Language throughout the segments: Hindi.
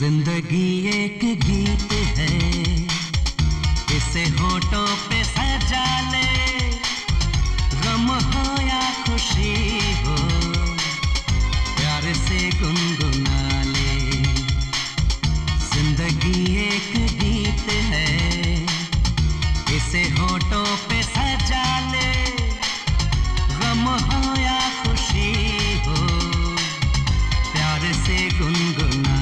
जिंदगी एक गीत है, इसे होठों पे सजा ले। गम हो या खुशी हो, प्यार से गुनगुना ले। जिंदगी एक गीत है, इसे होठों पे सजा ले। गम हो या खुशी हो, प्यार से गुनगुना।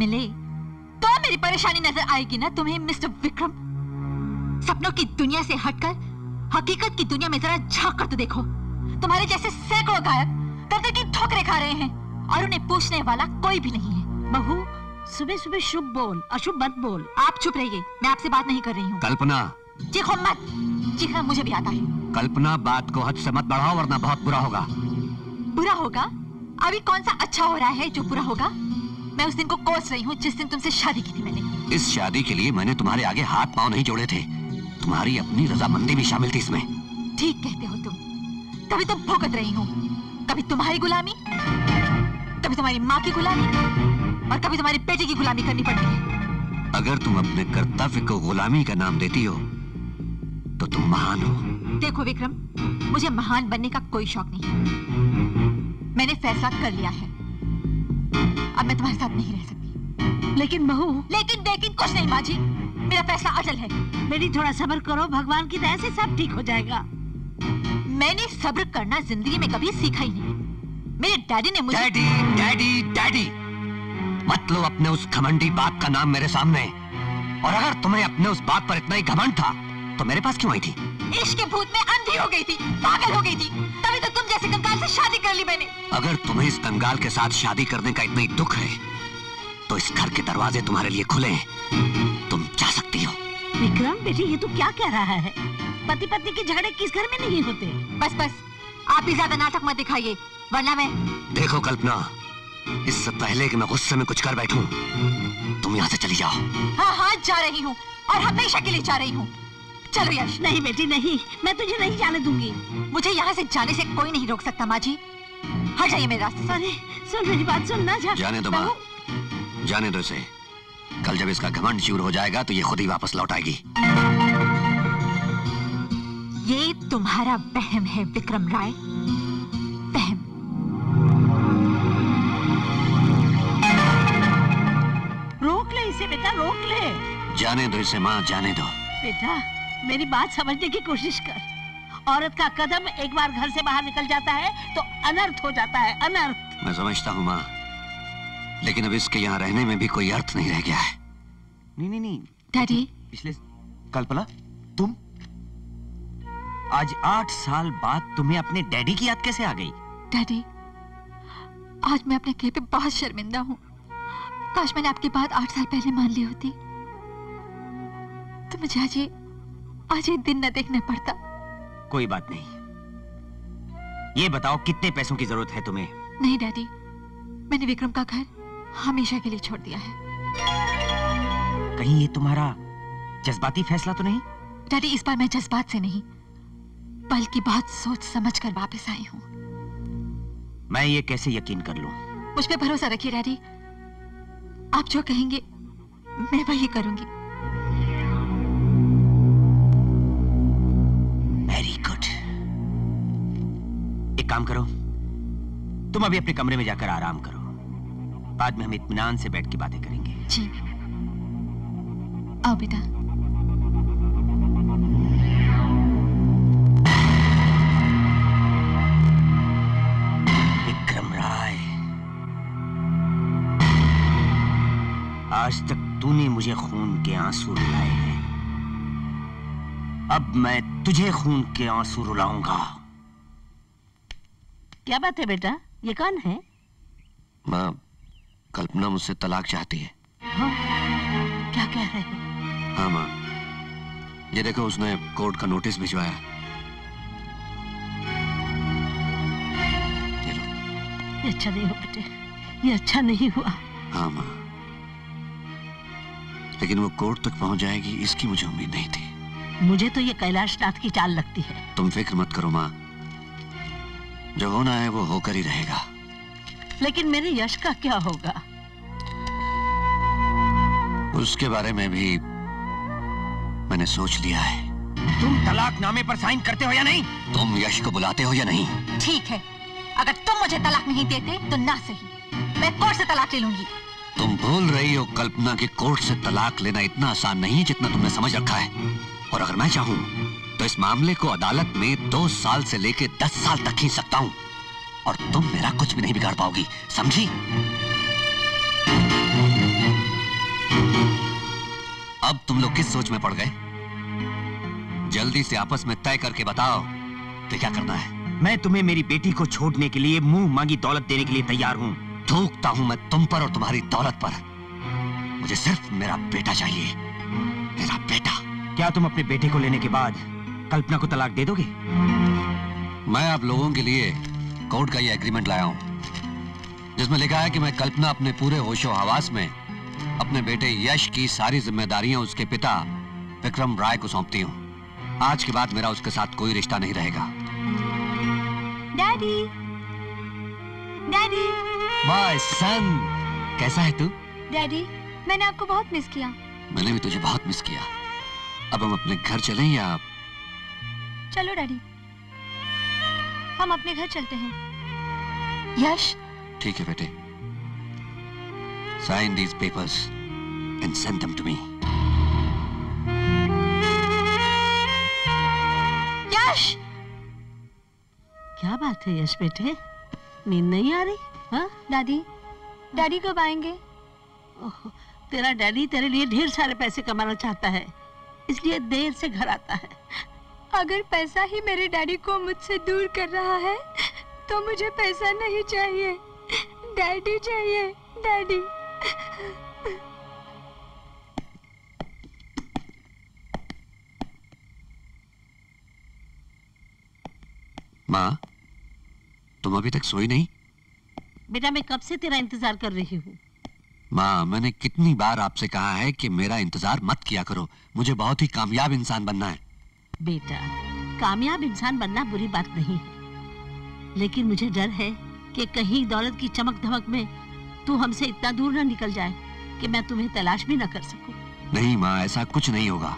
मिले तो मेरी परेशानी नजर आएगी ना तुम्हें मिस्टर विक्रम। सपनों की दुनिया से हटकर हकीकत की दुनिया में जरा झांक कर तो देखो। तुम्हारे जैसे सैकड़ों गायक दर्द की ठोकरें खा रहे हैं और उन्हें पूछने वाला कोई भी नहीं है। बहू सुबह सुबह शुभ बोल अशुभ मत बोल। आप चुप रहिए, मैं आपसे बात नहीं कर रही हूँ। कल्पना चीखो मत। चीखना मुझे भी आता है। कल्पना बात को हद से मत बढ़ाओ वरना बहुत बुरा होगा। बुरा होगा? अभी कौन सा अच्छा हो रहा है जो बुरा होगा? मैं उस दिन को कोस रही हूँ जिस दिन तुमसे शादी की थी मैंने। इस शादी के लिए मैंने तुम्हारे आगे हाथ पांव नहीं जोड़े थे। तुम्हारी अपनी रजामंदी भी शामिल थी इसमें। ठीक कहते हो तुम। कभी तो भुगत रही हूँ, कभी तुम्हारी गुलामी, कभी तुम्हारी माँ की गुलामी और कभी तुम्हारी बेटी की गुलामी करनी पड़ती है। अगर तुम अपने कर्तव्य को गुलामी का नाम देती हो तो तुम महान हो। देखो विक्रम, मुझे महान बनने का कोई शौक नहीं है। मैंने फैसला कर लिया है। अब मैं तुम्हारे साथ नहीं रह सकती। लेकिन बहू, लेकिन देकिन कुछ नहीं माँ जी, मेरा फैसला अटल है। मेरी थोड़ा सब्र करो, भगवान की दया से सब ठीक हो जाएगा। मैंने सब्र करना जिंदगी में कभी सीखा ही नहीं। मेरे डैडी ने मुझे डैडी डैडी डैडी मत लो अपने उस घमंडी बाप का नाम मेरे सामने। और अगर तुम्हें अपने उस बाप पर इतना ही घमंड था तो मेरे पास क्यों आई थी? इश्क के भूत में अंधी हो गई थी, पागल हो गई थी, तभी तो तुम जैसे कंगाल से शादी कर ली मैंने। अगर तुम्हें इस कंगाल के साथ शादी करने का इतना ही दुख है तो इस घर के दरवाजे तुम्हारे लिए खुले हैं, तुम जा सकती हो। विक्रम बेटी, ये तो क्या कह रहा है? पति पत्नी के झगड़े किस घर में नहीं होते? बस बस, आप ही ज्यादा नाटक मत दिखाइए, वरना मैं। देखो कल्पना, इससे पहले कि मैं गुस्से में कुछ कर बैठूं, तुम यहाँ से चली जाओ। हाँ हाँ, जा रही हूँ और हमेशा के लिए जा रही हूँ। चलो यश। नहीं बेटी नहीं, मैं तुझे नहीं जाने दूंगी। मुझे यहाँ से जाने से कोई नहीं रोक सकता माँ जी। हट जाइए मेरे रास्ते। अरे सुन, मेरी बात सुन ना। जाने दो माँ, जाने दो इसे। कल जब इसका घमंड चूर हो जाएगा तो ये खुद ही वापस लौट आएगी। ये तुम्हारा बहम है विक्रम राय, बहम। रोक ले इसे बेटा, रोक ले। जाने दो इसे माँ, जाने दो। बेटा मेरी बात समझने की कोशिश कर। औरत का कदम एक बार घर से बाहर निकल जाता है तो अनर्थ हो जाता है, अनर्थ। मैं समझता हूँ माँ, लेकिन अब इसके यहाँ रहने में भी कोई अर्थ नहीं रह गया है। नहीं नहीं नहीं डैडी, पिछले कल्पना, तुम आज 8 साल बाद तुम्हें अपने डैडी की याद कैसे आ गई? डैडी, आज मैं अपने किए पे बहुत शर्मिंदा हूँ। काश मैंने आपकी बात 8 साल पहले मान ली होती तो मुझे आज ये दिन न देखना पड़ता। कोई बात नहीं, ये बताओ कितने पैसों की जरूरत है तुम्हें? नहीं डैडी, मैंने विक्रम का घर हमेशा के लिए छोड़ दिया है। कहीं ये तुम्हारा जज्बाती फैसला तो नहीं? डैडी इस बार मैं जज्बात से नहीं बल्कि बहुत सोच समझ कर वापस आई हूँ। मैं ये कैसे यकीन कर लूं? मुझ पे भरोसा रखिए डैडी, आप जो कहेंगे मैं वही करूंगी। काम करो, तुम अभी अपने कमरे में जाकर आराम करो, बाद में हम इत्मीनान से बैठ के बातें करेंगे। जी आओ बेटा। विक्रम राय, आज तक तूने मुझे खून के आंसू रुलाए हैं, अब मैं तुझे खून के आंसू रुलाऊंगा। क्या बात है बेटा, ये कौन है? माँ, कल्पना मुझसे तलाक चाहती है। हाँ? क्या कह रहे हो? हाँ माँ, ये देखो उसने कोर्ट का नोटिस भिजवाया। ये अच्छा नहीं हुआ बेटे, ये अच्छा नहीं हुआ। हाँ माँ, लेकिन वो कोर्ट तक पहुंच जाएगी इसकी मुझे उम्मीद नहीं थी। मुझे तो ये कैलाशनाथ की चाल लगती है। तुम फिक्र मत करो माँ, जो होना है वो होकर ही रहेगा। लेकिन मेरे यश का क्या होगा? उसके बारे में भी मैंने सोच लिया है। तुम तलाक नामे पर साइन करते हो या नहीं? तुम यश को बुलाते हो या नहीं? ठीक है, अगर तुम मुझे तलाक नहीं देते तो ना सही, मैं कोर्ट से तलाक ले लूंगी। तुम भूल रही हो कल्पना कि कोर्ट से तलाक लेना इतना आसान नहीं है जितना तुमने समझ रखा है। और अगर मैं चाहूँ तो इस मामले को अदालत में 2 साल से लेके 10 साल तक खींच सकता हूं, और तुम मेरा कुछ भी नहीं बिगाड़ पाओगी, समझी? अब तुम लोग किस सोच में पड़ गए? जल्दी से आपस में तय करके बताओ कि क्या करना है। मैं तुम्हें मेरी बेटी को छोड़ने के लिए मुंह मांगी दौलत देने के लिए तैयार हूं। थूकता हूं मैं तुम पर और तुम्हारी दौलत पर। मुझे सिर्फ मेरा बेटा चाहिए, मेरा बेटा। क्या तुम अपने बेटे को लेने के बाद कल्पना को तलाक दे दोगे? मैं आप लोगों के लिए कोर्ट का ये एग्रीमेंट लाया हूं, जिसमें लिखा है कि मैं कल्पना अपने पूरे होशो हवास में अपने बेटे यश की सारी जिम्मेदारियां उसके पिता विक्रम राय को सौंपती हूं। आज के बाद मेरा उसके साथ कोई रिश्ता नहीं रहेगा। Daddy, daddy. माय सन, कैसा है तू? डैडी मैंने आपको बहुत मिस किया। मैंने भी तुझे बहुत मिस किया। अब हम अपने घर चलें या? चलो डैडी, हम अपने घर चलते हैं। यश ठीक है बेटे, Sign these papers and send them to me. यश! क्या बात है यश बेटे, नींद नहीं आ रही? हाँ दादी, डैडी कब आएंगे? ओह, तेरा डैडी तेरे लिए ढेर सारे पैसे कमाना चाहता है, इसलिए देर से घर आता है। अगर पैसा ही मेरे डैडी को मुझसे दूर कर रहा है तो मुझे पैसा नहीं चाहिए, डैडी चाहिए। डैडी माँ, तुम अभी तक सोई नहीं? बेटा मैं कब से तेरा इंतजार कर रही हूँ। माँ मैंने कितनी बार आपसे कहा है कि मेरा इंतजार मत किया करो, मुझे बहुत ही कामयाब इंसान बनना है। बेटा कामयाब इंसान बनना बुरी बात नहीं है, लेकिन मुझे डर है कि कहीं दौलत की चमक धमक में तू हमसे इतना दूर न निकल जाए कि मैं तुम्हें तलाश भी न कर सकूं। नहीं माँ, ऐसा कुछ नहीं होगा।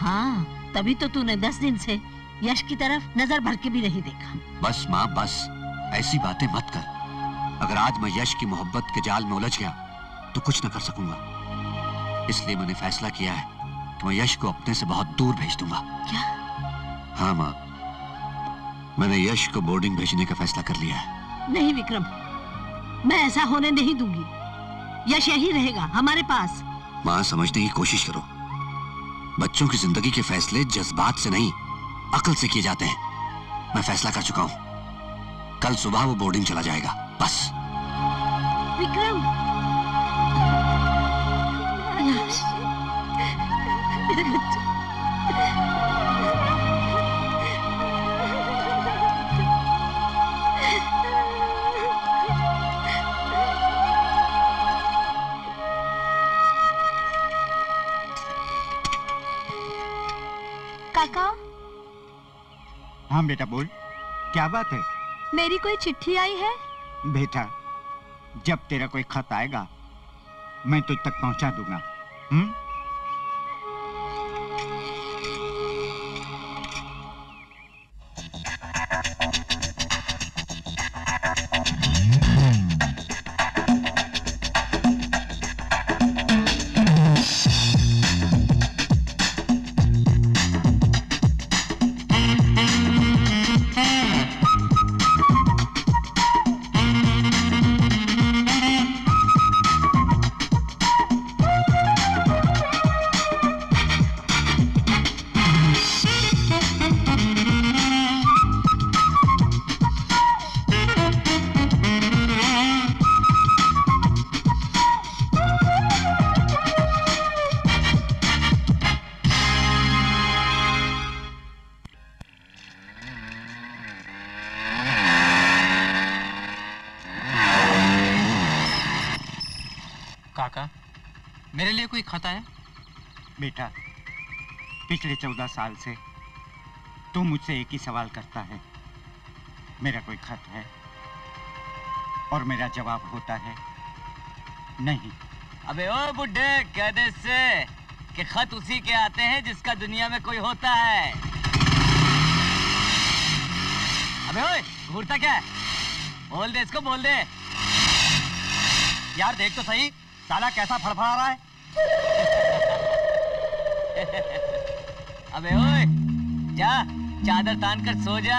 हाँ तभी तो तूने 10 दिन से यश की तरफ नजर भर के भी नहीं देखा। बस माँ बस, ऐसी बातें मत कर। अगर आज मैं यश की मोहब्बत के जाल में उलझ गया तो कुछ न कर सकूंगा, इसलिए मैंने फैसला किया है कि मैं यश को अपने से बहुत दूर भेज दूंगा। क्या? हाँ माँ, मैंने यश को बोर्डिंग भेजने का फैसला कर लिया है। नहीं विक्रम, मैं ऐसा होने नहीं दूंगी, यश यही रहेगा हमारे पास। माँ समझने की कोशिश करो, बच्चों की जिंदगी के फैसले जज्बात से नहीं अकल से किए जाते हैं। मैं फैसला कर चुका हूँ, कल सुबह वो बोर्डिंग चला जाएगा, बस। विक्रम काका। हाँ बेटा बोल, क्या बात है? मेरी कोई चिट्ठी आई है? बेटा जब तेरा कोई खत आएगा मैं तुझ तक पहुंचा दूंगा। बेटा पिछले 14 साल से तू मुझसे एक ही सवाल करता है, मेरा कोई खत है? और मेरा जवाब होता है नहीं। अबे ओ बुड्ढे, कह दे से कि खत उसी के आते हैं जिसका दुनिया में कोई होता है। अबे ओए घूरता क्या है? बोल दे इसको, बोल दे यार, देख तो सही साला कैसा फड़फड़ा रहा है। अबे ओए जा, चादर तान कर सो जा,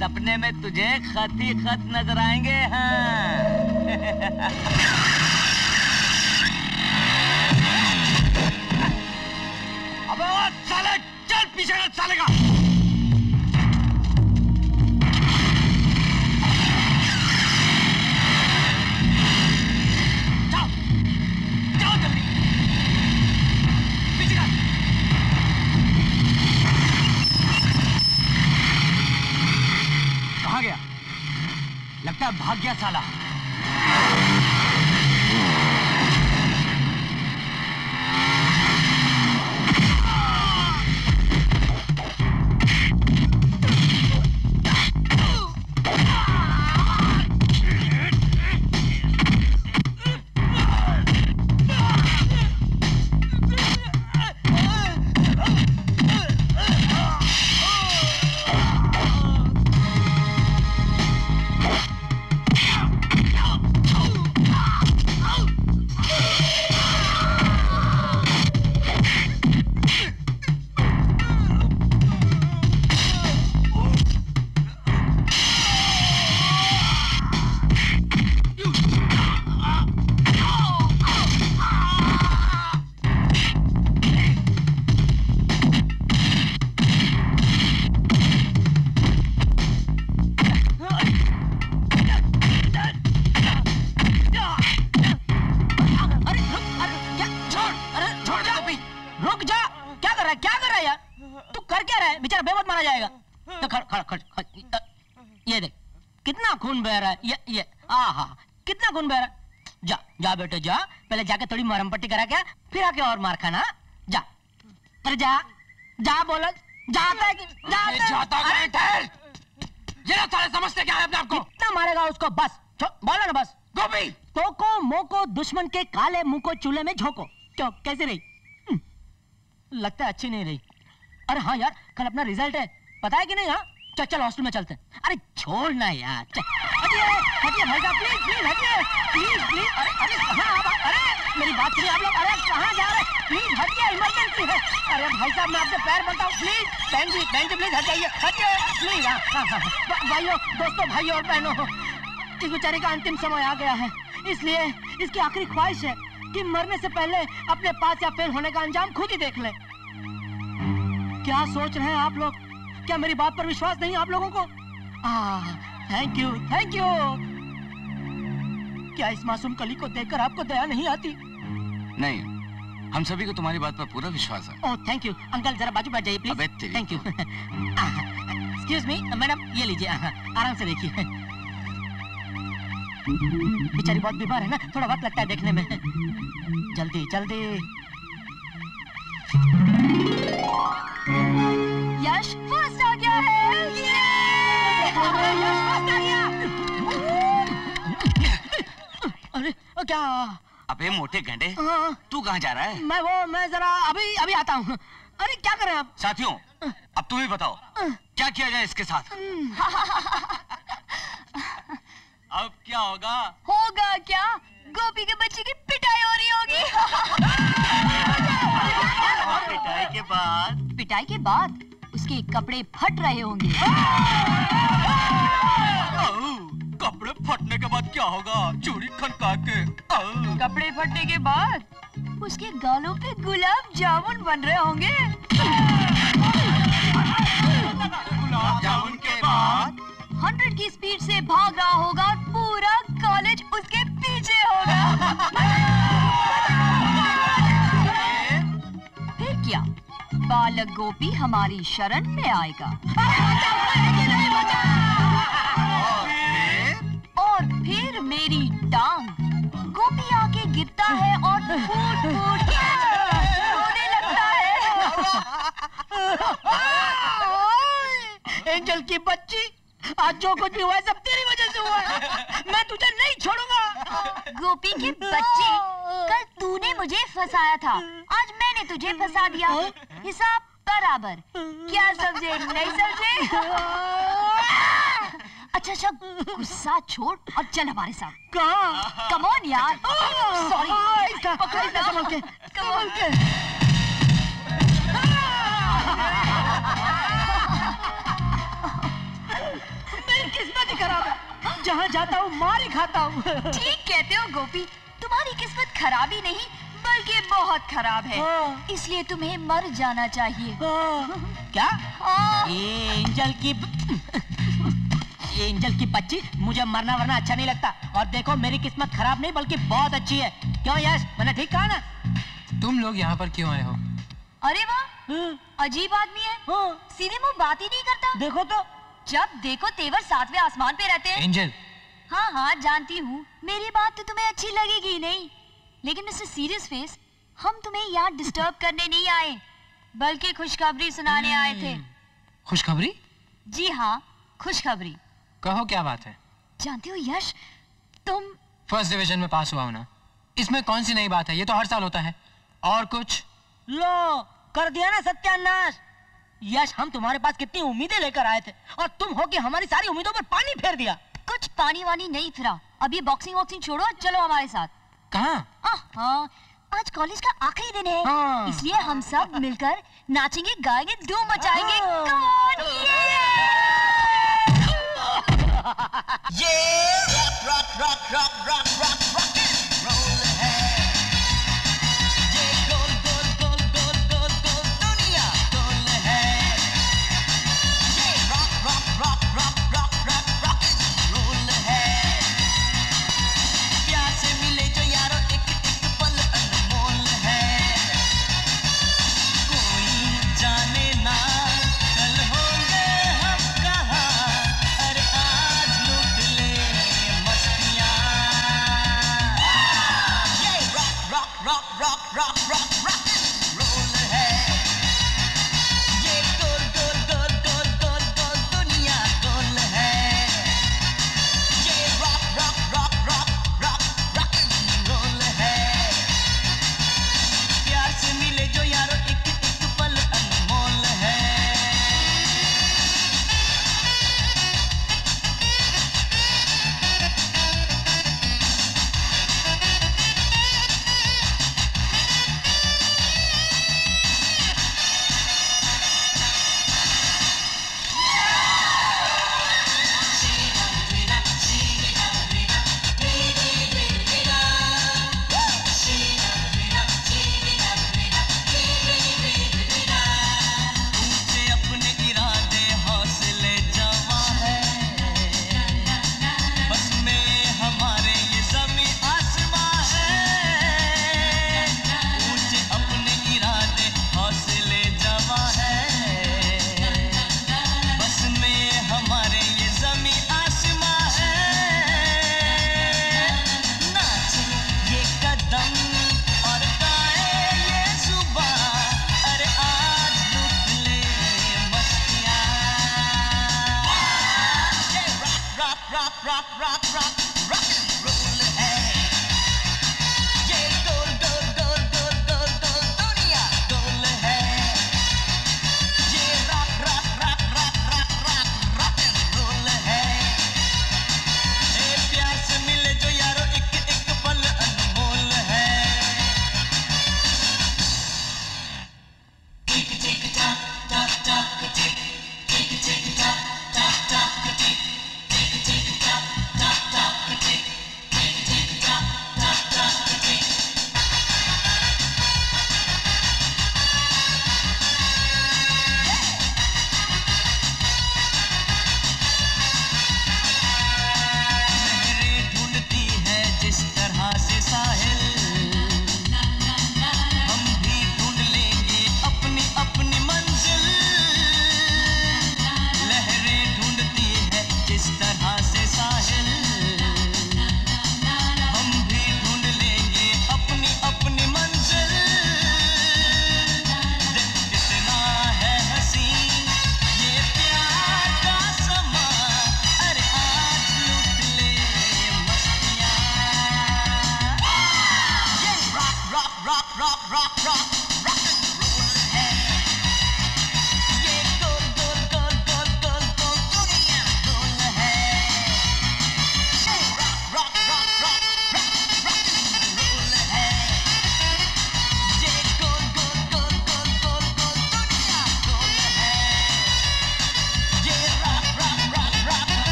सपने में तुझे खत ही खत नजर आएंगे। हाँ। अबे ओ साले, चल पीछे हट साले का। भाग गया साला। खड़ ये देख कितना खून बह रहा है, ये हाँ कितना खून बह रहा है। जा जा बेटे जा, पहले जाके थोड़ी मरहम पट्टी करा के फिर आके और मार खाना। जा अरे जा जा बोलो, जाता है कि जाता है। ठहर, ये सारे समझते क्या है अपने आप को? कितना मारेगा उसको, बस बोलो ना बस। गोपी तो को मोको दुश्मन के काले मुंह को चूल्हे में झोंको। क्यों कैसे रही? लगता है अच्छी नहीं रही। अरे हाँ यार कल अपना रिजल्ट है, पता है कि नहीं? हाँ चल हॉस्टल में चलते हैं। अरे छोड़ ना यार, हटिए भाई साहब प्लीज प्लीज, हटिए प्लीज प्लीज। अरे अरे कहाँ, अरे मेरी बात सुनिए आप लोग, अरे कहाँ जा रहे हैं? प्लीज हटिए, इमरजेंसी है। अरे भाई साहब मैं आपसे पैर बनता हूँ, प्लीज बहन जी प्लीज हट जाइए, हटिए प्लीज। भाइयों दोस्तों, भाई और बहनों, इस बेचारे का अंतिम समय आ गया है, इसलिए इसकी आखिरी ख्वाहिश है कि मरने से पहले अपने पास या फेल होने का अंजाम खुद ही देख ले। क्या सोच रहे हैं आप लोग? क्या मेरी बात पर विश्वास नहीं आप लोगों को? Thank you thank you. क्या इस मासूम कली को देखकर आपको दया नहीं आती? नहीं, हम सभी को तुम्हारी बात पर पूरा विश्वास है। ओह थैंक यू अंकल, जरा बाजू बैठ जाइए please. Thank you, excuse me madam, ये लीजिए आराम से देखिए। बेचारी बहुत बीमार है ना, थोड़ा वक्त लगता है देखने में। जल्दी जल्दी। यश फर्स्ट आ गया है। यश फर्स्ट आ गया। अरे क्या? अबे मोटे गंडे, तू कहाँ जा रहा है? मैं जरा अभी आता हूँ। अरे क्या कर रहे हैं आप? साथियों अब तुम ही बताओ क्या किया जाए इसके साथ। अब क्या होगा? होगा क्या, गोपी के बच्चे की पिटाई हो रही होगी। पिटाई के बाद उसके कपड़े फट रहे होंगे। कपड़े फटने के बाद क्या होगा? चूड़ी खनका के। कपड़े फटने के बाद उसके गालों पे गुलाब जामुन बन रहे होंगे। गुलाब जामुन के बाद 100 की स्पीड से भाग रहा होगा और पूरा कॉलेज उसके पीछे होगा। फिर क्या, बालक गोपी हमारी शरण में आएगा। और फिर मेरी टांग, गोपी आके गिरता है और फूट-फूट के रोने लगता है। एंजल की बच्ची, आज जो कुछ भी हुआ है सब तेरी वजह से हुआ है, मैं तुझे नहीं छोड़ूंगा। गोपी के बच्चे, कल तूने मुझे फंसाया था, आज मैंने तुझे फंसा दिया। हिसाब बराबर, क्या समझे नहीं समझे? अच्छा गुस्सा छोड़ और चल हमारे साथ। कहाँ? कम ऑन यार। सॉरी कम ऑन के। किस्मत ही खराब है, जहाँ जाता हूँ मार ही खाता हूँ। ठीक कहते हो गोपी, तुम्हारी किस्मत खराब ही नहीं बल्कि बहुत खराब है, इसलिए तुम्हें मर जाना चाहिए। क्या एंजल की बच्ची, मुझे मरना वरना अच्छा नहीं लगता, और देखो मेरी किस्मत खराब नहीं बल्कि बहुत अच्छी है। क्यों यश, मैंने ठीक कहा ना? तुम लोग यहाँ पर क्यों आए हो? अरे वाह अजीब आदमी है, सीधे मुँह बात ही नहीं करता। देखो तो, जब देखो तेवर सातवें आसमान पे रहते हैं। एंजल। हाँ हाँ जानती हूँ, मेरी बात तो तुम्हें अच्छी लगेगी ही नहीं, लेकिन मिस्टर सीरियस फेस, हम तुम्हें यहाँ डिस्टर्ब करने नहीं आए बल्कि खुशखबरी सुनाने आए थे। खुशखबरी? जी हाँ खुशखबरी। कहो क्या बात है। जानती हो यश, तुम फर्स्ट डिविजन में पास हुआ हो ना, इसमें कौन सी नई बात है, ये तो हर साल होता है। और कुछ? लो कर दिया ना सत्यानाश। यश हम तुम्हारे पास कितनी उम्मीदें लेकर आए थे, और तुम हो कि हमारी सारी उम्मीदों पर पानी फेर दिया। कुछ पानी वानी नहीं फिरा, अब ये बॉक्सिंग छोड़ो और चलो हमारे साथ। कहाँ? आज कॉलेज का आखिरी दिन है, इसलिए हम सब मिलकर नाचेंगे गाएंगे धूम मचाएंगे। कौन ये?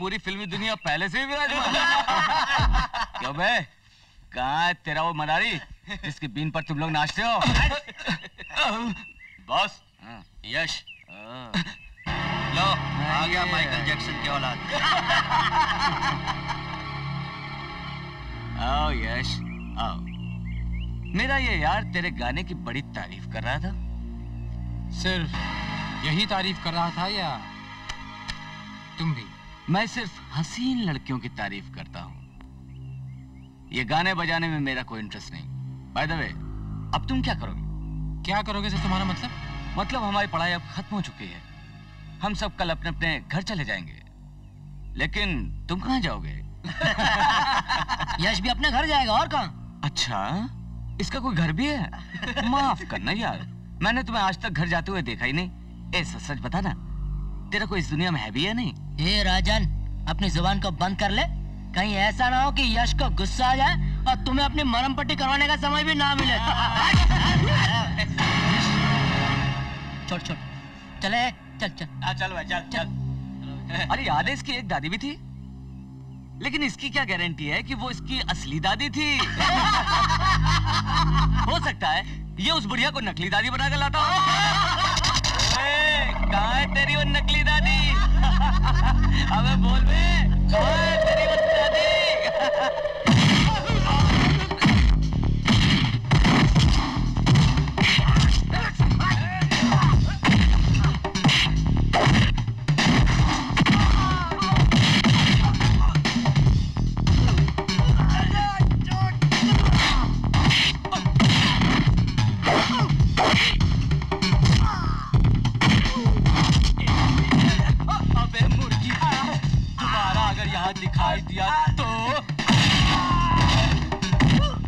पूरी फिल्मी दुनिया पहले से भी क्यों बे? कहाँ है तेरा वो मनारी जिसकी बीन पर तुम लोग नाचते हो? बॉस यश लो आ गया माइकल जैक्सन की औलाद। आओ यश आओ। मेरा ये यार तेरे गाने की बड़ी तारीफ कर रहा था। सिर्फ यही तारीफ कर रहा था या तुम भी? मैं सिर्फ हसीन लड़कियों की तारीफ करता हूँ। ये गाने बजाने में मेरा कोई इंटरेस्ट नहीं। बाय द वे, अब तुम क्या करोगे? क्या करोगे से तुम्हारा मतलब? मतलब हमारी पढ़ाई अब खत्म हो चुकी है। हम सब कल अपने अपने घर चले जाएंगे। लेकिन तुम कहाँ जाओगे? यश भी अपने घर जाएगा और कहाँ। अच्छा, इसका कोई घर भी है? माफ करना यार, मैंने तुम्हें आज तक घर जाते हुए देखा ही नहीं। ऐसा सच बताना, तेरा कोई इस दुनिया में है भी या नहीं? ए राजन, अपनी जुबान को बंद कर ले। कहीं ऐसा ना हो कि यश को गुस्सा आ जाए और तुम्हें अपनी मरम पट्टी करवाने का समय भी ना मिले। छोड़ छोड़, चले चल चल चल भाई चल चल। अरे याद है, इसकी एक दादी भी थी, लेकिन इसकी क्या गारंटी है कि वो इसकी असली दादी थी? हो सकता है ये उस बुढ़िया को नकली दादी बना कर लाता हो। कहाँ है तेरी वो नकली दादी? अबे बोल बे, कहाँ है तेरी वो दादी? दिखाई दिया तो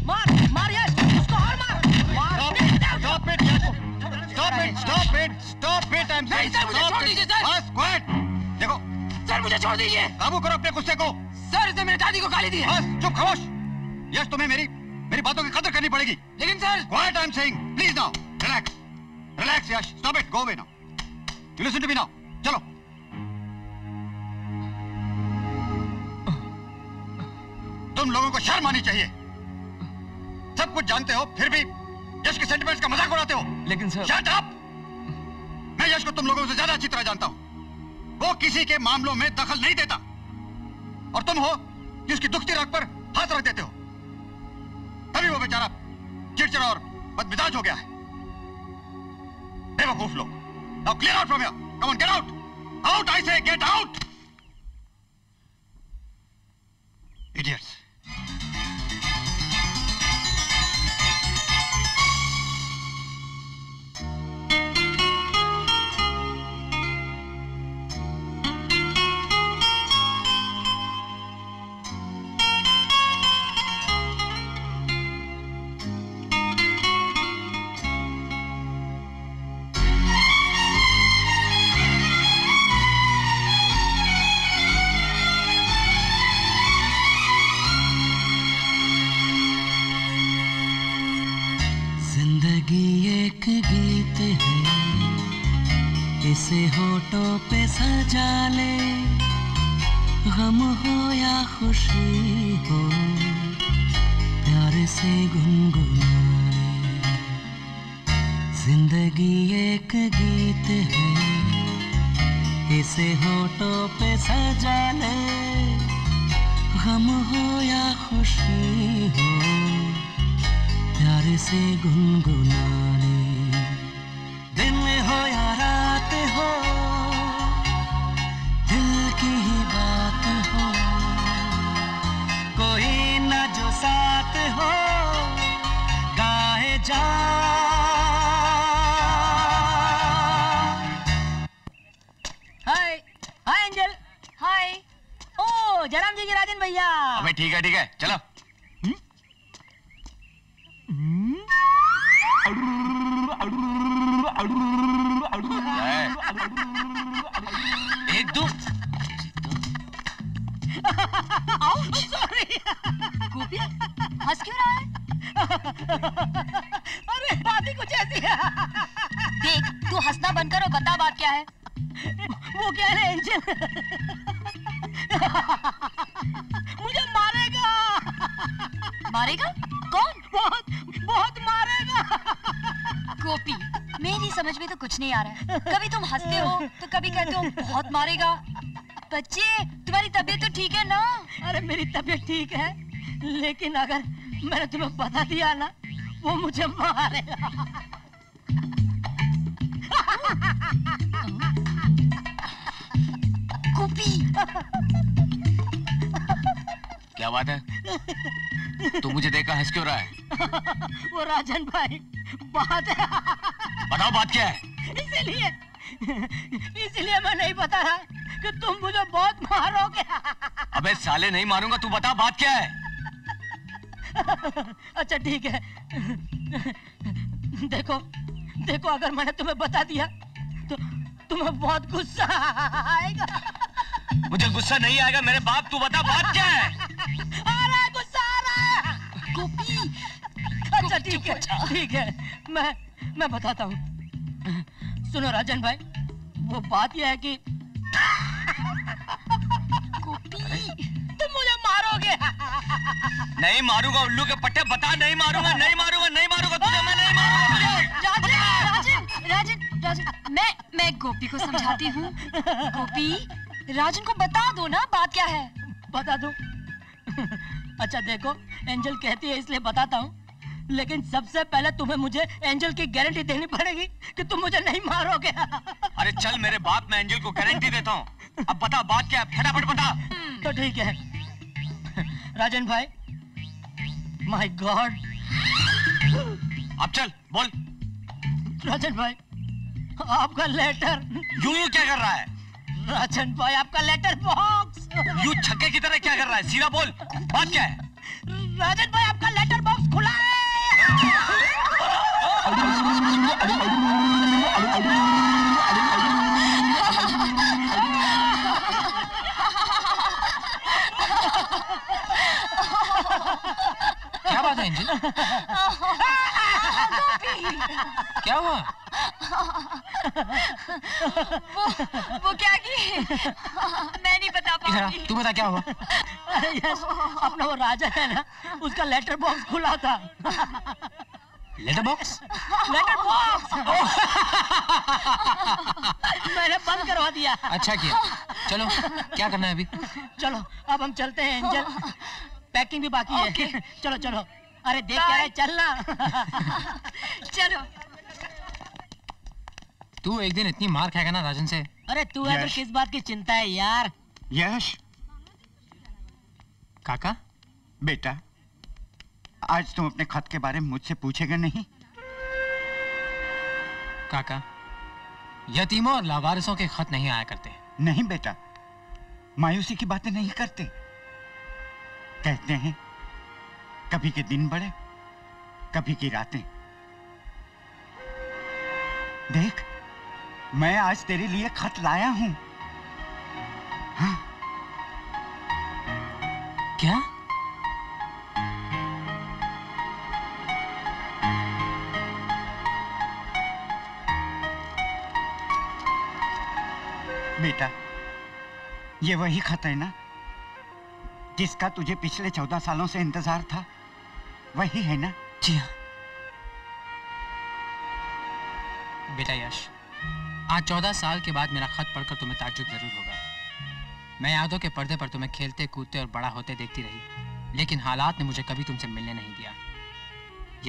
मार मार यस, उसको और मार। Stop it, stop it, stop it, stop it. I am saying sir, मुझे छोड़ दीजिए सर। बस क्विट। देखो सर, मुझे छोड़ दीजिए। काबू करो अपने गुस्से को सर। इसने मेरी दादी को गाली दी है। बस चुप खामोश। यस, तुम्हें मेरी बातों की कदर करनी पड़ेगी। लेकिन sir quit, I am saying. Please now relax. Relax, Yash. Stop it. Go away now. You listen to me now. Chalo. तुम लोगों को शर्म आनी चाहिए। सब कुछ जानते हो, फिर भी यश के सेंटिमेंट्स का मजाक उड़ाते हो। लेकिन सर। Shut up! मैं यश को तुम लोगों से ज़्यादा अच्छी तरह जानता हूँ। वो किसी के मामलों में दखल नहीं देता। और तुम हो कि उसकी दुखती राख पर हाथ रख देते हो। तभी वो बेचारा चिड़चिड़ा और बदमिजाज हो गया है। बेवकूफ लोग। Now clear out from here. Come on, get out. Out, I say, get out. Idiots. इसे होठों पे सजा ले, गम हो या खुशी हो, प्यार से गुनगुनाए। जिंदगी एक गीत है, इसे होठों पे सजा ले, गम हो या खुशी हो, प्यार से गुनगुनाए। दिन हो या रात हो, दिल की ही बात हो, कोई न जो साथ हो, गाए जा। हाय, हाय एंजल, हाय। ओ जयराम जी की राजन भैया। अबे ठीक है, चलो। एक दो सॉरी गोपी हंस क्यों रहा है? अरे बात ही कुछ ऐसी है। देख तू हंसना बंद कर और बता बात क्या है। वो क्या है एंजल? मुझे मारेगा। मारेगा? कौन? बहुत मारेगा। गोपी मेरी समझ में तो कुछ नहीं आ रहा है। कभी तुम हंसते हो तो कभी कहते हो बहुत मारेगा। बच्चे तुम्हारी तबीयत तो ठीक है ना? अरे मेरी तबीयत ठीक है, लेकिन अगर मैंने तुम्हें बता दिया ना वो मुझे मारेगा। क्या बात है? तू मुझे देखा हंस क्यों रहा है? वो राजन भाई बात है। बताओ बात क्या है? इसीलिए मैं नहीं बता रहा कि तुम मुझे बहुत मारोगे। अबे साले नहीं मारूंगा, तू बता बात क्या है? अच्छा ठीक है। देखो देखो अगर मैंने तुम्हें बता दिया तो तुम्हें बहुत गुस्सा आएगा। मुझे गुस्सा नहीं आएगा मेरे बाप, तू बता बात क्या है? आ रहा है गुस्सा, आ रहा है गोपी। अच्छा ठीक है ठीक है, मैं बताता हूँ। सुनो राजन भाई, वो बात यह है कि तुम मुझे मारोगे। नहीं मारूंगा उल्लू के पट्टे, बता। नहीं मारूंगा, नहीं मारूंगा, नहीं मारूंगा तुझे मैं, नहीं मारूंगा। राजन राजन राजन मैं गोपी को समझाती हूँ। गोपी राजन को बता दो ना बात क्या है। बता दो? अच्छा देखो एंजल कहती है इसलिए बताता हूँ, लेकिन सबसे पहले तुम्हें मुझे एंजल की गारंटी देनी पड़ेगी कि तुम मुझे नहीं मारोगे। अरे चल मेरे बाप, मैं एंजल को गारंटी देता हूँ। अब बता बात क्या है, फटाफट बता। तो ठीक है राजन भाई। My God. अब चल बोल। राजन भाई आपका लेटर। यूं क्या कर रहा है? राजन भाई आपका लेटर बॉक्स। यूं छक्के की तरह क्या कर रहा है? सीधा बोल बात क्या है। राजन भाई आपका लेटर बॉक्स खुला है। क्या बात है एंजल? क्या हुआ? वो क्या की? मैं नहीं बता पाऊंगी। तू बता क्या हुआ? अरे यश, अपना वो राजा है ना, उसका लेटर बॉक्स खुला था। Letter box? Letter box. मैंने बंद करवा दिया। अच्छा किया। चलो क्या करना है अभी? चलो अब हम चलते हैं एंजल, पैकिंग भी बाकी है। चलो चलो। अरे देख क्या रहा है, चलना। चलो। तू एक दिन इतनी मार खाएगा ना राजन से। अरे तू है तो किस बात की चिंता है यार? यश काका बेटा, आज तुम अपने खत के बारे में मुझसे पूछेगा नहीं? काका, यतीमों और लावारिसों के खत नहीं आया करते। नहीं बेटा, मायूसी की बातें नहीं करते। कहते हैं कभी के दिन बड़े, कभी की रातें। देख, मैं आज तेरे लिए खत लाया हूं। हाँ। क्या? बेटा, ये वही खत है ना जिसका तुझे पिछले 14 सालों से इंतजार था? वही है ना? जी हाँ। बेटा यश, आज 14 साल के बाद मेरा खत पढ़कर तुम्हें ताज्जुब जरूर होगा। मैं यादों के पर्दे पर तुम्हें खेलते कूदते और बड़ा होते देखती रही, लेकिन हालात ने मुझे कभी तुमसे मिलने नहीं दिया।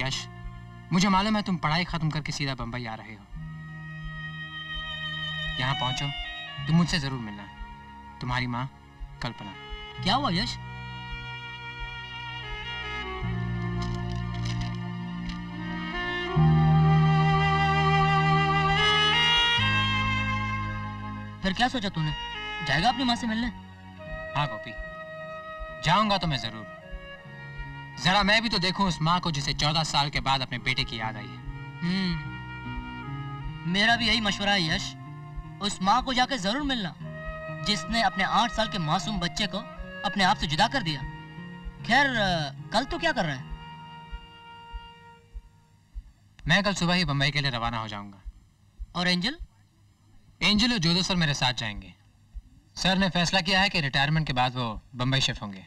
यश, मुझे मालूम है तुम पढ़ाई खत्म करके सीधा बंबई आ रहे हो। यहाँ पहुँचो, तुम मुझसे जरूर मिलना। तुम्हारी माँ कल्पना। क्या हुआ यश? फिर क्या सोचा तूने? जाएगा अपनी माँ से मिलने? हाँ गोपी, जाऊंगा तो मैं जरूर। जरा मैं भी तो देखूं उस माँ को जिसे 14 साल के बाद अपने बेटे की याद आई है। मेरा भी यही मशवरा है यश, उस माँ को जाके जरूर मिलना जिसने अपने 8 साल के मासूम बच्चे को अपने आप से जुदा कर दिया। खैर कल तो क्या कर रहा है? मैं कल सुबह ही बंबई के लिए रवाना हो जाऊंगा। और एंजल? एंजल और जोसेफ सर मेरे साथ जाएंगे। सर ने फैसला किया है कि रिटायरमेंट के बाद वो बंबई शिफ्ट होंगे।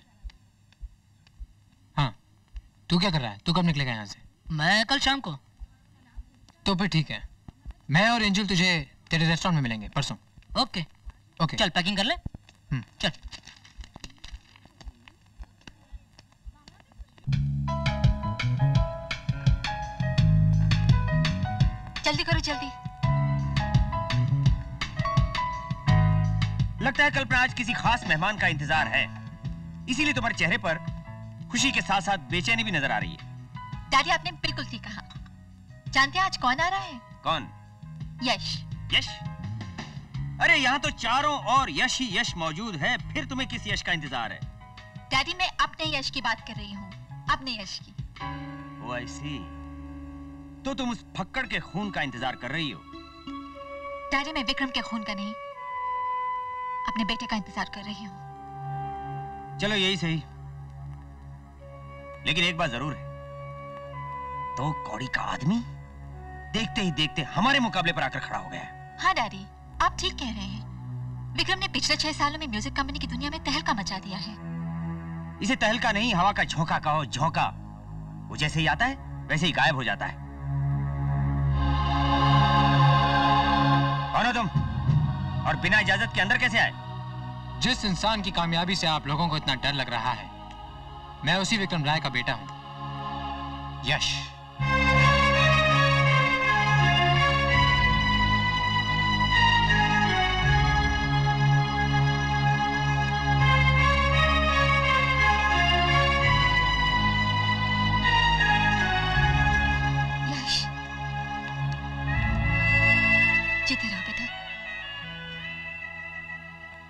हाँ, तू क्या कर रहा है? तू कब निकलेगा यहाँ से? मैं कल शाम को। तो फिर ठीक है, मैं और एंजल तुझे तेरे रेस्टोरेंट में मिलेंगे परसों। ओके ओके, चल पैकिंग कर ले। चल। जल्दी करो, जल्दी। लगता है कल्पना आज किसी खास मेहमान का इंतजार है, इसीलिए तुम्हारे चेहरे पर खुशी के साथ साथ बेचैनी भी नजर आ रही है। डैडी, आपने बिल्कुल ठीक कहा। जानते हैं आज कौन आ रहा है? कौन? यश। यश? अरे यहाँ तो चारों और यश ही यश मौजूद है, फिर तुम्हें किस यश का इंतजार है? डैडी, मैं अपने यश की बात कर रही हूँ, अपने यश की। ओ आई सी, तो तुम उस फक्कड़ के खून का इंतजार कर रही हो? डैडी, मैं विक्रम के खून का नहीं, अपने बेटे का इंतजार कर रही हूँ। चलो यही सही, लेकिन एक बात जरूर है, तो कौड़ी का आदमी देखते ही देखते हमारे मुकाबले पर आकर खड़ा हो गया है। हाँ डैडी, आप ठीक कह रहे हैं। विक्रम ने पिछले 6 सालों में म्यूजिक कंपनी की दुनिया में तहलका मचा दिया है। इसे तहलका नहीं, हवा का झोंका कहो, झोंका। वो जैसे ही आता है वैसे ही गायब हो जाता है। कौन हो तुम और बिना इजाजत के अंदर कैसे आए? जिस इंसान की कामयाबी से आप लोगों को इतना डर लग रहा है, मैं उसी विक्रम राय का बेटा हूँ, यश।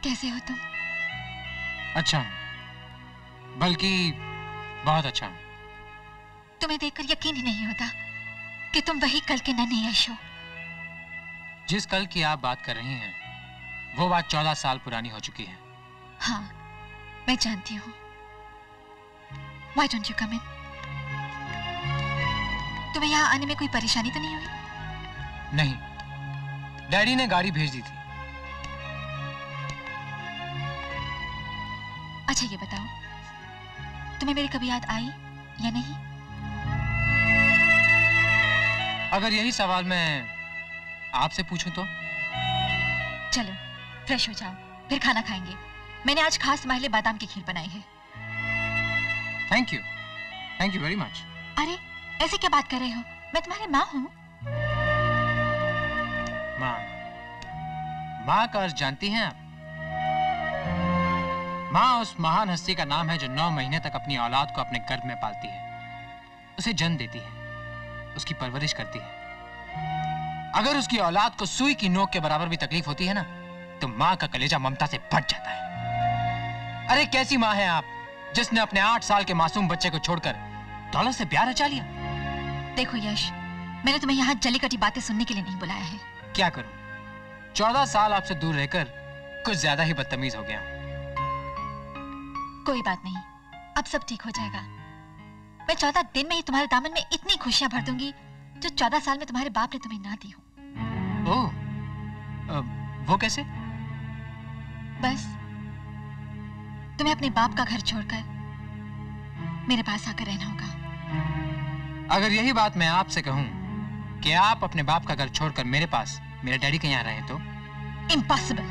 कैसे हो तुम? अच्छा, बल्कि बहुत अच्छा। तुम्हें देखकर यकीन ही नहीं होता कि तुम वही कल के नन्हे यश हो। जिस कल की आप बात कर रही हैं, वो बात 14 साल पुरानी हो चुकी है। हाँ, मैं जानती हूँ। Why don't you come in? तुम्हें यहाँ आने में कोई परेशानी तो नहीं हुई? नहीं। डैडी ने गाड़ी भेज दी थी। अच्छा ये बताओ, तुम्हें मेरी कभी याद आई या नहीं? अगर यही सवाल मैं आपसे पूछूं तो? चलो फ्रेश हो जाओ, फिर खाना खाएंगे। मैंने आज खास तुम्हारे लिए बादाम की खीर बनाई है। Thank you very much. अरे ऐसे क्या बात कर रहे हो, मैं तुम्हारी माँ हूँ। माँ का अर्थ जानती हैं आप? माँ उस महान हस्ती का नाम है जो 9 महीने तक अपनी औलाद को अपने गर्भ में पालती है, उसे जन्म देती है, उसकी परवरिश करती है। अगर उसकी औलाद को सुई की नोक के बराबर भी तकलीफ होती है ना, तो माँ का कलेजा ममता से फट जाता है। अरे कैसी माँ है आप, जिसने अपने 8 साल के मासूम बच्चे को छोड़कर दौलत से प्यार रचा लिया? देखो यश, मैंने तुम्हें यहाँ जलीकटी बातें सुनने के लिए नहीं बुलाया है। क्या करूं, 14 साल आपसे दूर रहकर कुछ ज्यादा ही बदतमीज हो गया। कोई बात नहीं, अब सब ठीक हो जाएगा। मैं 14 दिन में ही तुम्हारे दामन में इतनी खुशियां भर दूंगी जो 14 साल में तुम्हारे बाप ने तुम्हें ना दी हो। वो कैसे? बस तुम्हें अपने बाप का घर छोड़कर मेरे पास आकर रहना होगा। अगर यही बात मैं आपसे कहूं कि आप अपने बाप का घर छोड़कर मेरे पास मेरे डैडी के यहाँ रहे तो? इम्पॉसिबल,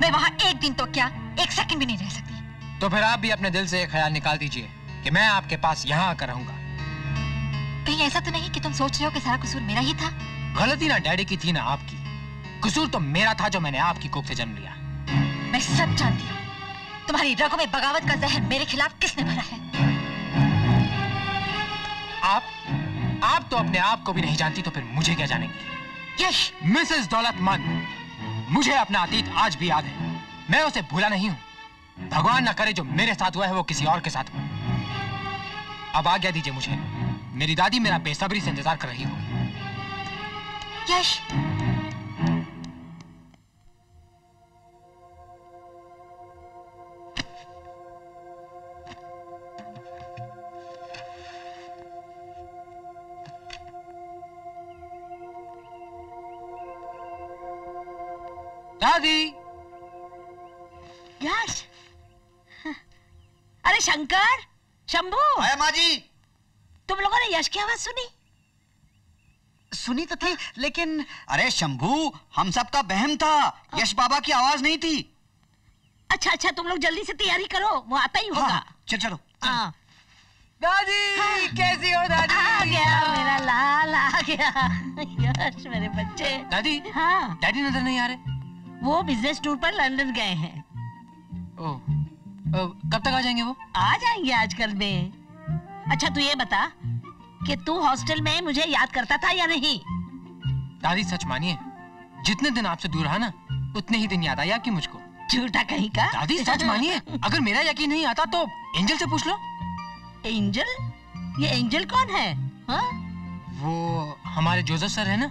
मैं वहाँ एक दिन तो क्या 1 सेकंड भी नहीं रह सकती। तो फिर आप भी अपने दिल से ख्याल निकाल दीजिए कि मैं आपके पास यहाँ आकर रहूंगा। कहीं ऐसा तो नहीं कि तुम सोच रहे हो कि सारा कसूर मेरा ही था? गलती ना डैडी की थी ना आपकी, कसूर तो मेरा था जो मैंने आपकी कोख से जन्म लिया। मैं सब जानती हूँ तुम्हारी रगों में बगावत का जहर मेरे खिलाफ किसने भरा है। आप तो अपने आप को भी नहीं जानती, तो फिर मुझे क्या जानेंगी? यश, मिसेस दौलतमंद, मुझे अपना अतीत आज भी याद है, मैं उसे भूला नहीं हूँ। भगवान ना करे जो मेरे साथ हुआ है वो किसी और के साथ हो। अब आज्ञा दीजिए मुझे, मेरी दादी मेरा बेसब्री से इंतजार कर रही होगी। यश, दादी। यश, अरे शंकर, शंभू। आया माँ जी। तुम लोगों ने यश की आवाज सुनी? सुनी तो थी, लेकिन अरे शंभू, हम सबका बहम था, यश बाबा की आवाज नहीं थी। अच्छा, तुम लोग जल्दी से तैयारी करो, वो आता ही होगा। चलो। दादी कैसी हो दादी? आ गया मेरा लाल, आ गया यश मेरे बच्चे। दादी, हाँ डैडी नजर नहीं आ रहे? वो बिजनेस टूर पर लंदन गए हैं। कब तक आ जाएंगे वो? आ जाएंगे आजकल में। अच्छा तू ये बता कि तू हॉस्टल में मुझे याद करता था या नहीं? दादी सच मानिए, जितने दिन आपसे दूर रहा ना, उतने ही दिन याद आई आपकी मुझको। झूठा कहीं का। दादी सच मानिए, अगर मेरा यकीन नहीं आता तो एंजल से पूछ लो। एंजल? ये एंजल कौन है? हा? वो हमारे जोसेफ सर है ना,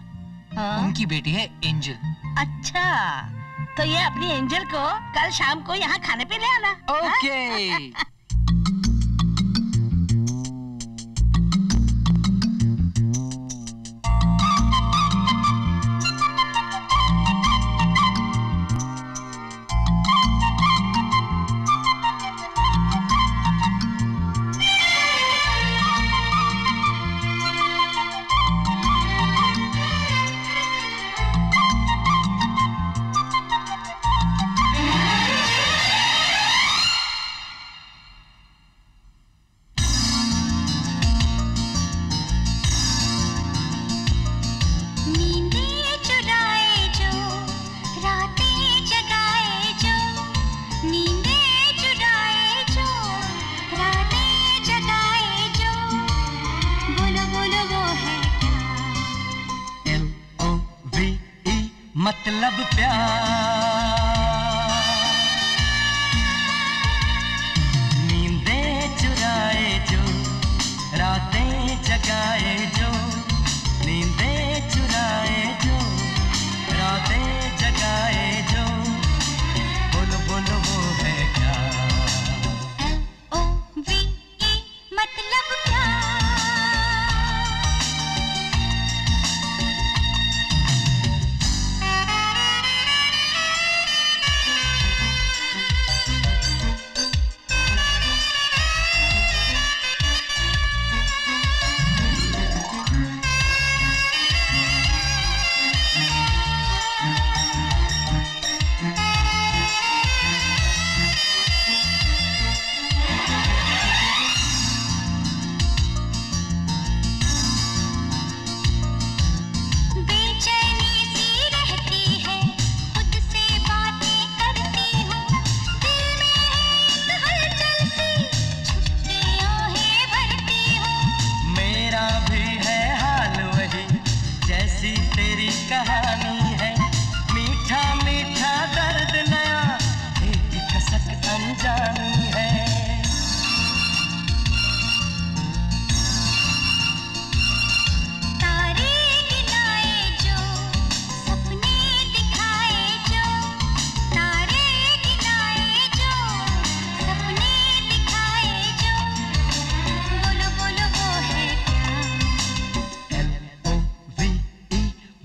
उनकी बेटी है एंजल। अच्छा तो ये अपनी एंजल को कल शाम को यहाँ खाने पे ले आना। ओके।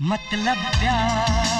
मतलब प्यार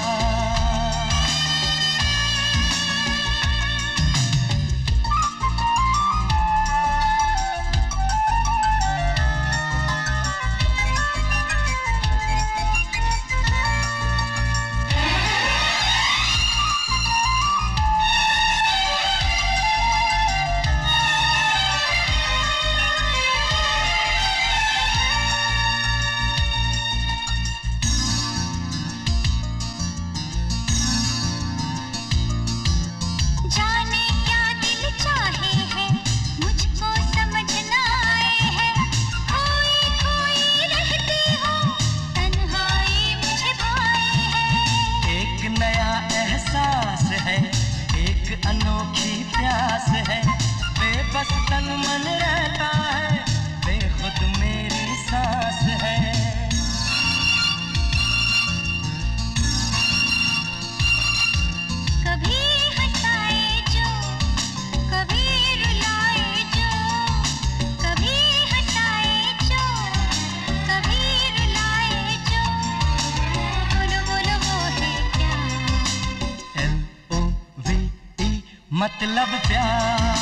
मतलब प्यार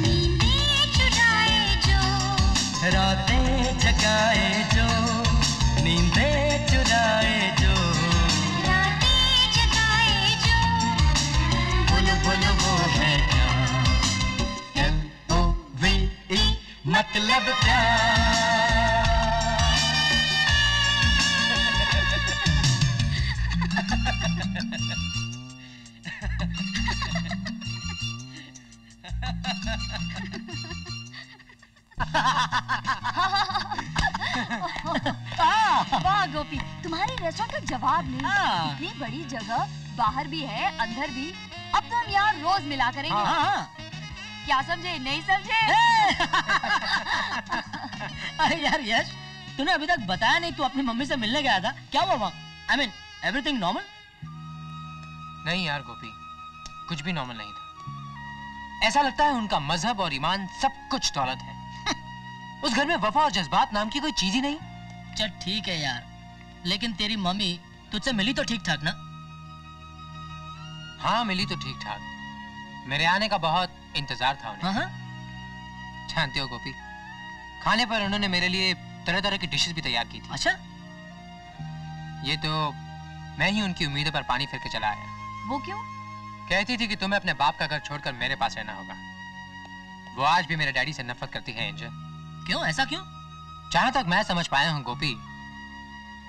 नींदें चुराए जो रातें जगाए जो नींदें चुराए जो रातें जगाए जो बोलो बोलो वो है क्या LOVE मतलब प्यार वाह गोपी, तुम्हारे रेस्टोरेंट का जवाब नहीं। इतनी बड़ी जगह, बाहर भी है अंदर भी। अब तो हम यहाँ रोज मिला करेंगे। क्या समझे? नहीं समझे? अरे यार यश, तूने अभी तक बताया नहीं तू अपनी मम्मी से मिलने गया था। क्या हुआ वहाँ? I mean everything normal? नहीं यार गोपी, कुछ भी नॉर्मल नहीं था। ऐसा लगता है उनका मजहब और ईमान सब कुछ दौलत है। उस घर में वफा और जज्बात नाम की कोई चीज ही नहीं। चल ठीक है यार, लेकिन तेरी मम्मी तुझसे मिली तो ठीक ठाक ना? हाँ मिली तो ठीक ठाक। मेरे आने का बहुत इंतजार था उन्हें। जानते हो गोपी, खाने पर उन्होंने मेरे लिए तरह तरह की डिशेस भी तैयार की थी। अच्छा, ये तो मैं ही उनकी उम्मीदों पर पानी फेर के चला आया। वो क्यों? कहती थी कि तुम्हें अपने बाप का घर छोड़कर मेरे पास रहना होगा। वो आज भी मेरे डैडी से नफरत करती है एंजल। क्यों? ऐसा क्यों? जहां तक मैं समझ पाया हूं गोपी,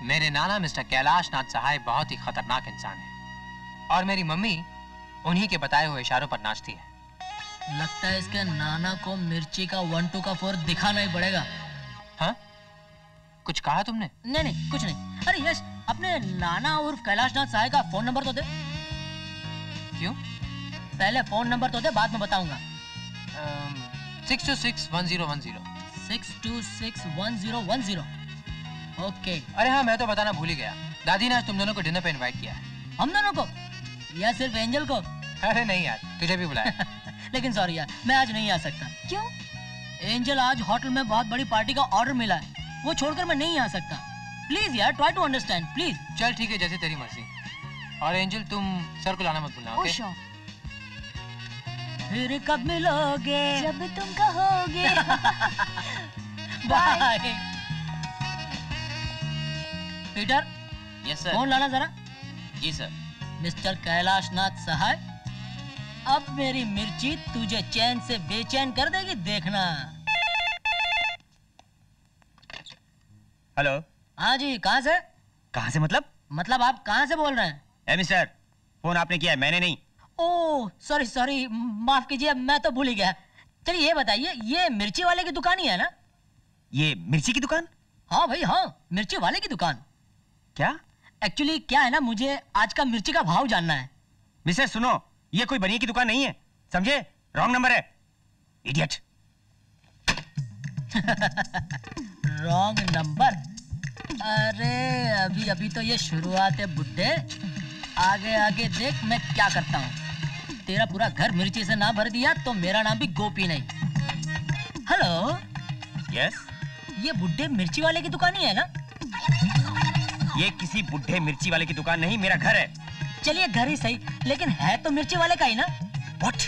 मेरे नाना मिस्टर कैलाशनाथ सहाय बहुत ही खतरनाक इंसान है और मेरी मम्मी उन्हीं के बताए हुए इशारों पर नाचती है। लगता है इसके नाना को मिर्ची का 1, 2 का 4 दिखाना ही पड़ेगा। हाँ, कुछ कहा तुमने? नहीं नहीं कुछ नहीं। अरे यश, अपने नाना और कैलाशनाथ सहाय का फोन नंबर तो दे। क्यों? पहले फोन नंबर तो दे, बाद में बताऊंगा। 6261010 6261010। ओके। अरे हाँ, मैं तो बताना भूल ही गया, दादी ने आज तुम दोनों को डिनर पे इनवाइट किया है। हम दोनों को या सिर्फ एंजल को? अरे नहीं यार, तुझे भी बुलाया। लेकिन सॉरी यार, मैं आज नहीं आ सकता। क्यों? एंजल, आज होटल में बहुत बड़ी पार्टी का ऑर्डर मिला है, वो छोड़कर मैं नहीं आ सकता। प्लीज यार, ट्राई टू अंडरस्टैंड प्लीज। चल ठीक है, जैसे तेरी मर्जी। और एंजल, तुम सर को लाना मत भूलना। ओके? फिर कब मिलोगे? जब तुम कहोगे। Bye. Peter. Yes sir. Phone लाना जरा। जी सर। मिस्टर कैलाशनाथ सहाय, अब मेरी मिर्ची तुझे चैन से बेचैन कर देगी, देखना। हेलो। हाँ जी, कहाँ से? कहाँ से मतलब आप कहाँ से बोल रहे हैं? ए मिस्टर, फोन आपने किया है, मैंने नहीं। ओह सॉरी सॉरी, माफ कीजिए, मैं तो भूल ही गया। चलिए ये बताइए, ये मिर्ची वाले की दुकान ही है ना? ये मिर्ची की दुकान? हाँ भाई हाँ, मिर्ची वाले की दुकान। क्या? एक्चुअली क्या है ना, मुझे आज का मिर्ची का भाव जानना है। मिस्टर सुनो, ये कोई बनिए की दुकान नहीं है, समझे? रॉन्ग नंबर है, इडियट। Wrong number? अरे अभी अभी तो ये शुरुआत है बुड्ढे, आगे आगे देख मैं क्या करता हूँ। तेरा पूरा घर मिर्ची से ना भर दिया तो मेरा नाम भी गोपी नहीं। हेलो। यस ये बुड्ढे मिर्ची वाले की दुकान ही है ना? ये किसी बुड्ढे मिर्ची वाले की दुकान नहीं, मेरा घर है। चलिए घर ही सही, लेकिन है तो मिर्ची वाले का ही ना। What?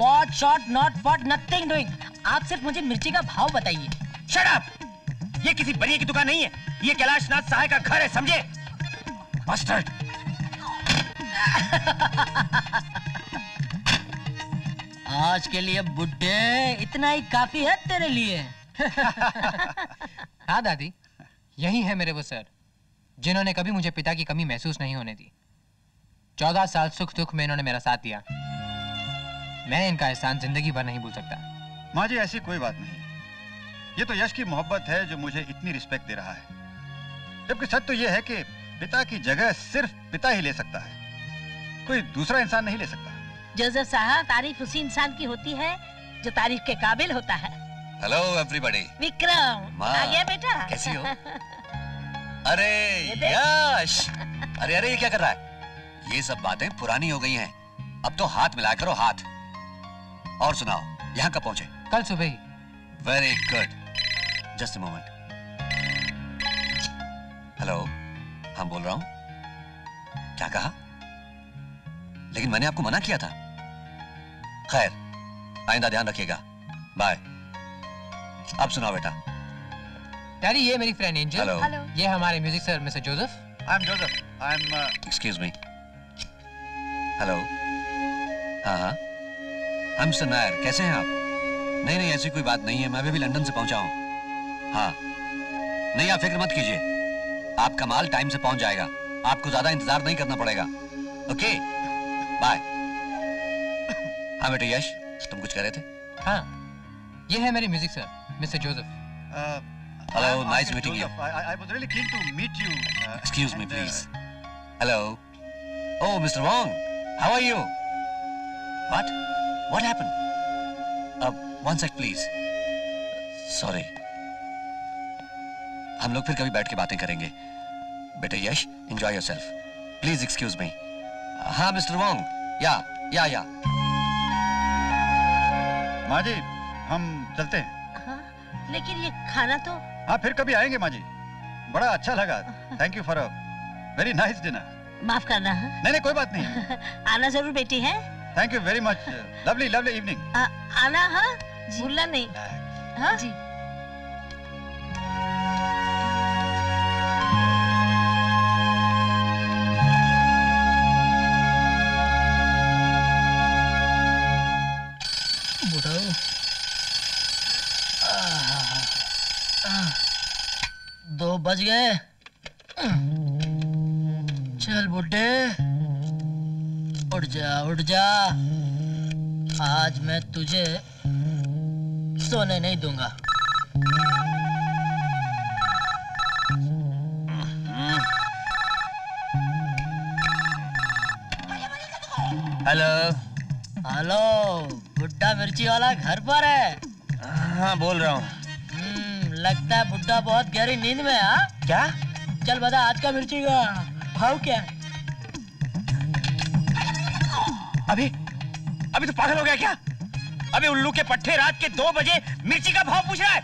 What? Short? Not what? Nothing doing. आप सिर्फ मुझे मिर्ची का भाव बताइए। Shut up! ये किसी बनिए की दुकान नहीं है, ये कैलाशनाथ सहाय का घर है, समझे? Bastard! आज के लिए बुड्ढे इतना ही काफी है तेरे लिए। हाँ दादी, यही है मेरे वो सर जिन्होंने कभी मुझे पिता की कमी महसूस नहीं होने दी। 14 साल सुख दुख में इन्होंने मेरा साथ दिया, मैं इनका एहसान जिंदगी भर नहीं भूल सकता। माँ जी ऐसी कोई बात नहीं, ये तो यश की मोहब्बत है जो मुझे इतनी रिस्पेक्ट दे रहा है, जबकि सच तो ये है कि पिता की जगह सिर्फ पिता ही ले सकता है, कोई दूसरा इंसान नहीं ले सकता। जोसेफ साहब, तारीफ उसी इंसान की होती है जो तारीफ के काबिल होता है। Hello everybody. विक्रम आ गया बेटा, कैसी हो? अरे यश, अरे अरे ये क्या कर रहा है? ये सब बातें पुरानी हो गई हैं, अब तो हाथ मिला करो हाथ। और सुनाओ, यहाँ कब पहुँचे? कल सुबह ही। Very good, just a moment. Hello, हाँ बोल रहा हूँ। क्या कहा? लेकिन मैंने आपको मना किया था। खैर, आइंदा ध्यान रखिएगा, बाय। अब सुनाओ बेटा। डैडी, ये मेरी फ्रेंड एंजल। हेलो। हेलो। ये हमारे music sir mister Joseph. I am Joseph. I am excuse me. Hello. हाँ हाँ, आई एम सनायर, कैसे हैं आप? नहीं नहीं, ऐसी कोई बात नहीं है, मैं अभी भी लंदन से पहुंचा हूँ। हाँ नहीं, आप फिक्र मत कीजिए, आपका माल टाइम से पहुंच जाएगा, आपको ज्यादा इंतजार नहीं करना पड़ेगा। Okay bye. हाँ बेटा यश, तुम कुछ कह रहे थे? हाँ, ये है मेरे music sir mister Joseph. Hello, nice meeting you. I was really keen to meet you. Excuse me please. Hello, oh mister Wang, how are you? What what happened? One second please, sorry. हम लोग फिर कभी बैठ के बातें करेंगे। बेटा Yash, enjoy yourself, please excuse me. हाँ मिस्टर वांग, या माँ जी हम चलते हैं। हाँ, लेकिन ये खाना तो। हाँ फिर कभी आएंगे माँ जी, बड़ा अच्छा लगा, thank you for a very nice dinner. माफ करना। नहीं नहीं कोई बात नहीं। आना जरूर बेटी है। Thank you very much, lovely lovely evening. आना, हाँ भूलना नहीं। हाँ जी। बज गए, चल बुड्ढे उठ जा उठ जा, आज मैं तुझे सोने नहीं दूंगा। हेलो हेलो, बुड्ढा मिर्ची वाला घर पर है? हाँ बोल रहा हूँ। लगता है बुड्ढा बहुत गहरी नींद में है। क्या? चल बता आज का मिर्ची का भाव क्या है? अभी अभी तो पागल हो गया क्या? अभी उल्लू के पट्टे रात के 2 बजे मिर्ची का भाव पूछ रहा है।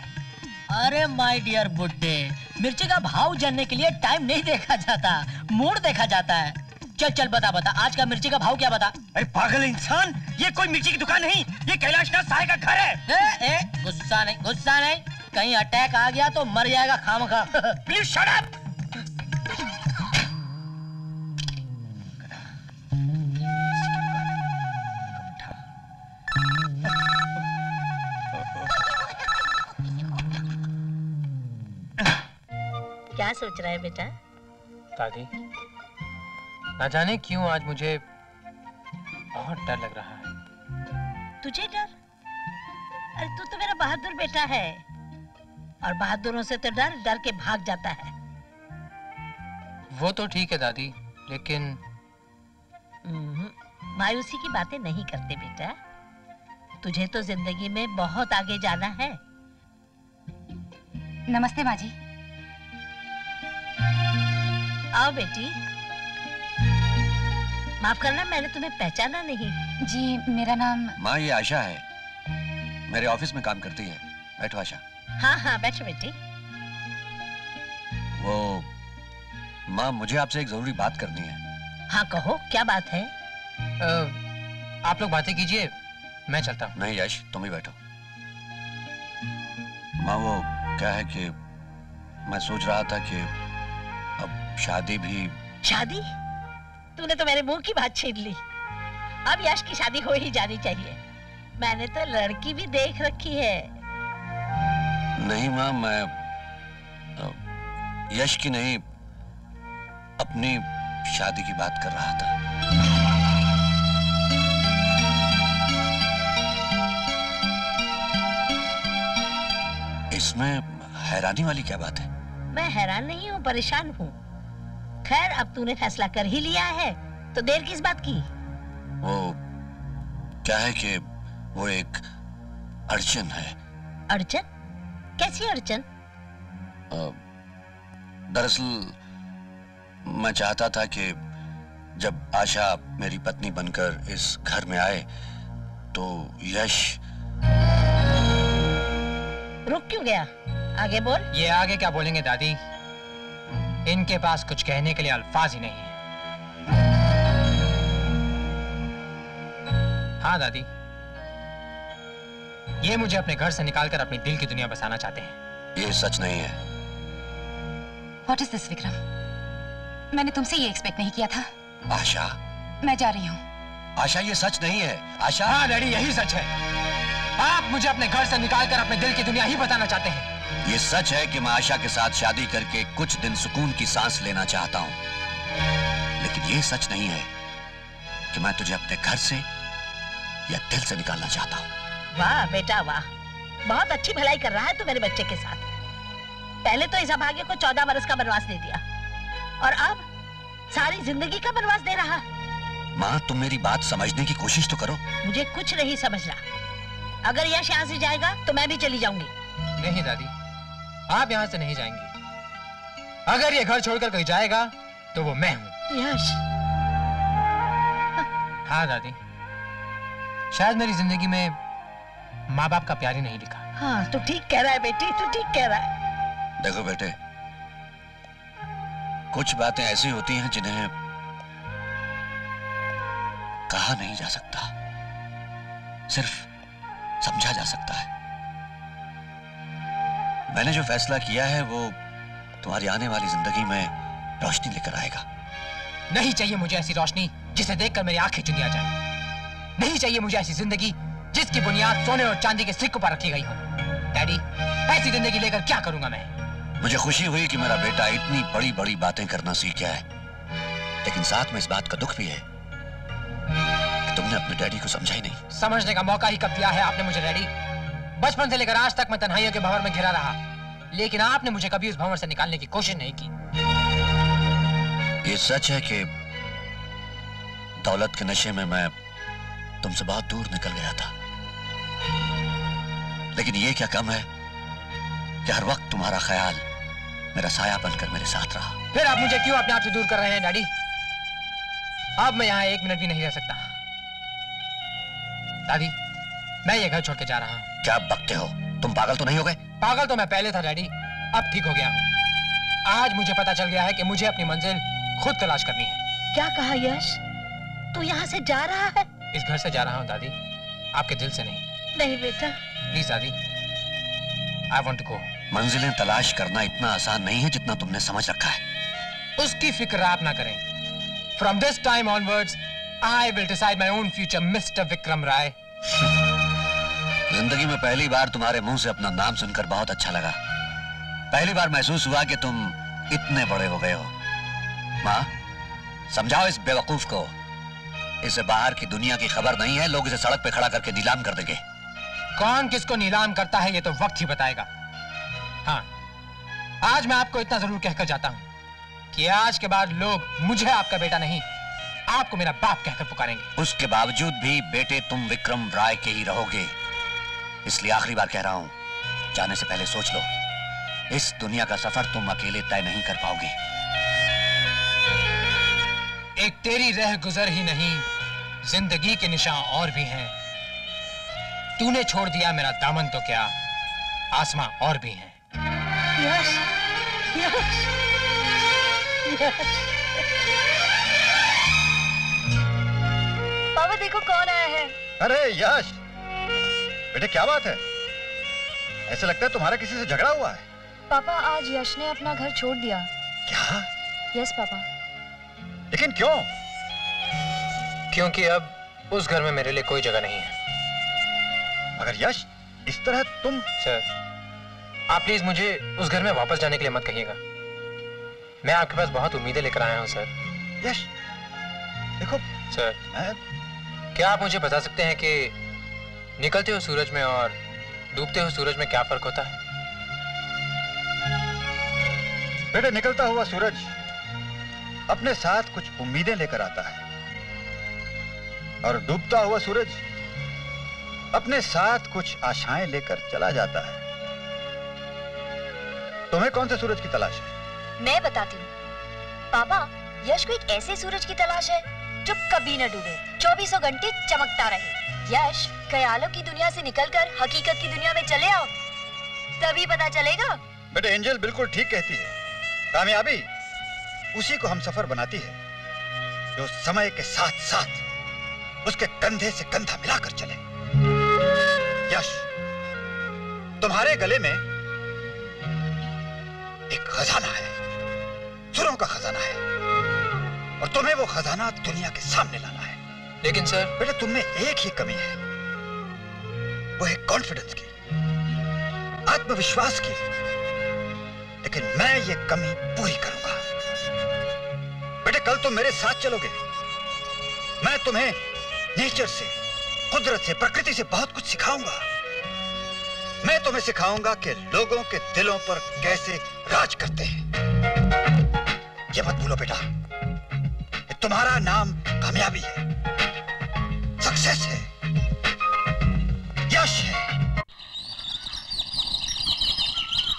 अरे माय डियर बुड्ढे, मिर्ची का भाव जानने के लिए टाइम नहीं देखा जाता, मूड देखा जाता है। चल चल बता बता आज का मिर्ची का भाव क्या? बता। अरे पागल इंसान, ये कोई मिर्ची की दुकान नहीं, ये कैलाशनाथ सहाय का घर है। गुस्सा नहीं गुस्सा नहीं, कहीं अटैक आ गया तो मर जाएगा खामखा। Please shut up. क्या सोच रहा है बेटा? दादी, ना जाने क्यों आज मुझे बहुत डर लग रहा है। तुझे डर? अरे तू तो मेरा बहादुर बेटा है, और बहादुरों से तो डर डर के भाग जाता है। वो तो ठीक है दादी, लेकिन मायूसी की बातें नहीं करते बेटा, तुझे तो जिंदगी में बहुत आगे जाना है। नमस्ते माँ जी। आओ बेटी। माफ करना मैंने तुम्हें पहचाना नहीं। जी मेरा नाम। माँ ये आशा है, मेरे ऑफिस में काम करती है। बैठो आशा। हाँ हाँ बैठो बेटी। वो माँ, मुझे आपसे एक जरूरी बात करनी है। हाँ कहो, क्या बात है? आप लोग बातें कीजिए, मैं चलता हूँ। नहीं यश, तुम ही बैठो। माँ वो क्या है कि मैं सोच रहा था कि अब शादी भी। शादी? तूने तो मेरे मुंह की बात छीन ली। अब यश की शादी हो ही जानी चाहिए। मैंने तो लड़की भी देख रखी है। नहीं माँ, मैं यश की नहीं, अपनी शादी की बात कर रहा था। इसमें हैरानी वाली क्या बात है? मैं हैरान नहीं हूँ, परेशान हूँ। खैर, अब तूने फैसला कर ही लिया है तो देर किस बात की? वो क्या है कि वो एक अड़चन है। अड़चन? कैसी अड़चन? दरअसल मैं चाहता था कि जब आशा मेरी पत्नी बनकर इस घर में आए तो यश। रुक क्यों गया, आगे बोल। ये आगे क्या बोलेंगे दादी, इनके पास कुछ कहने के लिए अल्फाज ही नहीं है। हाँ दादी, ये मुझे अपने घर से निकालकर अपनी दिल की दुनिया बसाना चाहते हैं। ये सच नहीं है। What is this, Vikram? मैंने तुमसे ये एक्सपेक्ट नहीं किया था। आशा, मैं जा रही हूँ। आशा, ये सच नहीं है। आशा। हाँ डैडी, यही सच है। आप मुझे अपने घर से निकालकर अपने दिल की दुनिया ही बताना चाहते हैं। ये सच है कि मैं आशा के साथ शादी करके कुछ दिन सुकून की सांस लेना चाहता हूँ, लेकिन ये सच नहीं है कि मैं तुझे अपने घर से या दिल से निकालना चाहता हूँ। वाह बेटा वाह, बहुत अच्छी भलाई कर रहा है तू मेरे बच्चे के साथ। पहले तो इस अभागे को 14 बरस का बनवास दे दिया और अब सारी जिंदगी का बनवास दे रहा। माँ, तुम मेरी बात समझने की कोशिश तो करो। मुझे कुछ नहीं समझ रहा। अगर यश यहाँ से जाएगा तो मैं भी चली जाऊंगी। नहीं दादी, आप यहाँ से नहीं जाएंगी। अगर ये घर छोड़कर कहीं जाएगा तो वो मैं हूँ। यश। हाँ दादी, शायद मेरी जिंदगी में माँ बाप का प्यार ही नहीं लिखा। हाँ तो ठीक कह रहा है बेटी, तू ठीक कह रहा है। देखो बेटे, कुछ बातें ऐसी होती हैं जिन्हें कहा नहीं जा सकता, सिर्फ समझा जा सकता है। मैंने जो फैसला किया है वो तुम्हारी आने वाली जिंदगी में रोशनी लेकर आएगा। नहीं चाहिए मुझे ऐसी रोशनी जिसे देखकर मेरी आंखें चुनिया जाए। नहीं चाहिए मुझे ऐसी जिंदगी जिसकी बुनियाद सोने और चांदी के सिक्कों पर रखी गई हो। डैडी, ऐसी जिंदगी लेकर क्या करूंगा मैं? मुझे खुशी हुई कि मेरा बेटा इतनी बड़ी बड़ी बातें करना सीख गया है, लेकिन साथ में इस बात का दुख भी है कि तुमने अपने डैडी को समझा ही नहीं। समझने का मौका ही कब दिया है आपने मुझे डैडी? बचपन से लेकर आज तक मैं तन्हाइयों के भंवर में घिरा रहा, लेकिन आपने मुझे कभी उस भंवर से निकालने की कोशिश नहीं की। ये सच है कि दौलत के नशे में मैं तुमसे बहुत दूर निकल गया था, लेकिन ये क्या कम है कि हर वक्त तुम्हारा ख्याल मेरा साया बनकर मेरे साथ रहा। फिर आप मुझे क्यों अपने आप से दूर कर रहे हैं डैडी? अब मैं यहाँ 1 मिनट भी नहीं रह सकता। दादी, मैं ये घर छोड़ के जा रहा हूँ। क्या बकते हो, तुम पागल तो नहीं हो गए? पागल तो मैं पहले था डैडी, अब ठीक हो गया हूँ। आज मुझे पता चल गया है कि मुझे अपनी मंजिल खुद तलाश करनी है। क्या कहा यश, तू यहाँ से जा रहा है? इस घर से जा रहा हूँ दादी, आपके दिल से नहीं। नहीं बेटा। प्लीज दादी, I want to go। मंजिलें तलाश करना इतना आसान नहीं है जितना तुमने समझ रखा है। उसकी फिक्र आप ना करें। From this time onwards, I will decide my own future, Mr. Vikram Rai। जिंदगी में पहली बार तुम्हारे मुंह से अपना नाम सुनकर बहुत अच्छा लगा। पहली बार महसूस हुआ कि तुम इतने बड़े हो गए हो। माँ, समझाओ इस बेवकूफ को, इसे बाहर की दुनिया की खबर नहीं है। लोग इसे सड़क पे खड़ा करके नीलाम कर देंगे। कौन किसको नीलाम करता है ये तो वक्त ही बताएगा। हाँ, आज मैं आपको इतना जरूर कहकर जाता हूँ कि आज के बाद लोग मुझे आपका बेटा नहीं, आपको मेरा बाप कहकर पुकारेंगे। उसके बावजूद भी बेटे तुम विक्रम राय के ही रहोगे, इसलिए आखिरी बार कह रहा हूँ, जाने से पहले सोच लो। इस दुनिया का सफर तुम अकेले तय नहीं कर पाओगे। एक तेरी रह गुजर ही नहीं, जिंदगी के निशान और भी हैं। तूने छोड़ दिया मेरा दामन तो क्या आसमां और भी हैं। यस, पापा देखो कौन आया है। अरे यश बेटे क्या बात है, ऐसे लगता है तुम्हारा किसी से झगड़ा हुआ है। पापा आज यश ने अपना घर छोड़ दिया। क्या? Yes papa. लेकिन क्यों? क्योंकि अब उस घर में मेरे लिए कोई जगह नहीं है। मगर यश इस तरह तुम। सर आप प्लीज मुझे उस घर में वापस जाने के लिए मत कहिएगा, मैं आपके पास बहुत उम्मीदें लेकर आया हूँ सर। यश देखो सर क्या आप मुझे बता सकते हैं कि निकलते हुए सूरज में और डूबते हुए सूरज में क्या फर्क होता है? बेटे निकलता हुआ सूरज अपने साथ कुछ उम्मीदें लेकर आता है और डूबता हुआ सूरज अपने साथ कुछ आशाएं लेकर चला जाता है। तुम्हें कौन से सूरज की तलाश है? मैं बताती हूँ पापा, यश को एक ऐसे सूरज की तलाश है जो कभी न डूबे, 2400 घंटे चमकता रहे। यश ख्यालों की दुनिया से निकलकर हकीकत की दुनिया में चले आओ, तभी पता चलेगा। बेटे एंजल बिल्कुल ठीक कहती है, कामयाबी उसी को हम सफर बनाती है जो समय के साथ साथ उसके कंधे से कंधा मिलाकर चले। यश तुम्हारे गले में एक खजाना है, सुरों का खजाना है, और तुम्हें वो खजाना दुनिया के सामने लाना है। लेकिन सर बेटा तुमने एक ही कमी है, वो है कॉन्फिडेंस की, आत्मविश्वास की। लेकिन मैं ये कमी पूरी करूंगा। बेटे कल तुम मेरे साथ चलोगे, मैं तुम्हें नेचर से, कुदरत से, प्रकृति से बहुत कुछ सिखाऊंगा। मैं तुम्हें सिखाऊंगा कि लोगों के दिलों पर कैसे राज करते हैं। ये मत भूलो बेटा, तुम्हारा नाम कामयाबी है, सक्सेस है, यश है।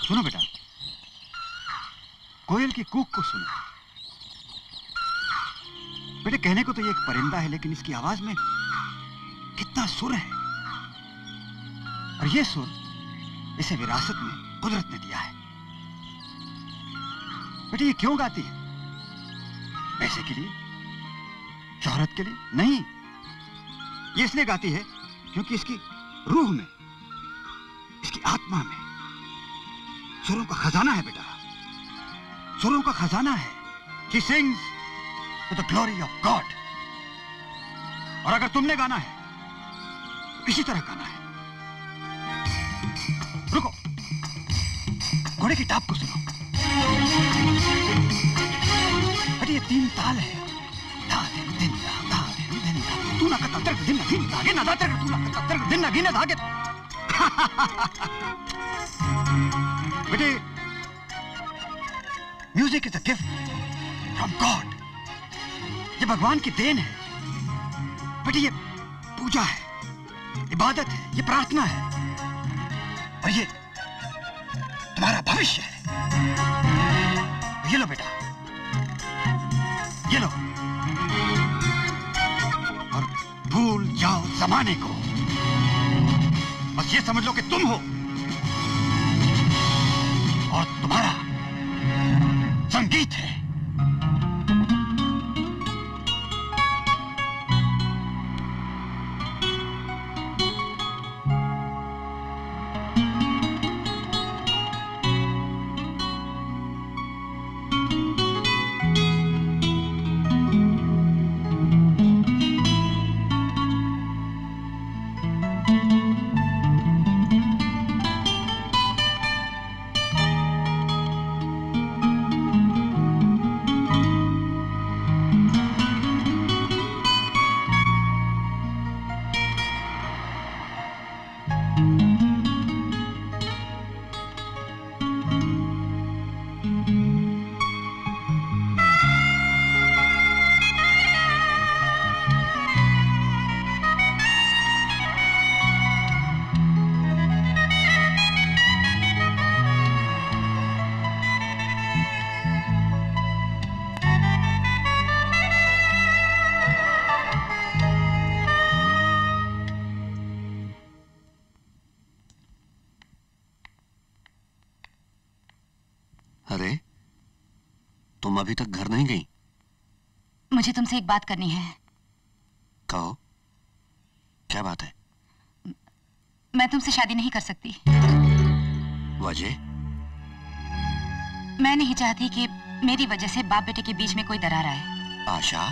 सुनो बेटा, कोयल की कूक को सुनो। बेटे कहने को तो ये एक परिंदा है, लेकिन इसकी आवाज में कितना सुर है, और ये सुर इसे विरासत में कुदरत ने दिया है। बेटे ये क्यों गाती है? पैसे के लिए, शोहरत के लिए नहीं, ये इसलिए गाती है क्योंकि इसकी रूह में, इसकी आत्मा में सुरों का खजाना है। बेटा सुरों का खजाना है। She sings to the glory of God। और अगर तुमने गाना है तो इसी तरह गाना है। रुको, घोड़े की टाप को सुनो। अरे ये 3 ताल है, तूना का तर्क दिन ना दिन धागे ना दातर, तूना का तर्क दिन ना दिन धागे। बेटे music is a gift from God, ये भगवान की देन है। बेटे ये पूजा है, इबादत है, ये प्रार्थना है, और ये तुम्हारा भविष्य है। ये लो बेटा, ये लो, भूल जाओ जमाने को, बस ये समझ लो कि तुम हो और तुम्हारा संगीत है। अरे तुम अभी तक घर नहीं गई? मुझे तुमसे एक बात करनी है। कहो, क्या बात है? मैं तुमसे शादी नहीं कर सकती। वजह? मैं नहीं चाहती कि मेरी वजह से बाप बेटे के बीच में कोई दरार आए। आशा,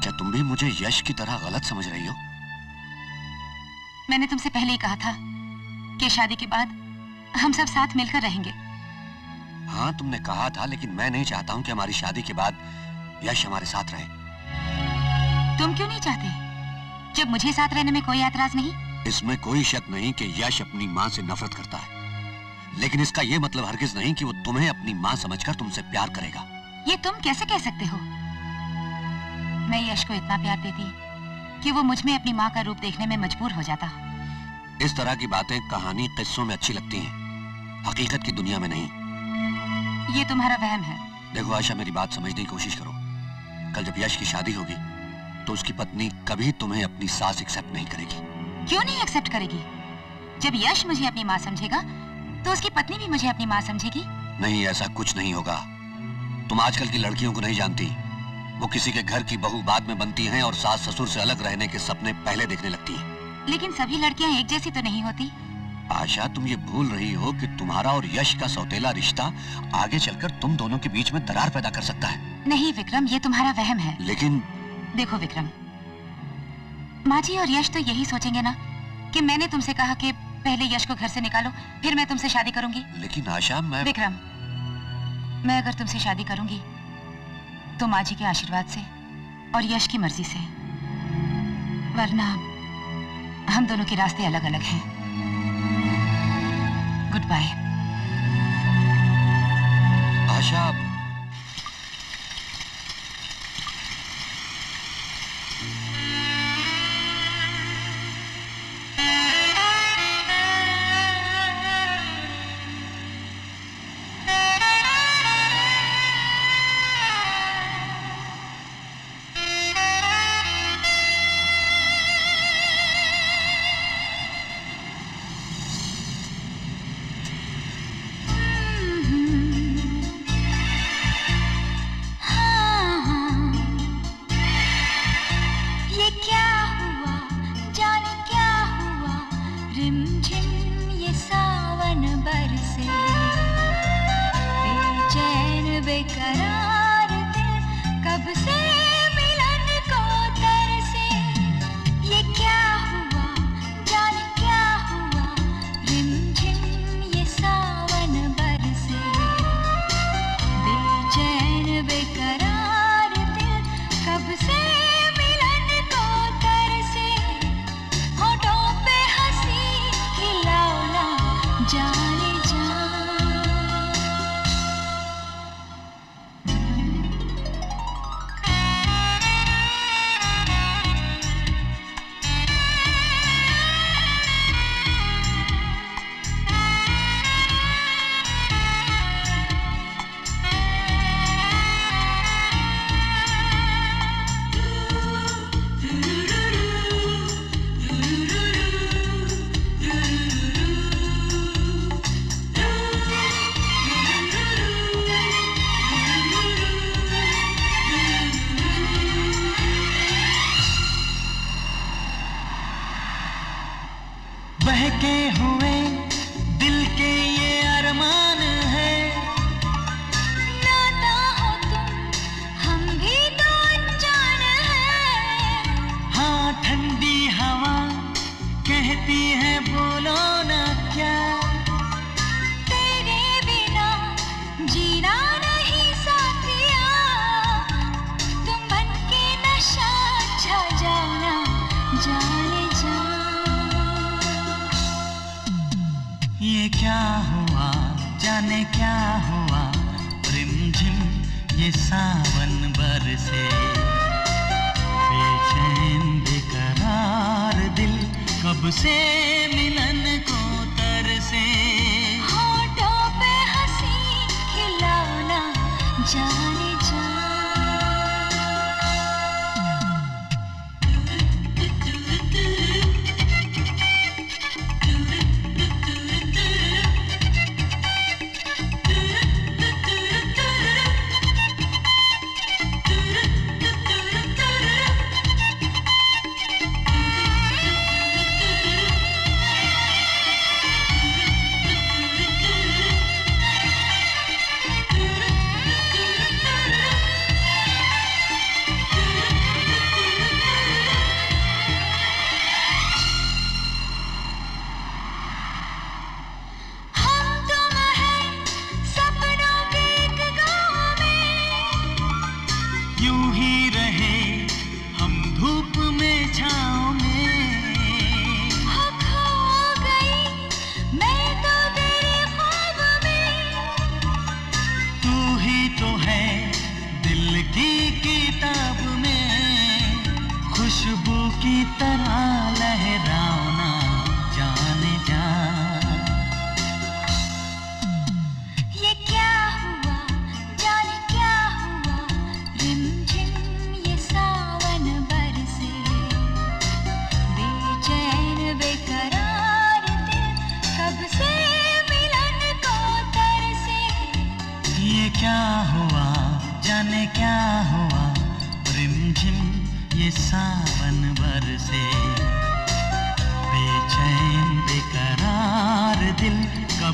क्या तुम भी मुझे यश की तरह गलत समझ रही हो? मैंने तुमसे पहले ही कहा था कि शादी के बाद हम सब साथ मिलकर रहेंगे। हाँ, तुमने कहा था, लेकिन मैं नहीं चाहता हूँ कि हमारी शादी के बाद यश हमारे साथ रहे। तुम क्यों नहीं चाहते? जब मुझे साथ रहने में कोई ऐतराज नहीं। इसमें कोई शक नहीं कि यश अपनी माँ से नफरत करता है, लेकिन इसका ये मतलब हरगिज नहीं कि वो तुम्हें अपनी माँ समझकर तुमसे प्यार करेगा। ये तुम कैसे कह सकते हो? मैं यश को इतना प्यार देती कि वो मुझ में अपनी माँ का रूप देखने में मजबूर हो जाता। इस तरह की बातें कहानी किस्सों में अच्छी लगती हैं, हकीकत की दुनिया में नहीं। ये तुम्हारा वहम है। देखो आशा, मेरी बात समझने की कोशिश करो। कल जब यश की शादी होगी तो उसकी पत्नी कभी तुम्हें अपनी सास एक्सेप्ट नहीं करेगी। क्यों नहीं एक्सेप्ट करेगी? जब यश मुझे अपनी माँ समझेगा तो उसकी पत्नी भी मुझे अपनी माँ समझेगी। नहीं, ऐसा कुछ नहीं होगा। तुम आजकल की लड़कियों को नहीं जानती। वो किसी के घर की बहू बाद में बनती हैं और सास ससुर से अलग रहने के सपने पहले देखने लगती हैं। लेकिन सभी लड़कियाँ एक जैसी तो नहीं होती। आशा, तुम ये भूल रही हो कि तुम्हारा और यश का सौतेला रिश्ता आगे चलकर तुम दोनों के बीच में दरार पैदा कर सकता है। नहीं विक्रम, ये तुम्हारा वहम है। लेकिन देखो विक्रम, माँ जी और यश तो यही सोचेंगे ना कि मैंने तुमसे कहा कि पहले यश को घर से निकालो, फिर मैं तुमसे शादी करूंगी। लेकिन आशा, मैं विक्रम, मैं अगर तुमसे शादी करूंगी तो माँ जी के आशीर्वाद से और यश की मर्जी से, वरना हम दोनों के रास्ते अलग अलग हैं। Good bye. आशा,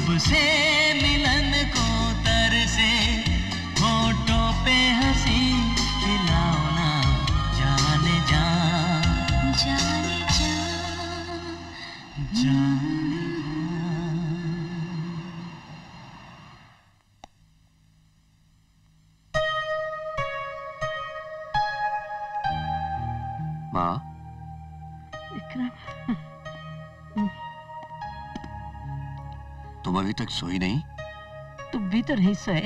तुमसे मिलन को तरसे, होठों पे हंसी खिलाओ ना जाने जा, जाने जा, जाने जा। माँ तुम अभी तक सोई नहीं? तुम भी तो नहीं सोए।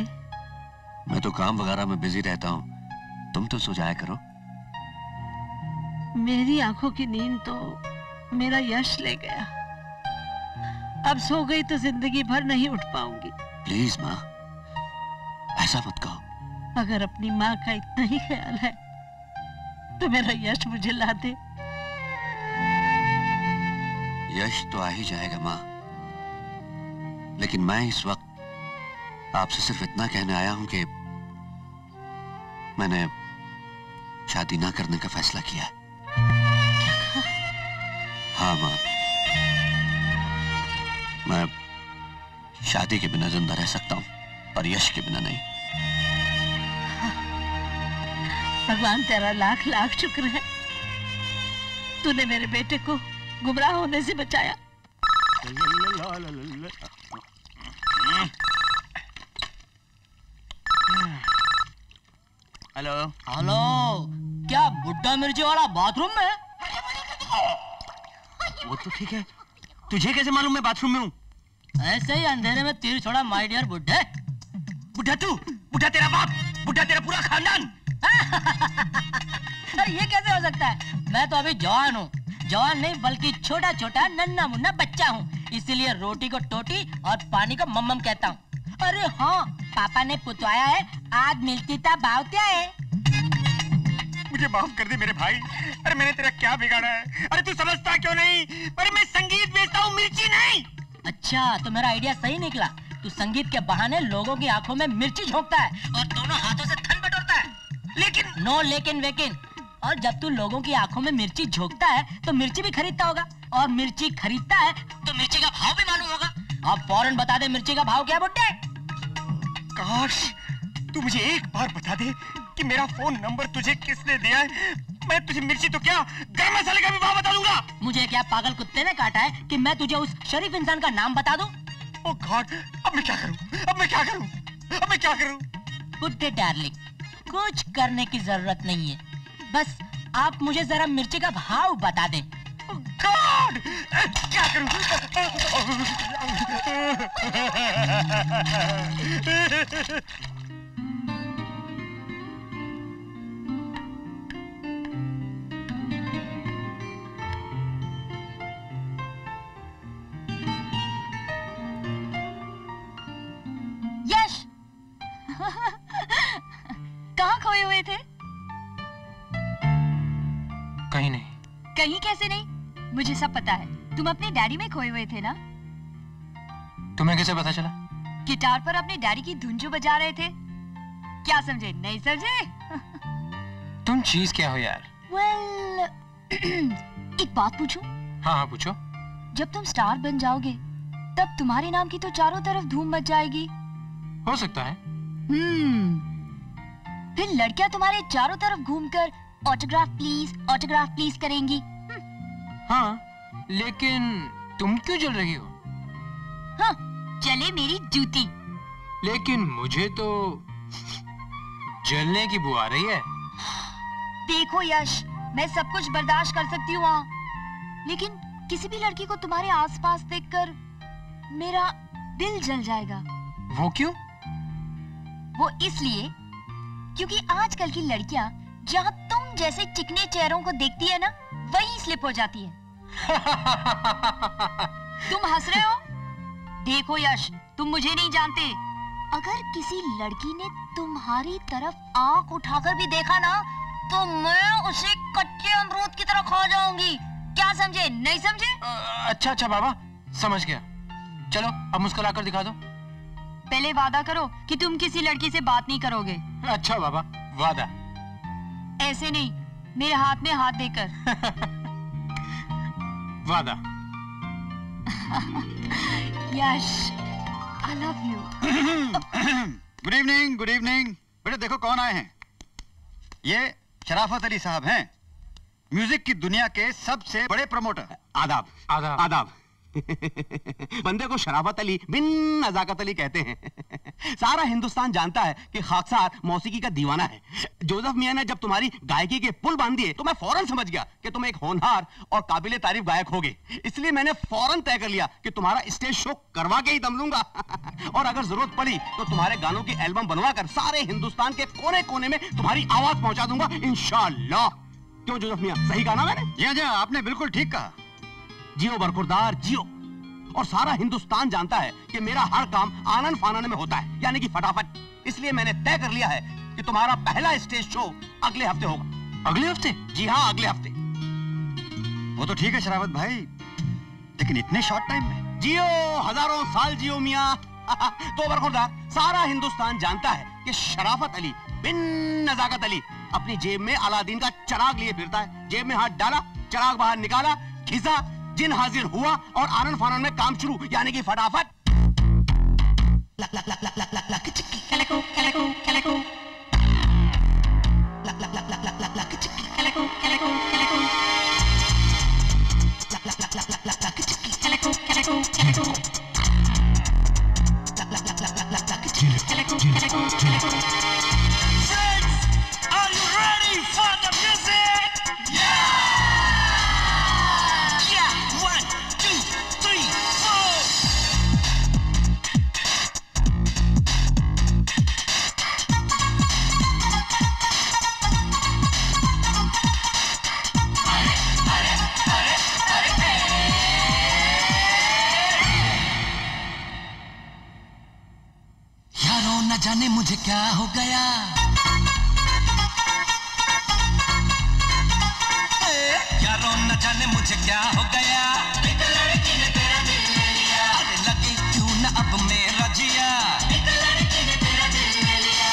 मैं तो काम वगैरह में बिजी रहता हूँ, तुम तो सो जाया करो। मेरी आंखों की नींद तो मेरा यश ले गया। अब सो गई तो जिंदगी भर नहीं उठ पाऊंगी। प्लीज माँ ऐसा मत कहो। अगर अपनी माँ का इतना ही ख्याल है तो मेरा यश मुझे ला दे। यश तो आ ही जाएगा माँ, लेकिन मैं इस वक्त आपसे सिर्फ इतना कहने आया हूं कि मैंने शादी ना करने का फैसला किया है। हाँ माँ, मैं शादी के बिना जिंदा रह सकता हूँ पर यश के बिना नहीं। भगवान तेरा लाख लाख शुक्र है, तूने मेरे बेटे को गुमराह होने से बचाया। हेलो हेलो, क्या बुड्ढा मिर्ची वाला बाथरूम में है? वो तो ठीक है, तुझे कैसे मालूम मैं बाथरूम में हूँ? ऐसे ही अंधेरे में तीर छोड़ा माय डियर बुड्ढे। बुड्ढा तू, बुड्ढा तेरा बाप, बुड्ढा तेरा पूरा खानदान। अरे ये कैसे हो सकता है? मैं तो अभी जवान हूँ, जवान नहीं बल्कि छोटा छोटा नन्ना मुन्ना बच्चा हूँ, इसीलिए रोटी को टोटी और पानी को मम्मम कहता हूँ। अरे हाँ, पापा ने पुतवाया है, आज मिलती था भाव क्या है। मुझे माफ कर दे मेरे भाई, अरे मैंने तेरा क्या बिगाड़ा है? अरे तू समझता क्यों नहीं? अरे मैं संगीत बेचता हूँ, मिर्ची नहीं। अच्छा तो मेरा आइडिया सही निकला, तू संगीत के बहाने लोगों की आंखों में मिर्ची झोंकता है और दोनों हाथों से धन बटोरता है। लेकिन नो लेकिन वेकिन। और जब तू लोगों की आंखों में मिर्ची झोंकता है तो मिर्ची भी खरीदता होगा, और मिर्ची खरीदता है तो मिर्ची का भाव भी मालूम होगा। आप फौरन बता दे मिर्ची का भाव क्या बुड्ढे। काश तू मुझे एक बार बता दे कि मेरा फोन नंबर तुझे किसने दिया है, मैं तुझे मिर्ची तो क्या गर्म मसाले का भी भाव बता दूंगा। मुझे क्या पागल कुत्ते ने काटा है कि मैं तुझे उस शरीफ इंसान का नाम बता दूं? ओ गॉड, अब मैं क्या करूँ, अब मैं क्या करूँ, अब मैं क्या करूँ? बुड्ढे डार्लिंग, कुछ करने की जरूरत नहीं है, बस आप मुझे जरा मिर्ची का भाव बता दें। गॉड, क्या करूं? यश, कहाँ खोए हुए थे? कहीं नहीं। कहीं कैसे नहीं? मुझे सब पता है, तुम अपने डैडी में खोए हुए थे ना। तुम्हें कैसे पता चला? गिटार पर अपने डैडी की धुन जो बजा रहे थे। क्या समझे? नहीं समझे? तुम चीज क्या हो यार? एक बात पूछूं? हाँ हाँ पूछो। जब तुम स्टार बन जाओगे तब तुम्हारे नाम की तो चारों तरफ धूम मच जाएगी। हो सकता है। फिर लड़कियां तुम्हारे चारों तरफ घूमकर ऑटोग्राफ प्लीज करेंगी। हाँ, लेकिन तुम क्यों जल रही हो? हाँ, जले मेरी जूती। लेकिन मुझे तो जलने की बू आ रही है। देखो यश, मैं सब कुछ बर्दाश्त कर सकती हूँ, लेकिन किसी भी लड़की को तुम्हारे आसपास देखकर मेरा दिल जल जाएगा। वो क्यों? वो इसलिए क्योंकि आजकल की लड़कियाँ जहाँ तुम जैसे चिकने चेहरों को देखती है ना, वही स्लिप हो जाती है। तुम हंस रहे हो? देखो यश, तुम मुझे नहीं जानते। अगर किसी लड़की ने तुम्हारी तरफ आंख उठाकर भी देखा ना, तो मैं उसे कच्चे अमरूद की तरह खा जाऊंगी। क्या समझे? नहीं समझे? अच्छा अच्छा बाबा, समझ गया। चलो अब मुस्कुरा कर दिखा दो। पहले वादा करो कि तुम किसी लड़की से बात नहीं करोगे। अच्छा बाबा, वादा। ऐसे नहीं, मेरे हाथ में हाथ देकर। वादा। यश, love you. Good evening, बेटे देखो कौन आए हैं। ये शराफत अली साहब हैं, म्यूजिक की दुनिया के सबसे बड़े प्रमोटर। आदाब, आदाब, आदाब। बंदे को शराफत अली बिन नजाकत अली कहते हैं। सारा हिंदुस्तान जानता है कि खाकसार मौसीकी का दीवाना है। जोसेफ मियां ने जब तुम्हारी गायकी के पुल बांध दिए तो मैं फौरन समझ गया कि तुम एक होनहार और काबिले तारीफ गायक होगे, इसलिए मैंने फौरन तय कर लिया कि तुम्हारा स्टेज शो करवा के ही दम लूंगा और अगर जरूरत पड़ी तो तुम्हारे गानों की एल्बम बनवाकर सारे हिंदुस्तान के कोने कोने में तुम्हारी आवाज पहुंचा दूंगा इंशाल्लाह। क्यों जोसेफ मियां, सही कहा ना मैंने? जी हां, आपने बिल्कुल ठीक कहा। जियो बरकुरदार जियो। और सारा हिंदुस्तान जानता है कि मेरा हर काम आनंद फानन में होता है, यानी कि फटाफट। इसलिए मैंने तय कर लिया है कि तुम्हारा पहला स्टेज शो अगले हफ्ते होगा। अगले हफ्ते? जी हाँ, अगले हफ्ते। वो तो ठीक है शराफत भाई, लेकिन इतने शॉर्ट टाइम में? जियो, हजारों साल जियो मियाँ। तो बरकुरदार, सारा हिंदुस्तान जानता है कि शराफत अली बिन नजाकत अली अपनी जेब में अलादीन का चराग लिए फिरता है। जेब में हाथ डाला, चराग बाहर निकाला, खिसा, जिन हाजिर हुआ और आनंद फानन में काम शुरू, यानी कि फटाफट। क्या हो गया यारों, न जाने मुझे क्या हो गया। एक लड़की ने तेरा दिल ले लिया। अरे लगे क्यों न अब मेरा जिया। एक लड़की ने तेरा दिल ले लिया।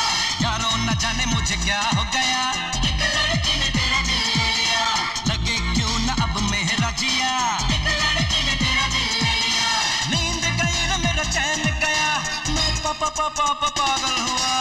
यारों न जाने मुझे क्या हो गया। एक लड़की ने तेरा दिल ले लिया। लगे क्यों न अब मेरा जिया। एक लड़की ने तेरा दिल ले लिया। नींद गई न मेरा चैन गया, मैं पापा पापा पागल हुआ।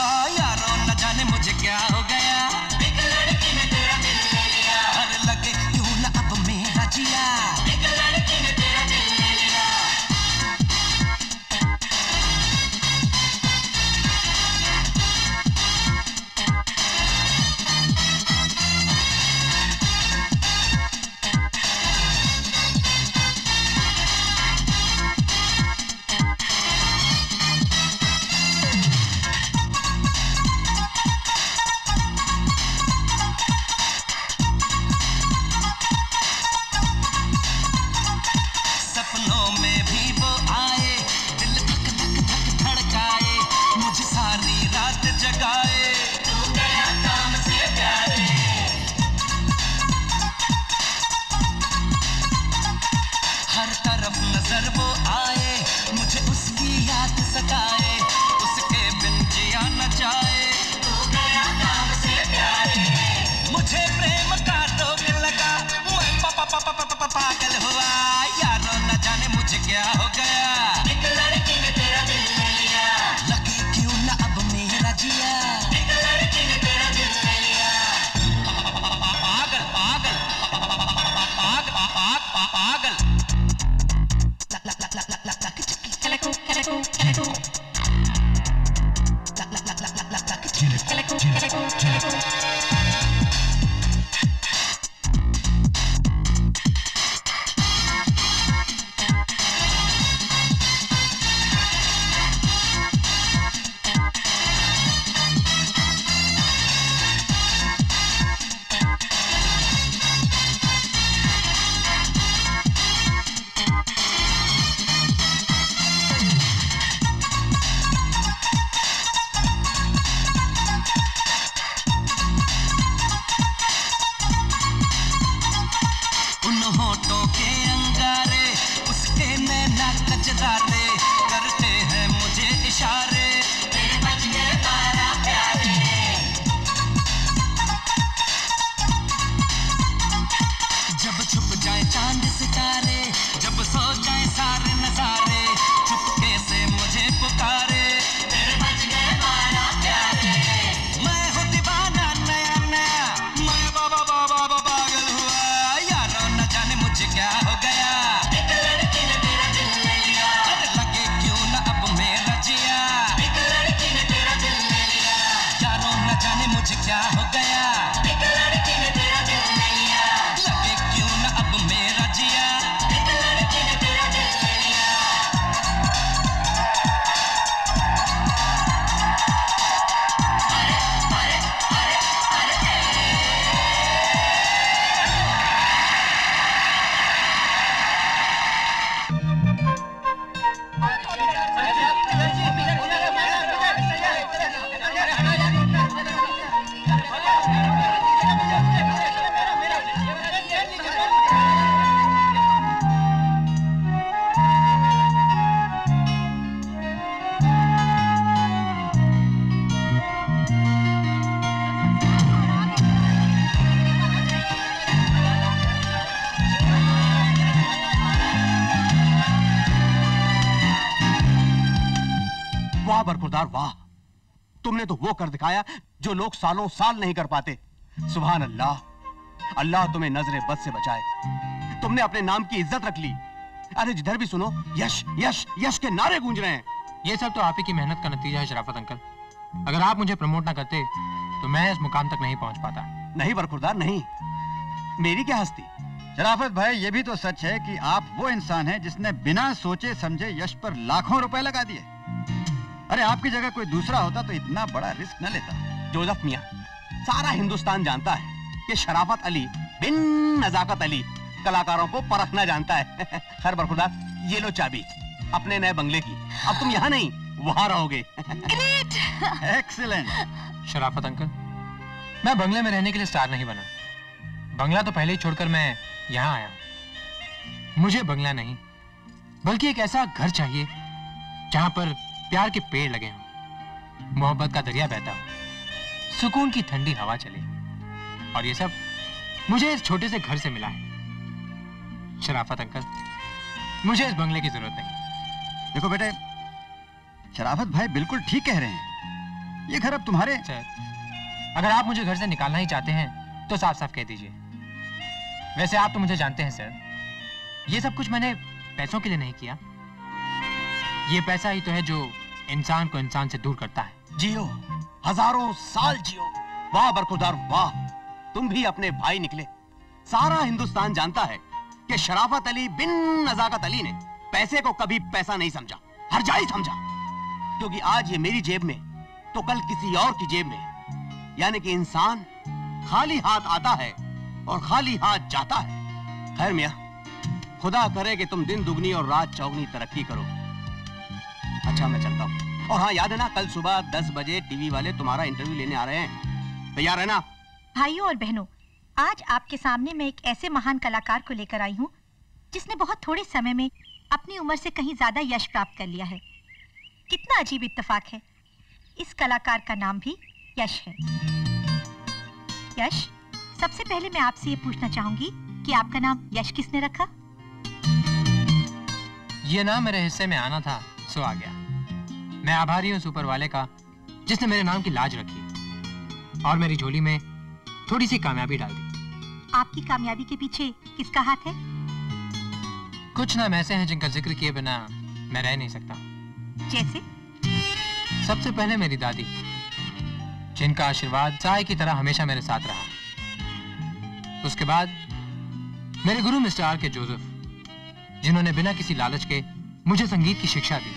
वाह बरखुरदार वाह, तुमने तो वो कर दिखाया जो लोग सालों साल नहीं कर पाते। सुभान अल्लाह, अल्लाह तुम्हें नजरे बद से बचाए। तुमने अपने नाम की इज्जत रख ली। अरे जिधर भी सुनो यश यश यश के नारे गूंज रहे हैं। ये सब तो आप ही की मेहनत का नतीजा है शराफत अंकल। अगर आप मुझे प्रमोट ना करते तो मैं इस मुकाम तक नहीं पहुंच पाता। नहीं बरखुरदार नहीं, मेरी क्या हस्ती। शराफत भाई ये भी तो सच है कि आप वो इंसान हैं जिसने बिना सोचे समझे यश पर लाखों रुपए लगा दिए। अरे आपकी जगह कोई दूसरा होता तो इतना बड़ा रिस्क न लेता। जोसेफ मियां, सारा हिंदुस्तान जानता है कि शराफत अली बिन नजाकत अली कलाकारों को परखना जानता है। खैर बरखुरदार, ये लो चाबी अपने नए बंगले की। अब तुम यहाँ नहीं वहां रहोगे। Great, excellent. शराफत अंकल, मैं बंगले में रहने के लिए स्टार नहीं बना। बंगला तो पहले ही छोड़कर मैं यहाँ आया। मुझे बंगला नहीं बल्कि एक ऐसा घर चाहिए जहाँ पर प्यार के पेड़ लगे हों, मोहब्बत का दरिया बहता हो, सुकून की ठंडी हवा चले। और ये सब मुझे इस छोटे से घर से मिला है। शराफत अंकल, मुझे इस बंगले की जरूरत नहीं। देखो बेटे, शराफत भाई बिल्कुल ठीक कह रहे हैं। ये घर अब तुम्हारे। सर, अगर आप मुझे घर से निकालना ही चाहते हैं तो साफ साफ कह दीजिए। वैसे आप तो मुझे जानते हैं सर, ये सब कुछ मैंने पैसों के लिए नहीं किया। ये पैसा ही तो है जो इंसान को इंसान से दूर करता है। जियो, हजारों साल जियो। वाह बरखुरदार वाह, तुम भी अपने भाई निकले। सारा हिंदुस्तान जानता है कि शराफत अली बिन नजाकत अली ने पैसे को कभी पैसा नहीं समझा, हरजाई समझा। क्योंकि आज ये मेरी जेब में तो कल किसी और की जेब में। यानी कि इंसान खाली हाथ आता है और खाली हाथ जाता है। खैर मियां, खुदा करे कि तुम दिन दुगनी और रात चौगनी तरक्की करो। अच्छा मैं चलता हूँ। और हाँ, याद है ना कल सुबह 10 बजे टीवी वाले तुम्हारा इंटरव्यू लेने आ रहे हैं, तैयार है ना? भाइयों और बहनों, आज आपके सामने मैं एक ऐसे महान कलाकार को लेकर आई हूँ जिसने बहुत थोड़े समय में अपनी उम्र से कहीं ज्यादा यश प्राप्त कर लिया है। कितना अजीब इत्तेफाक है, इस कलाकार का नाम भी यश है। यश, सबसे पहले मैं आपसे ये पूछना चाहूंगी कि आपका नाम यश किसने रखा? ये नाम मेरे हिस्से में आना था सो आ गया। मैं आभारी हूँ सुपर वाले का जिसने मेरे नाम की लाज रखी और मेरी झोली में थोड़ी सी कामयाबी डाल दी। आपकी कामयाबी के पीछे किसका हाथ है? कुछ नाम ऐसे हैं जिनका जिक्र किए बिना मैं रह नहीं सकता। जैसे? सबसे पहले मेरी दादी, जिनका आशीर्वाद साय की तरह हमेशा मेरे साथ रहा। उसके बाद मेरे गुरु मिस्टर आर के जोसेफ, जिन्होंने बिना किसी लालच के मुझे संगीत की शिक्षा दी।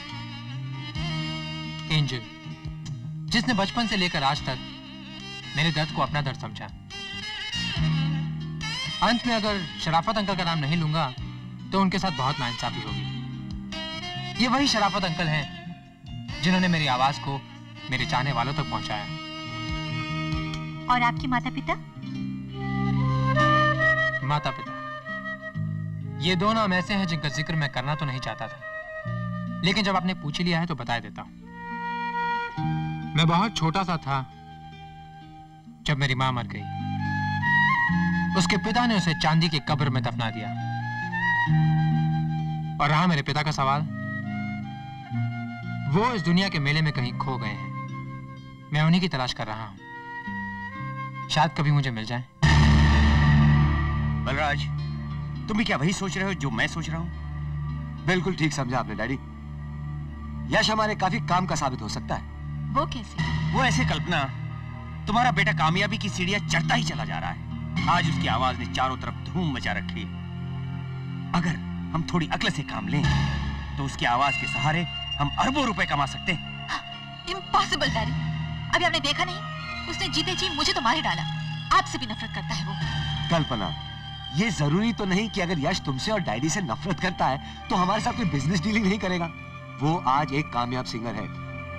एंजल, जिसने बचपन से लेकर आज तक मेरे दर्द को अपना दर्द समझा। अंत में अगर शराफत अंकल का नाम नहीं लूंगा तो उनके साथ बहुत नाइंसाफी होगी। ये वही शराफत अंकल हैं जिन्होंने मेरी आवाज को मेरे चाहने वालों तक पहुंचाया। और आपके माता पिता? माता पिता, ये दो नाम ऐसे हैं जिनका जिक्र मैं करना तो नहीं चाहता था, लेकिन जब आपने पूछ लिया है तो बता देता हूं। मैं बहुत छोटा सा था जब मेरी मां मर गई। उसके पिता ने उसे चांदी की कब्र में दफना दिया। और रहा मेरे पिता का सवाल, वो इस दुनिया के मेले में कहीं खो गए हैं। मैं उन्हीं की तलाश कर रहा हूं, शायद कभी मुझे मिल जाए। बलराज, तुम भी क्या वही सोच रहे हो जो मैं सोच रहा हूं? बिल्कुल ठीक समझा आपने डैडी। यश हमारे काफी काम का साबित हो सकता है। वो कैसे? वो ऐसे कल्पना, तुम्हारा बेटा कामयाबी की सीढ़ियां चढ़ता ही चला जा रहा है। आज उसकी आवाज ने चारों तरफ धूम मचा रखी। अगर हम थोड़ी अक्ल से काम लें तो उसकी आवाज के सहारे हम अरबों रुपए कमा सकते हैं। हाँ, इम्पॉसिबल डैडी। अभी आपने देखा नहीं, उसने जीते जी मुझे तो मार ही डाला। आपसे भी नफरत करता है वो। कल्पना, ये जरूरी तो नहीं कि अगर यश तुमसे और डैडी से नफरत करता है तो हमारे साथ कोई बिजनेस डीलिंग नहीं करेगा। वो आज एक कामयाब सिंगर है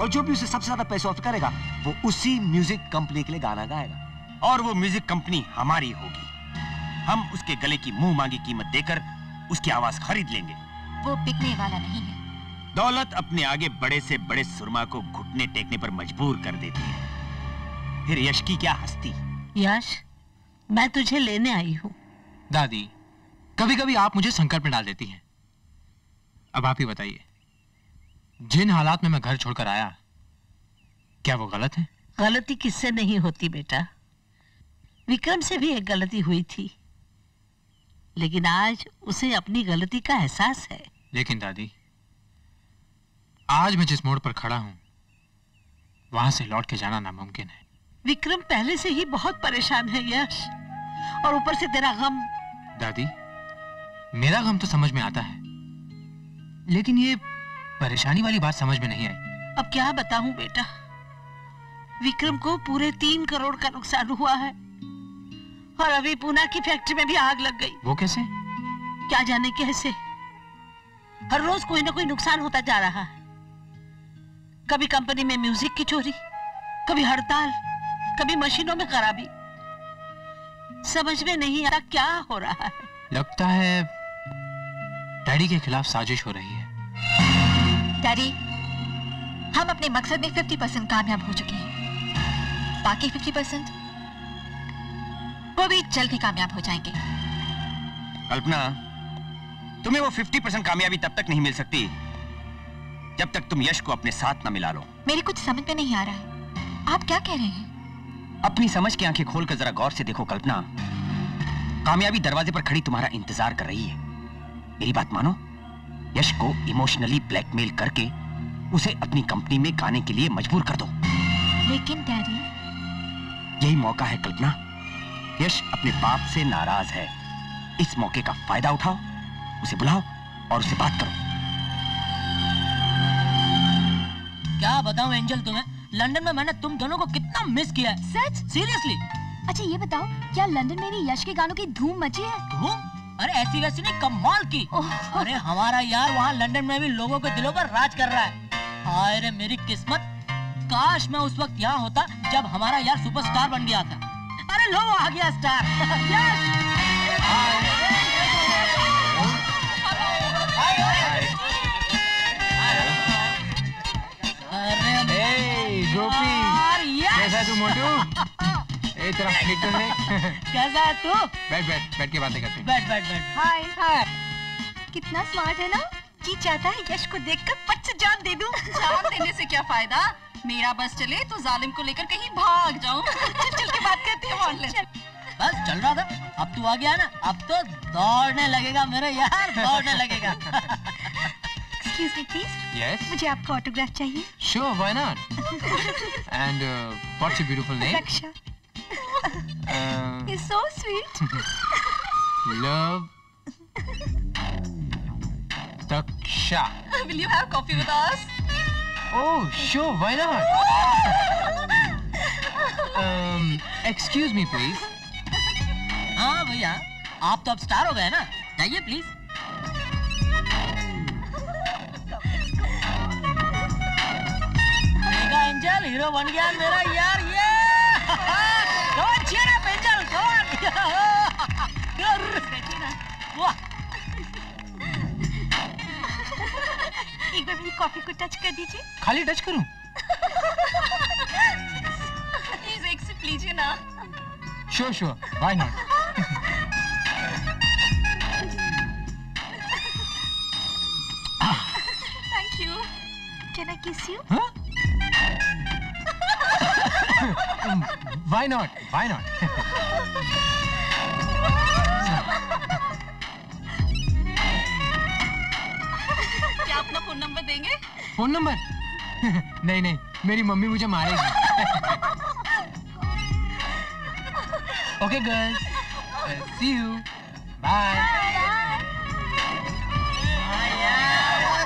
और जो भी उसे सबसे ज्यादा पैसे ऑफर करेगा वो उसी म्यूजिक कंपनी के लिए गाना गाएगा। और वो म्यूजिक कंपनी हमारी होगी। हम उसके गले की मुंह मांगी कीमत देकर उसकी आवाज खरीद लेंगे। वो बिकने वाला नहीं है। दौलत अपने आगे बड़े से बड़े सुरमा को घुटने टेकने पर मजबूर कर देती है। फिर यश की क्या हस्ती। यश, मैं तुझे लेने आई हूँ। दादी, कभी कभी आप मुझे संकट में डाल देती है। अब आप ही बताइए, जिन हालात में मैं घर छोड़कर आया क्या वो गलत है? गलती किससे नहीं होती बेटा, विक्रम से भी एक गलती हुई थी, लेकिन आज उसे अपनी गलती का एहसास है। लेकिन दादी, आज मैं जिस मोड़ पर खड़ा हूं वहां से लौट के जाना नामुमकिन है। विक्रम पहले से ही बहुत परेशान है यश, और ऊपर से तेरा गम। दादी, मेरा गम तो समझ में आता है, लेकिन ये परेशानी वाली बात समझ में नहीं आई। अब क्या बताऊं बेटा, विक्रम को पूरे 3 करोड़ का नुकसान हुआ है, और अभी पूना की फैक्ट्री में भी आग लग गई। वो कैसे? क्या जाने कैसे, हर रोज कोई ना कोई नुकसान होता जा रहा है। कभी कंपनी में म्यूजिक की चोरी, कभी हड़ताल, कभी मशीनों में खराबी। समझ में नहीं आता क्या हो रहा है। लगता है डैडी के खिलाफ साजिश हो रही है। डैडी, हम अपने मकसद में 50% कामयाब हो चुके हैं, बाकी 50% वो भी जल्द ही कामयाब हो जाएंगे। कल्पना, तुम्हें वो 50% कामयाबी तब तक नहीं मिल सकती जब तक तुम यश को अपने साथ ना मिला लो। मेरी कुछ समझ में नहीं आ रहा है, आप क्या कह रहे हैं? अपनी समझ की आंखें खोलकर जरा गौर से देखो कल्पना, कामयाबी दरवाजे पर खड़ी तुम्हारा इंतजार कर रही है। मेरी बात मानो, यश को इमोशनली ब्लैकमेल करके उसे अपनी कंपनी में गाने के लिए मजबूर कर दो। लेकिन डैडी, यही मौका है कल्पना, यश अपने बाप से नाराज है, इस मौके का फायदा उठाओ, उसे बुलाओ और उससे बात करो। क्या बताऊं एंजल तुम्हें, लंदन में मैंने तुम दोनों को कितना मिस किया है। सच? सीरियसली? अच्छा ये बताओ, क्या लंदन में भी यश के गानों की धूम मची है? धूम? अरे ऐसी वैसी नहीं, कमाल की। अरे हमारा यार वहाँ लंदन में भी लोगों के दिलों पर राज कर रहा है। अरे मेरी किस्मत, काश मैं उस वक्त यहाँ होता जब हमारा यार सुपरस्टार बन गया था। अरे लो आ गया स्टार। यस। अरे गोपी, कैसा है तू मोटू? ए तेरा फ्लिकर है। कैसा है तू? बैठ बैठ बैठ के बातें करते हैं। बैठ बैठ बैठ। हाय हाय, कितना स्मार्ट है ना, जी चाहता है यश को देखकर पच्च जान दे दूं। जान देने से क्या फायदा, मेरा बस चले तो जालिम को लेकर कहीं भाग जाऊं। चल के बात करते हैं ऑनलाइन। बस चल रहा था, अब तू आ गया ना, अब तो दौड़ने लगेगा मेरा यार, दौड़ने लगेगा। Excuse me please. Yes. मुझे आपका ऑटोग्राफ चाहिए। Sure, why not? And what's your beautiful name? Raksha. You're so sweet. Love. Taksha. Will you have coffee with us? Oh, sure, why not? Excuse me, please. हाँ भैया, आप तो अब स्टार हो गए ना, जाइए प्लीज। मेगा एंजल हीरो बन गया मेरा यार ये। Go cheer up, Angel, go on. वाह। एक बार मेरी कॉफी को टच कर दीजिए। खाली टच करूं? प्लीज एक सिप लीजिए ना। Sure sure, why not. Thank you. Can I kiss you? Why not, why not. अपना फोन नंबर देंगे? Phone number? नहीं नहीं, मेरी मम्मी मुझे मारेगी। Okay girls, see you, bye.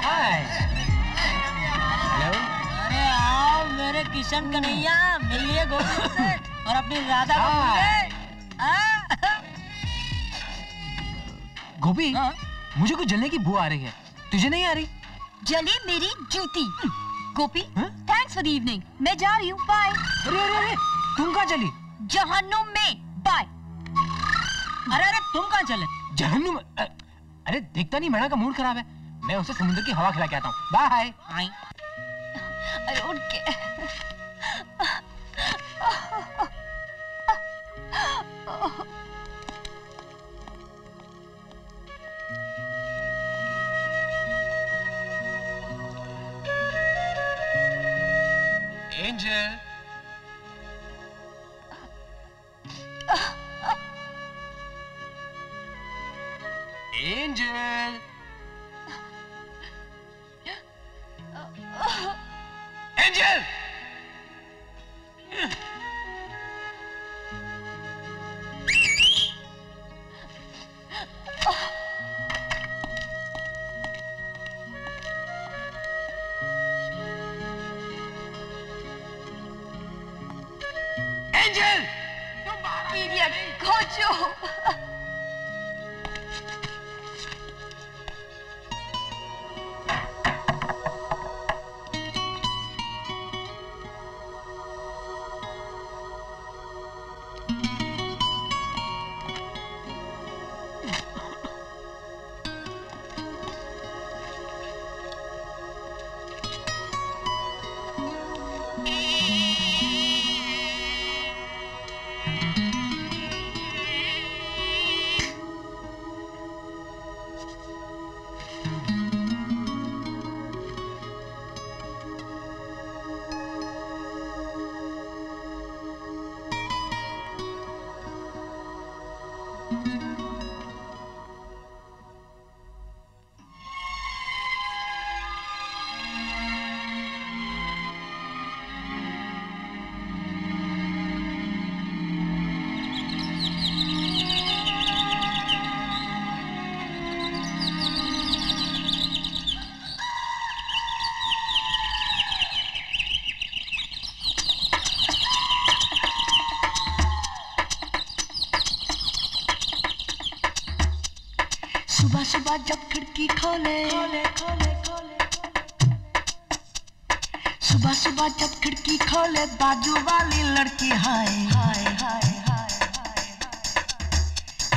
Hi. Hello. अरे आओ मेरे किशन कन्हैया, मिलिए गोपी से और अपनी राधा को मिलिए। गोपी, मुझे कुछ जलने की बू आ रही है, तुझे नहीं आ रही? जली मेरी जूती। गोपी, थैंक्स फॉर इवनिंग, मैं जा रही हूँ, बाय। अरे अरे अरे, तुम कहाँ चली? जहन्नुम में, बाय। अरे अरे, तुम कहाँ चले? जहन्नुम? अरे देखता नहीं मैडम का मूड खराब है, मैं उसे समुद्र की हवा खिला के आता हूँ, बाय। अरे उठ के। Angel. Angel. Angel. सुबह जब खिड़की खोले खोले खोले खोले, सुबह सुबह जब खिड़की खोले बाजू वाली लड़की हाय हाय हाय हाय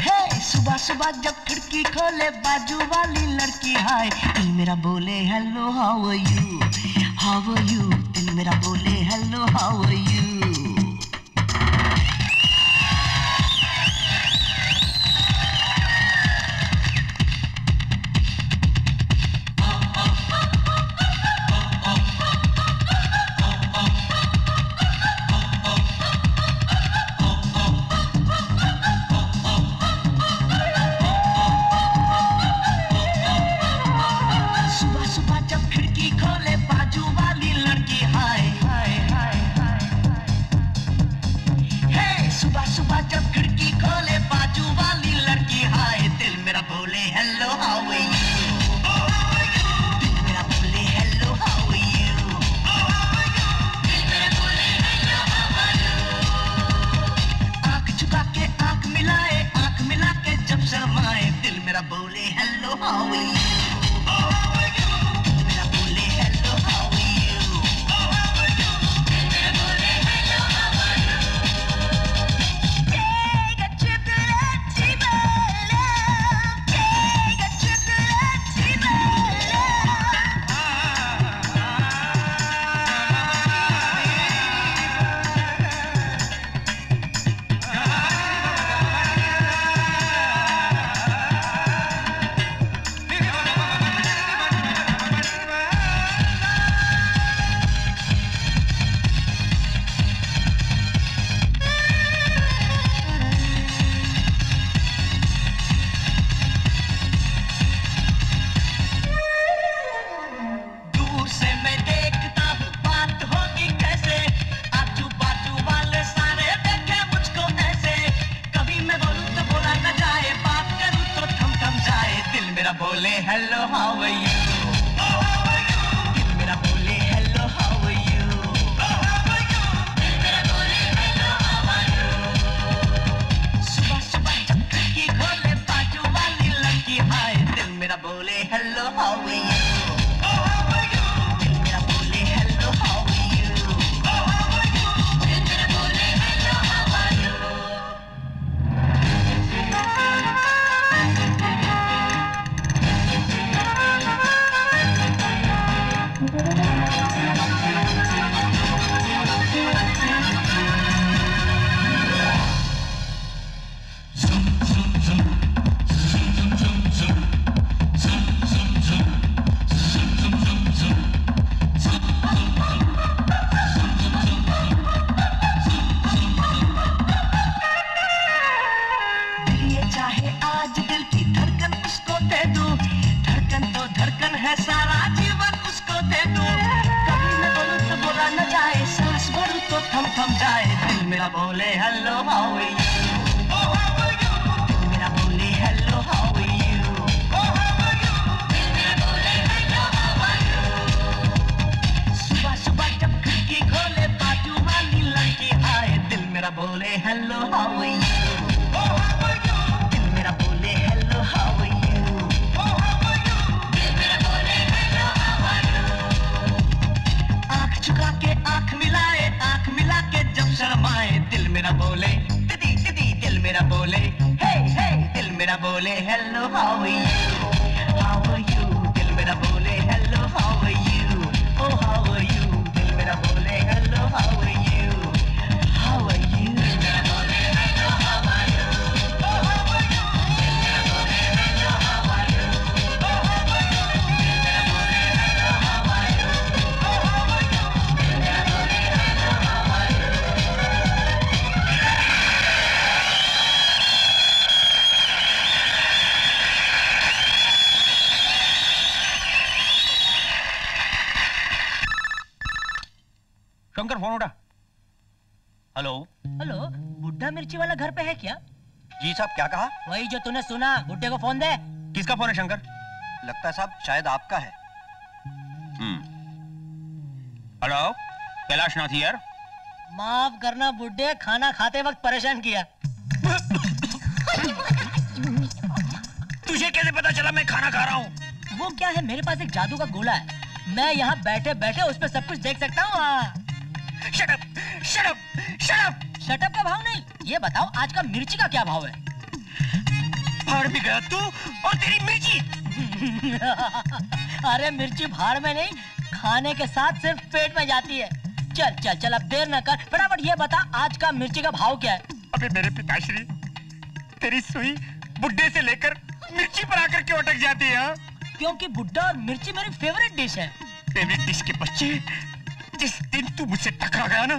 हे। सुबह सुबह जब खिड़की खोले बाजू वाली लड़की हाय। दिल मेरा बोले hello how are you, how are you. दिल मेरा बोले हेलो हाउ आर यू। तो थम थम जाए दिल मेरा बोले हेलो हाउ आर यू, दिल मेरा बोले हेलो हाउ आर यू, दिल मेरा बोले हेलो हाउ आर यू। सुबह सुबह जब खिड़की खोले बाजू वाली लड़की आए दिल मेरा बोले हेलो हाउ आर यू, दिल मेरा बोले हेलो हाउ आर यू। झुका के आँख मिलाए, आँख मिला के जब शर्माए दिल मेरा बोले दीदी दीदी, दिल मेरा बोले हे हे, दिल मेरा बोले hello how are you, how are you. दिल मेरा बोले hello how are you, oh how are you. दिल मेरा बोले hello how are you, how are you. दिल मेरा बोले hello how are you, oh how are you. दिल मेरा बोले hello how are you, oh how are you. दिल मेरा बोले hello how are you, oh how are you. Shankar phone उठा। हेलो हेलो, बुड्ढा मिर्ची वाला घर पे है क्या? जी साहब, क्या कहा? वही जो तूने सुना, बुड्ढे को फोन दे। किसका फोन है शंकर? लगता है साहब शायद आपका है। हेलो, कैलाशनाथ यार। माफ करना बुड्ढे, खाना खाते वक्त परेशान किया। तुझे कैसे पता चला मैं खाना खा रहा हूँ? वो क्या है, मेरे पास एक जादू का गोला है, मैं यहाँ बैठे बैठे उस पर सब कुछ देख सकता हूँ। Shut up, shut up, shut up. Shut up का भाव नहीं, ये बताओ आज का मिर्ची का क्या भाव है? भाड़ में गया तू और तेरी मिर्ची। अरे मिर्ची भाड़ में नहीं, खाने के साथ सिर्फ पेट में जाती है। चल चल चल, अब देर न कर, फटाफट ये बता आज का मिर्ची का भाव क्या है? अबे मेरे पिताश्री, तेरी सुई बुड्ढे से लेकर मिर्ची पर आकर क्यों अटक जाती है? क्योंकि बुड्ढा और मिर्ची मेरी फेवरेट डिश है। फेवरेट डिश के बच्चे, जिस दिन तू मुझसे टकरा गया ना,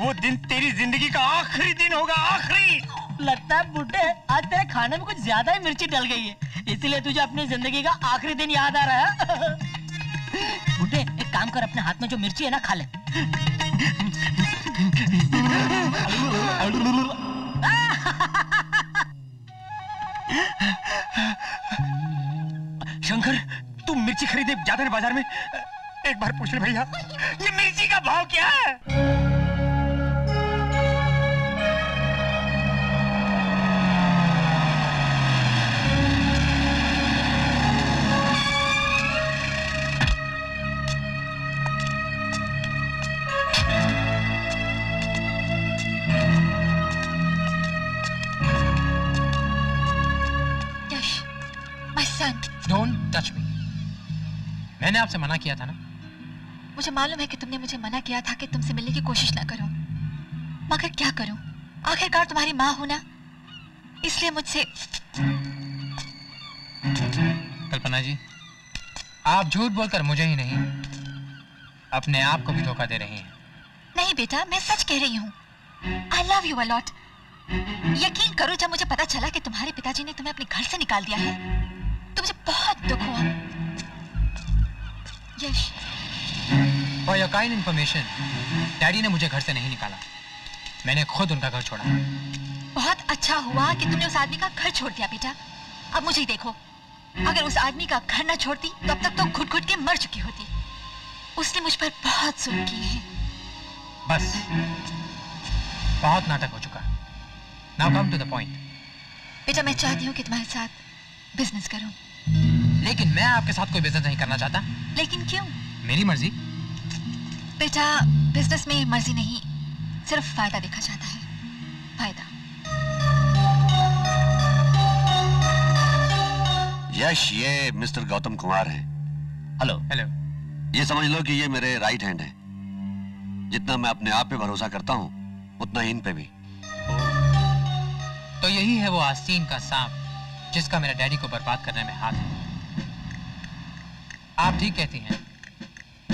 वो दिन तेरी जिंदगी का आखिरी दिन होगा, आखिरी। लगता है बुड्ढे आज तेरे खाने में कुछ ज्यादा ही मिर्ची डल गई है, इसलिए तुझे अपनी जिंदगी का आखिरी दिन याद आ रहा है। बुड्ढे एक काम कर, अपने हाथ में जो मिर्ची है ना खा ले। शंकर, तू मिर्ची खरीदे जाता है बाजार में, एक बार पूछ ले भैया ये मिर्ची का भाव क्या है? यश, my son. Don't touch me. मैंने आपसे मना किया था ना। मुझे मालूम है कि तुमने मुझे मना किया था कि तुमसे मिलने की कोशिश ना करो, मगर क्या करूं, आखिरकार तुम्हारी माँ हूं ना, इसलिए मुझसे। कल्पना जी, आप झूठ बोलकर मुझे ही नहीं अपने आप को भी धोखा दे रही हैं। नहीं बेटा, मैं सच कह रही हूँ। I love you a lot. यकीन करो, जब मुझे पता चला कि तुम्हारे पिताजी ने तुम्हें अपने घर से निकाल दिया है तो मुझे बहुत दुख हुआ। Yash, For your kind information, daddy ने मुझे घर से नहीं निकाला, मैंने खुद उनका घर छोड़ा। बहुत अच्छा हुआ कि तुमने उस आदमी का घर छोड़ दिया बेटा। अब मुझे देखो, अगर उस आदमी का घर ना छोड़ती तो अब तक तो घुट घुट के मर चुकी होती। उसने मुझ पर बहुत जुल्म किए हैं। बस, बहुत नाटक हो चुका। Now come to the point. बेटा मैं चाहती हूँ कि तुम्हारे साथ बिजनेस करूँ। लेकिन मैं आपके साथ कोई बिजनेस नहीं करना चाहता। लेकिन क्यों? मेरी मर्जी। बेटा बिजनेस में मर्जी नहीं, सिर्फ फायदा देखा जाता है, फायदा। यश, ये मिस्टर गौतम कुमार है। हेलो हेलो, ये समझ लो कि ये मेरे राइट हैंड है। जितना मैं अपने आप पे भरोसा करता हूँ उतना ही इन पे भी। तो यही है वो आस्तीन का सांप जिसका मेरे डैडी को बर्बाद करने में हाथ है। आप ठीक कहती हैं,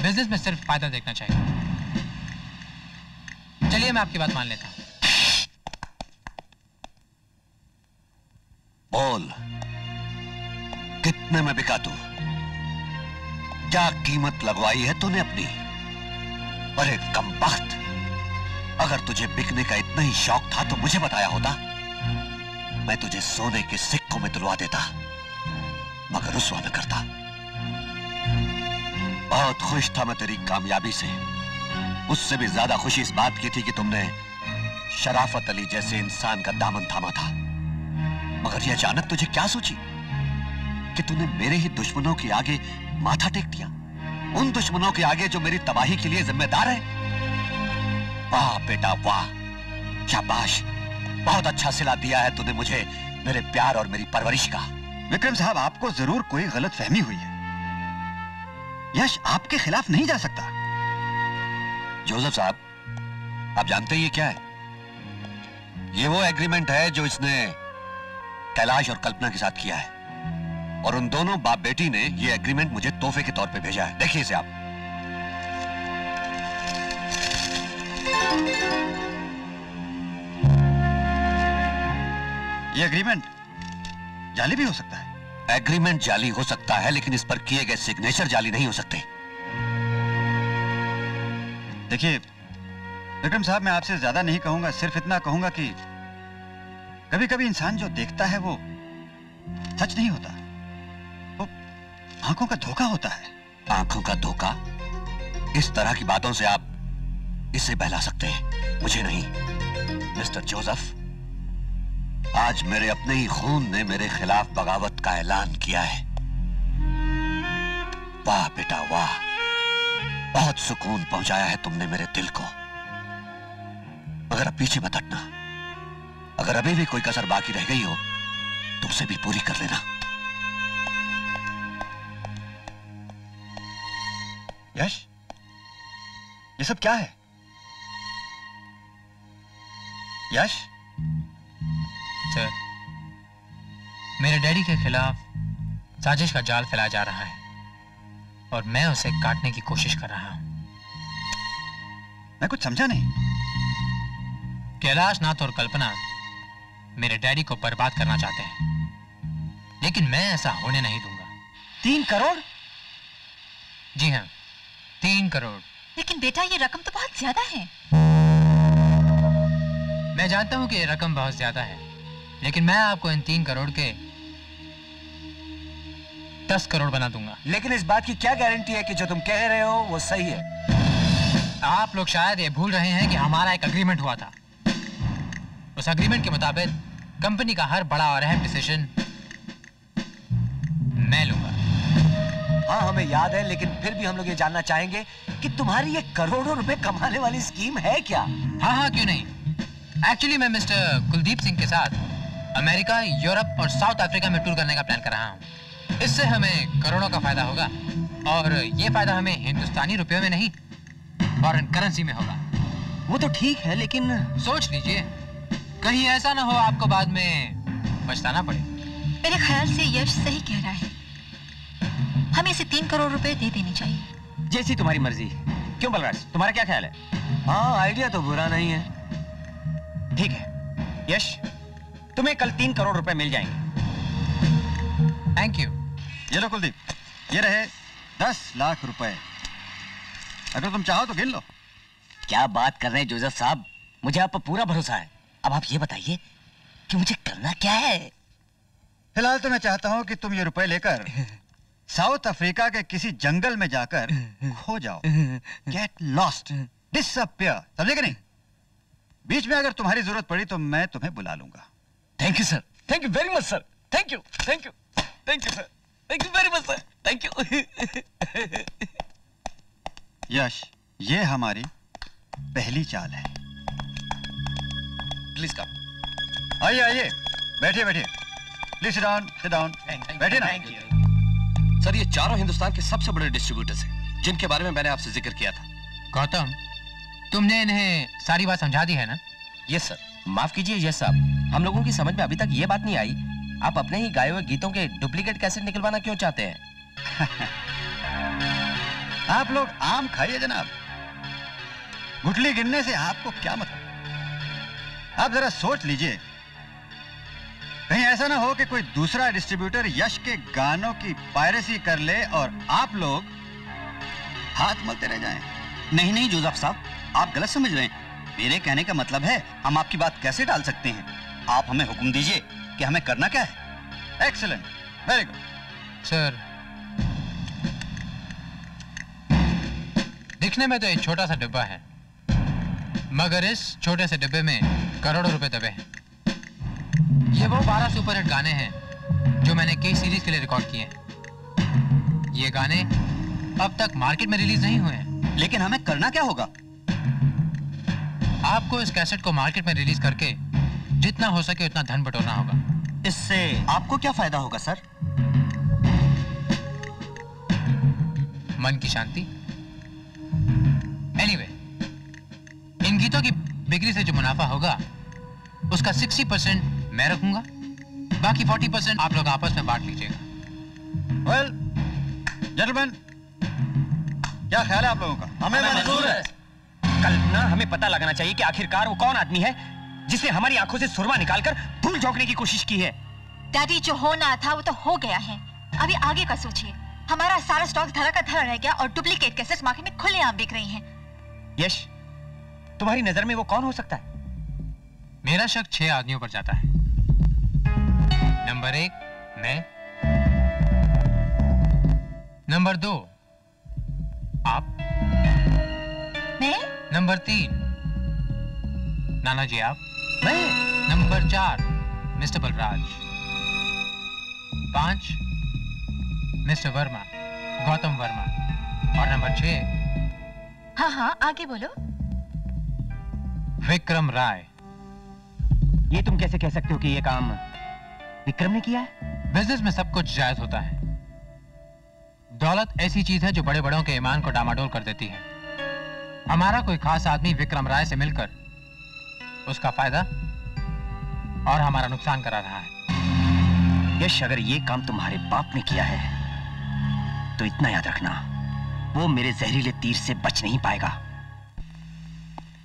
बिजनेस में सिर्फ फायदा देखना चाहिए। चलिए मैं आपकी बात मान लेता हूं। बोल, कितने में बिका तू? क्या कीमत लगवाई है तूने अपनी? अरे कमबख्त, अगर तुझे बिकने का इतना ही शौक था तो मुझे बताया होता, मैं तुझे सोने के सिक्कों में तुलवा देता, मगर रुसवा न करता। बहुत खुश था मैं तेरी कामयाबी से, उससे भी ज्यादा खुशी इस बात की थी कि तुमने शराफत अली जैसे इंसान का दामन थामा था। मगर यह अचानक तुझे क्या सूझी कि तूने मेरे ही दुश्मनों के आगे माथा टेक दिया, उन दुश्मनों के आगे जो मेरी तबाही के लिए जिम्मेदार है। वाह बेटा वाह, शाबाश, बहुत अच्छा सिला दिया है तूने मुझे मेरे प्यार और मेरी परवरिश का। विक्रम साहब, आपको जरूर कोई गलत फहमी हुई है, यश आपके खिलाफ नहीं जा सकता। जोसेफ साहब, आप जानते हैं ये क्या है? ये वो एग्रीमेंट है जो इसने कैलाश और कल्पना के साथ किया है, और उन दोनों बाप बेटी ने ये एग्रीमेंट मुझे तोहफे के तौर पे भेजा है। देखिए इसे आप। ये एग्रीमेंट जाली भी हो सकता है। एग्रीमेंट जाली हो सकता है, लेकिन इस पर किए गए सिग्नेचर जाली नहीं हो सकते। देखिए विक्रम साहब, मैं आपसे ज्यादा नहीं कहूंगा, सिर्फ इतना कहूंगा कि कभी कभी इंसान जो देखता है वो सच नहीं होता, वो आंखों का धोखा होता है। आंखों का धोखा? इस तरह की बातों से आप इसे बहला सकते हैं, मुझे नहीं। मिस्टर जोसेफ, आज मेरे अपने ही खून ने मेरे खिलाफ बगावत का ऐलान किया है। वाह बेटा वाह, बहुत सुकून पहुंचाया है तुमने मेरे दिल को। मगर अब पीछे मत हटना, अगर अभी भी कोई कसर बाकी रह गई हो तो उसे भी पूरी कर लेना। यश, ये सब क्या है? यश? सर, मेरे डैडी के खिलाफ साजिश का जाल फैलाया जा रहा है और मैं उसे काटने की कोशिश कर रहा हूं। मैं कुछ समझा नहीं। कैलाशनाथ और कल्पना मेरे डैडी को बर्बाद करना चाहते हैं, लेकिन मैं ऐसा होने नहीं दूंगा। 3 करोड़? जी हाँ, 3 करोड़। लेकिन बेटा ये रकम तो बहुत ज्यादा है। मैं जानता हूं कि ये रकम बहुत ज्यादा है, लेकिन मैं आपको इन 3 करोड़ के 10 करोड़ बना दूंगा। लेकिन इस बात की क्या गारंटी है कि जो तुम कह रहे हो वो सही है? आप लोग शायद ये भूल रहे हैं कि हमारा एक अग्रीमेंट हुआ था। उस अग्रीमेंट के मुताबिक कंपनी का हर बड़ा और अहम डिसीजन मैं लूंगा। हाँ हमें याद है, लेकिन फिर भी हम लोग ये जानना चाहेंगे कि तुम्हारी ये करोड़ों रुपए कमाने वाली स्कीम है क्या? हाँ हाँ क्यों नहीं। एक्चुअली मैं मिस्टर कुलदीप सिंह के साथ अमेरिका, यूरोप और साउथ अफ्रीका में टूर करने का प्लान कर रहा हूँ। इससे हमें करोड़ों का फायदा होगा, और ये फायदा हमें हिंदुस्तानी रुपयों में नहीं, फॉरेन करेंसी में होगा। वो तो ठीक है, लेकिन सोच लीजिए कहीं ऐसा ना हो आपको बाद में पछताना पड़े। मेरे ख्याल से यश सही कह रहा है, हमें इसे 3 करोड़ रुपए दे देने चाहिए। जैसी तुम्हारी मर्जी। क्यों बलराज, तुम्हारा क्या ख्याल है? हाँ आइडिया तो बुरा नहीं है। ठीक है यश, तुम्हें कल 3 करोड़ रुपए मिल जाएंगे। Thank you. ये लो कुलदीप, ये रहे 10 लाख रुपए, अगर तुम चाहो तो गिन लो। क्या बात कर रहे हैं जोसेफ साहब, मुझे आप पर पूरा भरोसा है। अब आप ये बताइए कि मुझे करना क्या है? फिलहाल तो मैं चाहता हूँ कि तुम ये रुपए लेकर साउथ अफ्रीका के किसी जंगल में जाकर खो जाओ। गेट लॉस्ट, डिसअपियर, समझे कि नहीं? बीच में अगर तुम्हारी जरूरत पड़ी तो मैं तुम्हें बुला लूंगा। Thank you sir, thank you very much sir, thank you, thank you, thank you sir, thank you very much sir, thank you. Yash, ये हमारी पहली चाल है। प्लीज कम, आइए आइए, बैठिए बैठिए, प्लीज सिट डाउन, बैठिए ना। सर ये चारों हिंदुस्तान के सबसे बड़े डिस्ट्रीब्यूटर्स हैं, जिनके बारे में मैंने आपसे जिक्र किया था। गौतम, तुमने इन्हें सारी बात समझा दी है ना? Yes sir. माफ कीजिए यस साहब, हम लोगों की समझ में अभी तक ये बात नहीं आई, आप अपने ही गाए हुए गीतों के डुप्लीकेट कैसेट निकलवाना क्यों चाहते हैं? आप लोग आम खाइए जनाब, गुठली गिरने से आपको क्या मतलब। आप जरा सोच लीजिए, कहीं ऐसा ना हो कि कोई दूसरा डिस्ट्रीब्यूटर यश के गानों की पायरेसी कर ले और आप लोग हाथ मलते रह जाएं। नहीं नहीं जोसेफ साहब, आप गलत समझ रहे हैं। मेरे कहने का मतलब है हम आपकी बात कैसे टाल सकते हैं। आप हमें हुक्म दीजिए कि हमें करना क्या है। Excellent, very good. सर दिखने में तो एक छोटा सा डिब्बा है, मगर इस छोटे से डिब्बे में करोड़ों रुपए दबे हैं। ये वो 12 सुपरहिट गाने हैं जो मैंने कई सीरीज के लिए रिकॉर्ड किए हैं। ये गाने अब तक मार्केट में रिलीज नहीं हुए हैं। लेकिन हमें करना क्या होगा? आपको इस कैसेट को मार्केट में रिलीज करके जितना हो सके उतना धन बटोरना होगा। इससे आपको क्या फायदा होगा सर? मन की शांति। एनीवे, इन गीतों की बिक्री से जो मुनाफा होगा उसका 60% मैं रखूंगा, बाकी 40% आप लोग आपस में बांट लीजिएगा। well, gentlemen, क्या ख्याल है आप लोगों का? हमें मंजूर है। कल्पना, हमें पता लगाना चाहिए कि आखिरकार वो कौन आदमी है जिसने हमारी आंखों से सुरमा निकालकर धूल झोंकने की कोशिश की है। डैडी, जो होना था वो तो हो गया है, अभी आगे का सोचिए। हमारा सारा स्टॉक धरा का धरा रह गया और डुप्लीकेट केसेस मार्केट में खुलेआम बिक रही हैं। यश, तुम्हारी नजर में वो कौन हो सकता है? मेरा शक 6 आदमियों पर जाता है। नंबर 1 मैं, नंबर 2 आप, मैं, नंबर 3 नाना जी आप, मैं, number 4 mister Balraj, 5 mister Verma, Gautam Verma, और नंबर 6 हाँ हाँ आगे बोलो, विक्रम राय। ये तुम कैसे कह सकते हो कि ये काम विक्रम ने किया है? बिजनेस में सब कुछ जायज होता है। दौलत ऐसी चीज है जो बड़े बड़ों के ईमान को डामाडोल कर देती है। हमारा कोई खास आदमी विक्रम राय से मिलकर उसका फायदा और हमारा नुकसान करा रहा है। यश, अगर ये काम तुम्हारे बाप ने किया है तो इतना याद रखना, वो मेरे जहरीले तीर से बच नहीं पाएगा।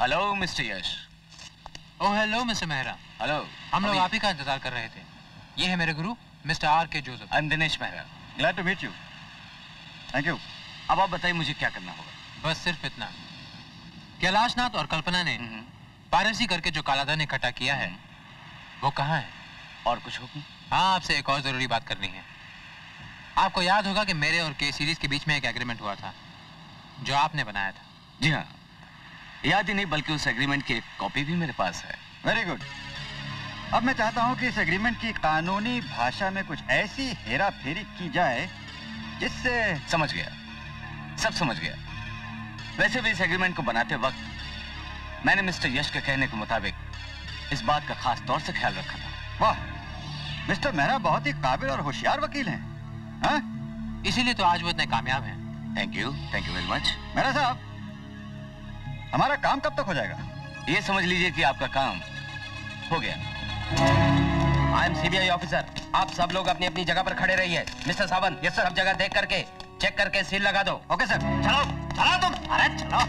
Hello mister Yash. Oh hello mister Mehra. Hello, हम लोग आप ही का इंतजार कर रहे थे। ये है मेरे गुरु mister R K. Joseph. I am Dinesh Mehra. Glad to meet you. Thank you. अब आप बताइए मुझे क्या करना होगा? बस सिर्फ इतना, कैलाशनाथ और कल्पना ने पारसी करके जो कालाधन इकट्ठा किया है वो कहाँ है? और कुछ हुक्म? हाँ, आपसे एक और जरूरी बात करनी है। आपको याद होगा कि मेरे और के सीरीज के बीच में एक एग्रीमेंट हुआ था जो आपने बनाया था। जी हाँ, याद ही नहीं बल्कि उस एग्रीमेंट की एक कॉपी भी मेरे पास है। Very good. अब मैं चाहता हूँ कि इस एग्रीमेंट की कानूनी भाषा में कुछ ऐसी हेरा फेरी की जाए जिससे... समझ गया, सब समझ गया। वैसे भी इस एग्रीमेंट को बनाते वक्त मैंने मिस्टर यश के कहने के मुताबिक इस बात का खास तौर से ख्याल रखा था। वाह, मिस्टर मेहरा बहुत ही काबिल और होशियार वकील हैं। हाँ? इसीलिए तो आज वो इतने कामयाब हैं। Thank you very much. Mehra साहब, हमारा काम कब तक हो जाएगा? ये समझ लीजिए कि आपका काम हो गया। I am CBI officer. आप सब लोग अपनी अपनी जगह पर खड़े रहिए। Mister Sawan, yes sir. सब जगह देख करके चेक करके सील लगा दो। Okay sir. चलो चलो तुम। अरे चलो।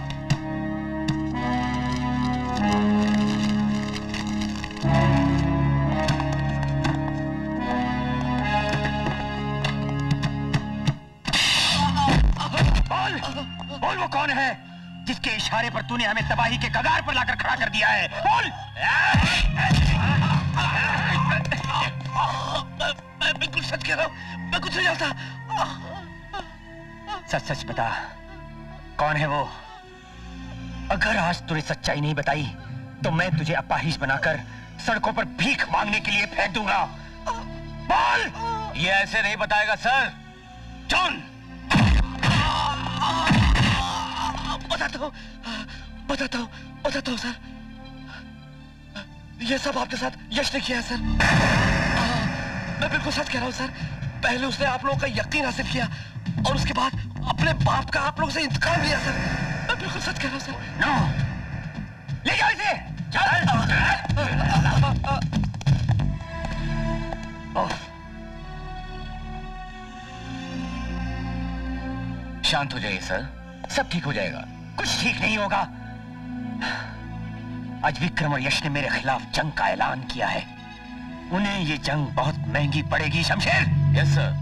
बोल, वो कौन है जिसके इशारे पर तूने हमें तबाही के कगार पर लाकर खड़ा कर दिया है? बोल। मैं बिल्कुल सच कह रहा हूं, मैं कुछ नहीं जानता। सच सच बता, कौन है वो? अगर आज तूने सच्चाई नहीं बताई तो मैं तुझे अपाहिज बनाकर सड़कों पर भीख मांगने के लिए फेंक दूंगा। बोल। ये ऐसे नहीं बताएगा सर। जॉन, बताता हूँ सर, ये सब आपके साथ यश ने किया है सर। मैं बिल्कुल सच कह रहा हूँ सर। पहले उसने आप लोगों का यकीन हासिल किया और उसके बाद अपने बाप का आप लोगों से इंतकाम लिया सर। मैं बिल्कुल सच कह रहा हूँ सर। नो, ले जाओ इसे। शांत हो जाइए सर, सब ठीक हो जाएगा। कुछ ठीक नहीं होगा। आज विक्रम और यश ने मेरे खिलाफ जंग का ऐलान किया है। उन्हें ये जंग बहुत महंगी पड़ेगी। Shamsher. Yes sir.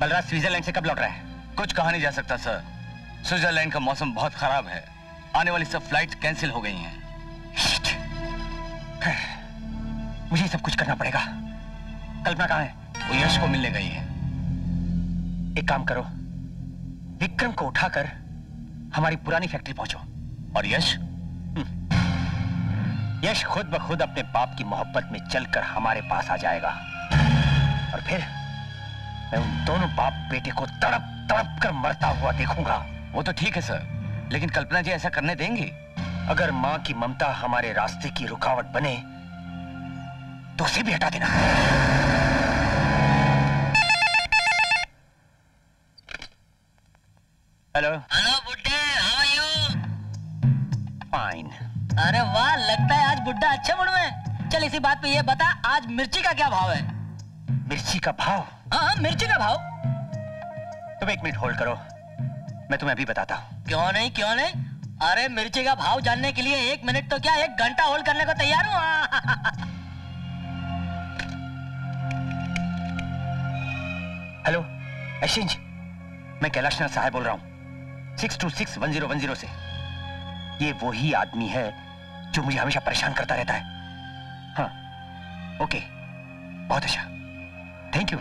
Balraj Switzerland से कब लौट रहा है? कुछ कहा नहीं जा सकता सर। स्विट्जरलैंड का मौसम बहुत खराब है। आने वाली सब फ्लाइट्स कैंसिल हो गई हैं। मुझे सब कुछ करना पड़ेगा। कल्पना कहाँ है? वो यश को मिलने गई है। एक काम करो, विक्रम को उठाकर हमारी पुरानी फैक्ट्री पहुंचो। और यश? यश खुद ब खुद अपने बाप की मोहब्बत में चलकर हमारे पास आ जाएगा और फिर मैं उन दोनों बाप बेटे को तड़प तड़प कर मरता हुआ देखूंगा। वो तो ठीक है सर, लेकिन कल्पना जी ऐसा करने देंगी? अगर माँ की ममता हमारे रास्ते की रुकावट बने तो उसे भी हटा देना। हेलो हेलो बुड्ढे, हाउ आर यू? फाइन। अरे वाह, लगता है आज बुड्ढा अच्छे मूड में। चल इसी बात पे ये बता, आज मिर्ची का क्या भाव है? मिर्ची का भाव? हाँ, मिर्ची का भाव। तुम एक मिनट होल्ड करो, मैं तुम्हें अभी बताता हूँ। क्यों नहीं, क्यों नहीं। अरे मिर्ची का भाव जानने के लिए एक मिनट तो क्या, एक घंटा होल्ड करने को तैयार हूँ। हेलो एक्सचेंज, मैं कैलाशनाथ साहब बोल रहा हूँ 6261010 से। ये वही आदमी है जो मुझे हमेशा परेशान करता रहता है। हाँ ओके, बहुत अच्छा, थैंक यू।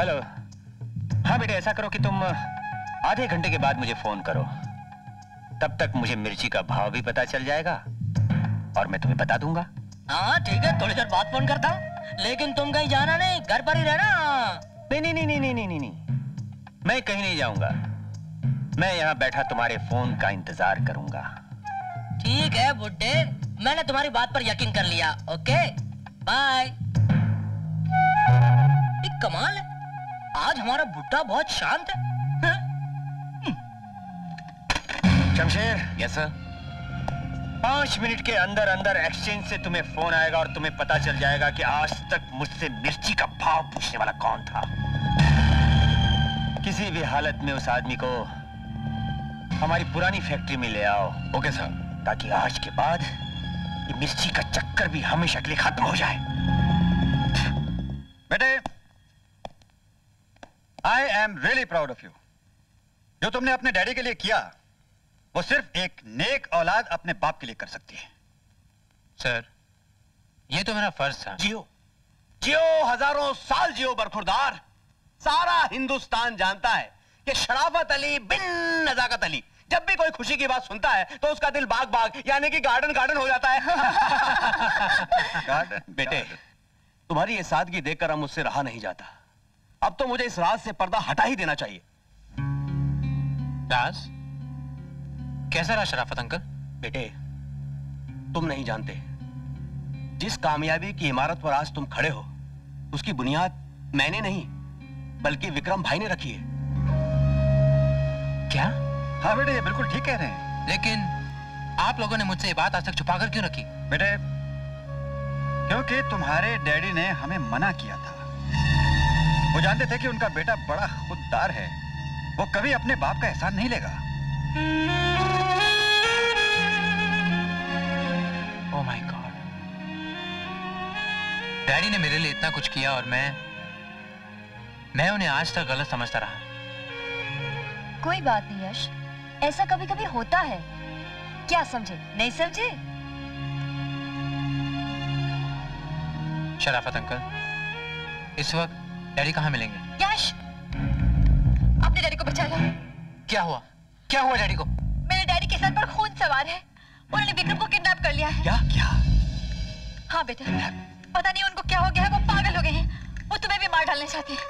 हेलो, हाँ बेटे ऐसा करो कि तुम आधे घंटे के बाद मुझे फोन करो। तब तक मुझे मिर्ची का भाव भी पता चल जाएगा और मैं तुम्हें बता दूंगा। हाँ ठीक है, थोड़ी देर बाद फोन करता हूँ, लेकिन तुम कहीं जाना नहीं, घर पर ही रहना। नहीं नहीं नहीं नहीं नहीं नहीं, मैं कहीं नहीं जाऊंगा, मैं यहाँ बैठा तुम्हारे फोन का इंतजार करूंगा। ठीक है बुड्ढे, मैंने तुम्हारी बात पर यकीन कर लिया। Okay bye. कमाल है, आज हमारा बुड्ढा बहुत शांत है। शमशेर। Yes sir. 5 मिनट के अंदर अंदर एक्सचेंज से तुम्हें फोन आएगा और तुम्हें पता चल जाएगा कि आज तक मुझसे मिर्ची का भाव पूछने वाला कौन था। किसी भी हालत में उस आदमी को हमारी पुरानी फैक्ट्री में ले आओ। Okay sir. ताकि आज के बाद ये मिर्ची का चक्कर भी हमेशा के लिए खत्म हो जाए। बेटे, I am really proud of you. जो तुमने अपने डैडी के लिए किया वो सिर्फ एक नेक औलाद अपने बाप के लिए कर सकती है। सर ये तो मेरा फर्ज था। जियो जियो, हजारों साल जियो बरखुरदार। सारा हिंदुस्तान जानता है कि शराफत अली बिन नजाकत अली जब भी कोई खुशी की बात सुनता है तो उसका दिल बाग बाग यानी कि गार्डन गार्डन हो जाता है। गार्डन। बेटे गार्डन। तुम्हारी ये सादगी देखकर हम उससे रहा नहीं जाता। अब तो मुझे इस राज से पर्दा हटा ही देना चाहिए। राज? कैसा रहा शराफत अंकल? बेटे तुम नहीं जानते, जिस कामयाबी की इमारत पर आज तुम खड़े हो उसकी बुनियाद मैंने नहीं बल्कि विक्रम भाई ने रखी है। क्या? हाँ बेटे, ये बिल्कुल ठीक कह रहे हैं। लेकिन आप लोगों ने मुझसे ये बात आज तक छुपा कर क्यों रखी? बेटे क्योंकि तुम्हारे डैडी ने हमें मना किया था। वो जानते थे कि उनका बेटा बड़ा खुददार है, वो कभी अपने बाप का एहसान नहीं लेगा। ओह माय गॉड, डैडी ने मेरे लिए इतना कुछ किया और मैं उन्हें आज तक गलत समझता रहा। कोई बात नहीं यश, ऐसा कभी कभी होता है। क्या समझे, नहीं समझे? शराफत अंकल, इस वक्त डैडी कहाँ मिलेंगे? यश, अपने डैडी को बचा लो। क्या हुआ, क्या हुआ डैडी को? मेरे डैडी के सर पर खून सवार है, उन्होंने विक्रम को किडनैप कर लिया है। क्या? क्या? हाँ बेटा, पता नहीं उनको क्या हो गया है, वो पागल हो गए हैं, वो तुम्हें भी मार डालना चाहते हैं।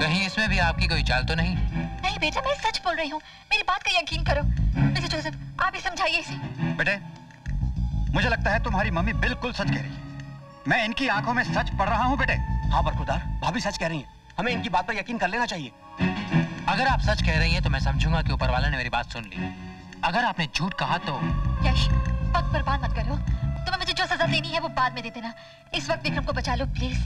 कहीं इसमें भी आपकी कोई चाल तो नहीं? नहीं बेटा, मैं सच बोल रही हूँ, मेरी बात का यकीन करो। मिस्टर जोसेफ, आप ही समझाइए इसे। बेटे मुझे लगता है तुम्हारी मम्मी बिल्कुल सच कह रही है, मैं इनकी आंखों में सच पढ़ रहा हूँ बेटे। हाँ बरखुदार, भाभी सच कह रही हैं, हमें इनकी बात पर यकीन कर लेना चाहिए। अगर आप सच कह रही हैं तो मैं समझूंगा कि ऊपर वाला ने मेरी बात सुन ली। अगर आपने झूठ कहा तो। यश वक्त बर्बाद मत करो, तुम्हें मुझे जो सजा देनी है वो बाद में दे देना, इस वक्त विक्रम को बचा लो प्लीज।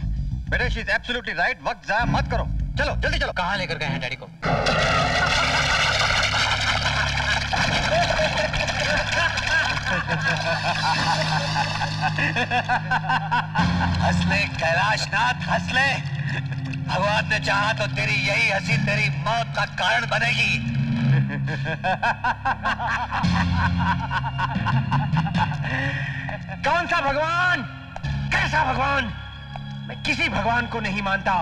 बेटे शी इज एब्सोल्युटली राइट, वक्त जाया मत करो, चलो जल्दी चलो। कहाँ लेकर गए हैं डैडी को? हंसले कैलाशनाथ हंसले, भगवान ने चाहा तो तेरी यही हंसी तेरी मौत का कारण बनेगी। कौन सा भगवान, कैसा भगवान? मैं किसी भगवान को नहीं मानता,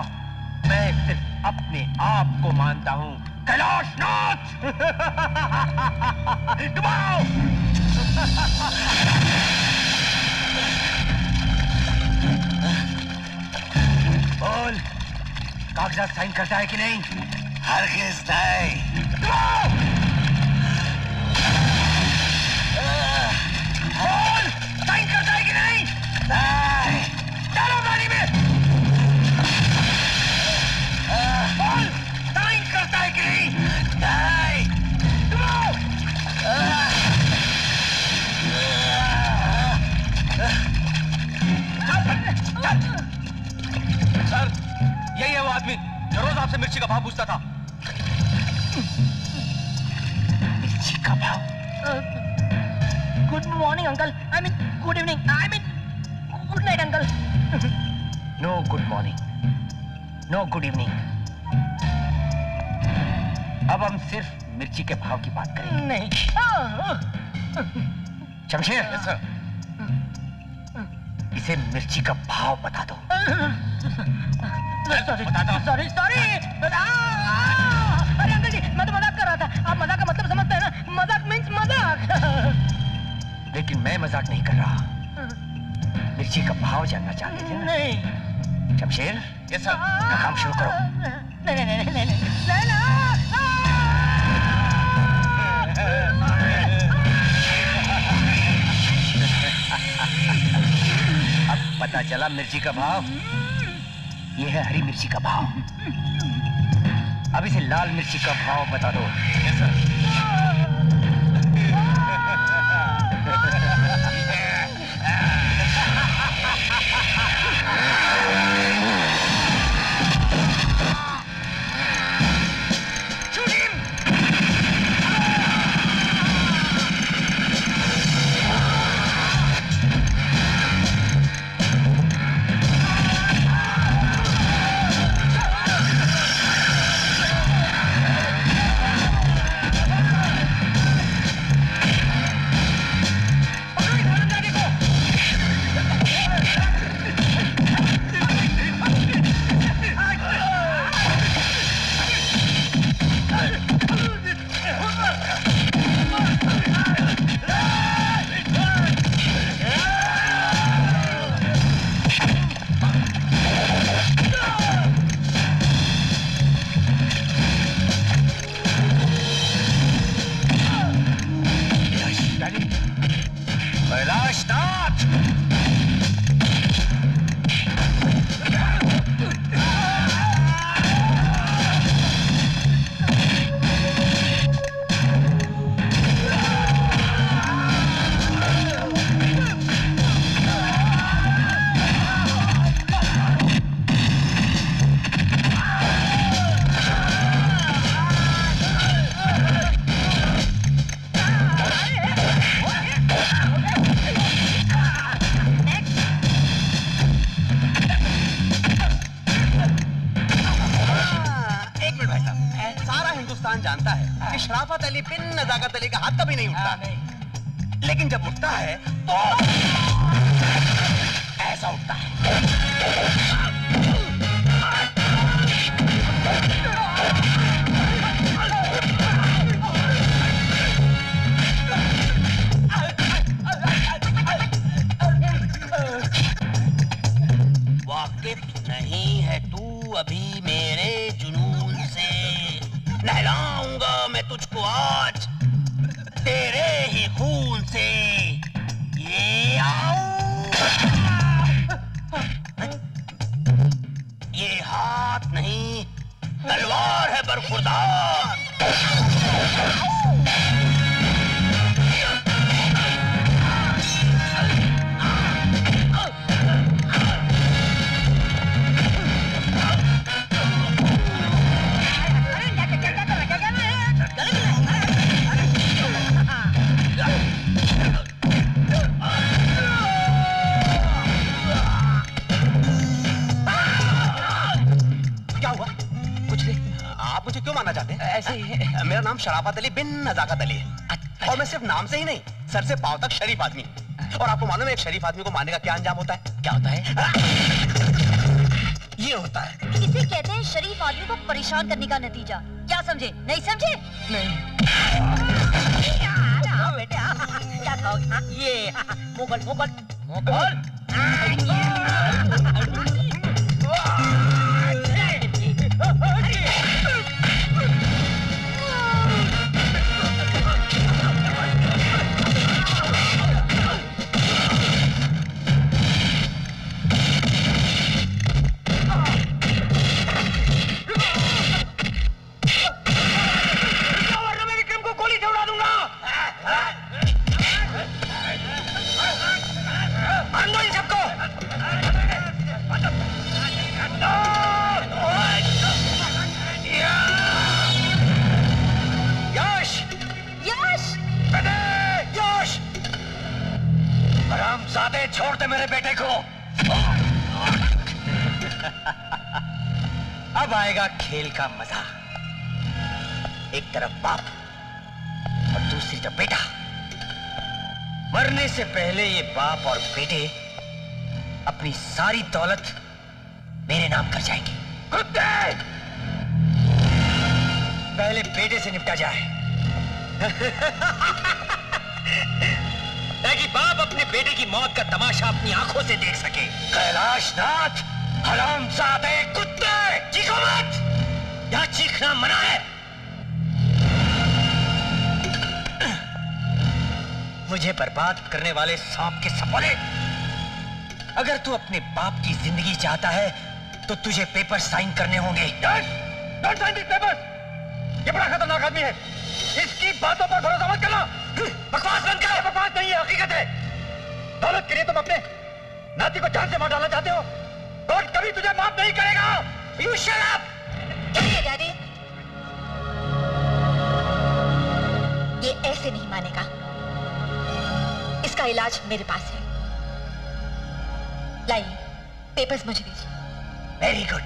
मैं सिर्फ अपने आप को मानता हूं। कैलाशनाथ बोल, कागजात साइन करता है कि नहीं? हरगिज़ नहीं। बोल, साइन करता है कि नहीं? नहीं। डालो पानी में। बोल, साइन करता है कि नहीं? नहीं। सर, यही है वो आदमी जो रोज आपसे मिर्ची का भाव पूछता था। मिर्ची का भाव? Good morning uncle, I mean good evening, I mean good night uncle. No good morning, no good evening, अब हम सिर्फ मिर्ची के भाव की बात करेंगे। नहीं शमशेर। Yes, sir. इसे मिर्ची का भाव बता दो। सॉरी सॉरी सॉरी, अरे अंकल जी मैं तो मजाक कर रहा था, आप मजाक का मतलब समझते हैं ना, मजाक मींस मजाक। लेकिन मैं मजाक नहीं कर रहा, मिर्ची का भाव जानना चाहते थे ना? नहीं शमशेर। Yes sir. काम शुरू करो। नहीं नहीं नहीं नहीं। अब पता चला मिर्ची का भाव, ये है हरी मिर्ची का भाव। अब इसे लाल मिर्ची का भाव बता दो। Yes, sir. शराफत अली बिन नजाकत अली का हाथ कभी नहीं उठता। नहीं। लेकिन जब उठता है तो ऐसा उठता है। वाकिफ नहीं है तू अभी मेरे जुनून से, नहलाऊंगा मैं तुझको आज तेरे ही खून से। ये आओ, ये हाथ नहीं तलवार है बरखुरदार। मेरा नाम शराफत अली बिन नजाकत अली है। और मैं सिर्फ नाम से ही नहीं, सर से पांव तक शरीफ आदमी। और आपको मालूम है एक शरीफ आदमी को मारने का क्या अंजाम होता है? क्या होता है? ये होता है। इसे कहते हैं शरीफ आदमी को परेशान करने का नतीजा। क्या समझे? नहीं समझे? नहीं। ये मुगल मुगल मुगल मेरे बेटे को। अब आएगा खेल का मजा। एक तरफ बाप और दूसरी तरफ बेटा। मरने से पहले ये बाप और बेटे अपनी सारी दौलत मेरे नाम कर जाएंगे। पहले बेटे से निपटा जाए ताकि बाप अपने बेटे की मौत का तमाशा अपनी आंखों से देख सके। कैलाशनाथ, हरामजादे कुत्ते, चीखो मत। यहाँ चीखना मना है। मुझे बर्बाद करने वाले सांप के सपोले, अगर तू अपने बाप की जिंदगी चाहता है तो तुझे पेपर साइन करने होंगे। Don't sign this papers. ये बड़ा खतरनाक आदमी है, इसकी बातों पर भरोसा मत करना। बकवास बंद कर। बकवास नहीं है, हकीकत है। दौलत के लिए तुम अपने नाती को जान से मार डालना चाहते हो। गॉड कभी तुझे माफ नहीं करेगा। You shut up! चलिए डैडी। ये ऐसे नहीं मानेगा। इसका इलाज मेरे पास है। लाइए, पेपर्स मुझे दीजिए। Very good,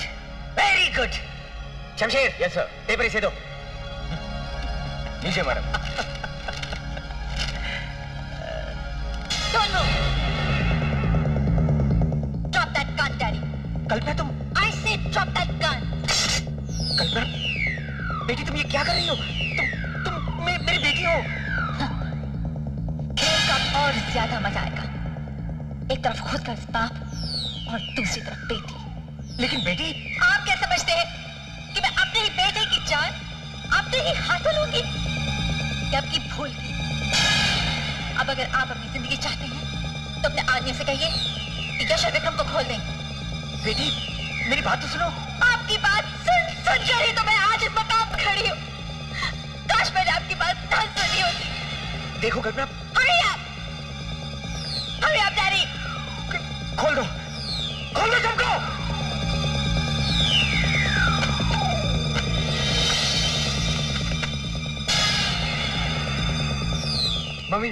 very good. Shamsher. Yes sir. Paper इसे दो। नीचे madam. Drop that gun, Daddy. Kalpana तुम। I said drop that gun. कल्पना, बेटी तुम ये क्या कर रही हो? तुम मेरी बेटी हो। खेल का और ज्यादा मजा आएगा। एक तरफ खुद का बाप और दूसरी तरफ बेटी। लेकिन बेटी। आप क्या समझते हैं कि मैं अपने ही बेटे की जान अपने ही हाथों लूंगी? ये आपकी भूल थी। अब अगर आप अपनी जिंदगी चाहते हैं तो अपने आदमी से कहिए कि यश और विक्रम को खोल दें। बेटी, मेरी बात तो सुनो। आपकी बात सुन कर ही तो मैं आज इस मकाम पर खड़ी हूँ। काश मैंने आपकी बात ना सुनी होती। देखो कल्पना। हरी आप डैडी। खोल दो तुमको। मम्मी,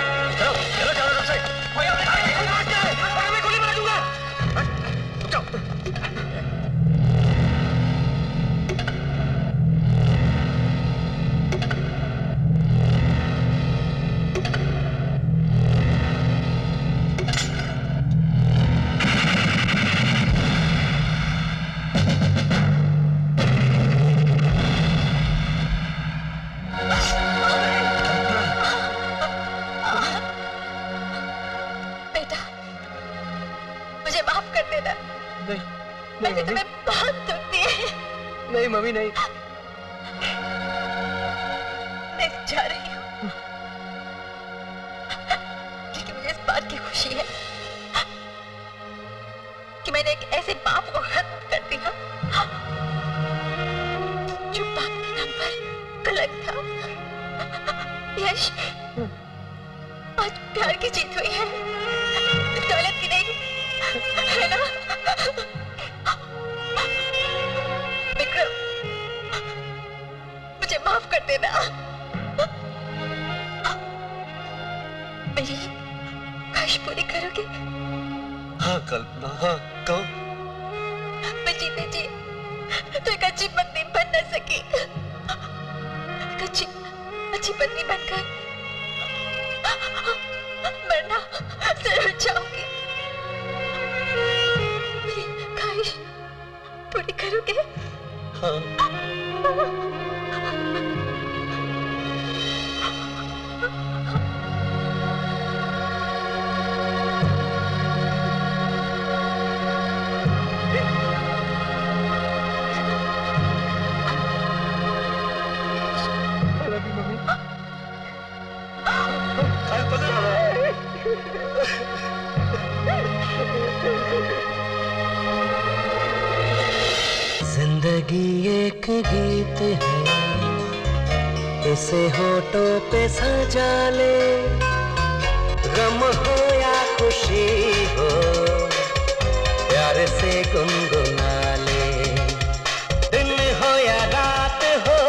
मुझे माफ कर देना। मेरी ख्वाहिश पूरी करोगे? हाँ कल्पना, हाँ कहो। मैं जीते जी तो एक अच्छी पत्नी बन न सकी, एक अच्छी पत्नी बन गई, मरना जरूर चाहूंगी। मेरी ख्वाहिश पूरी करोगे? हाँ। जिंदगी एक गीत है, इसे होठों पे सजा ले। गम हो या खुशी हो, प्यार से गुनगुना ले। दिन हो या रात हो,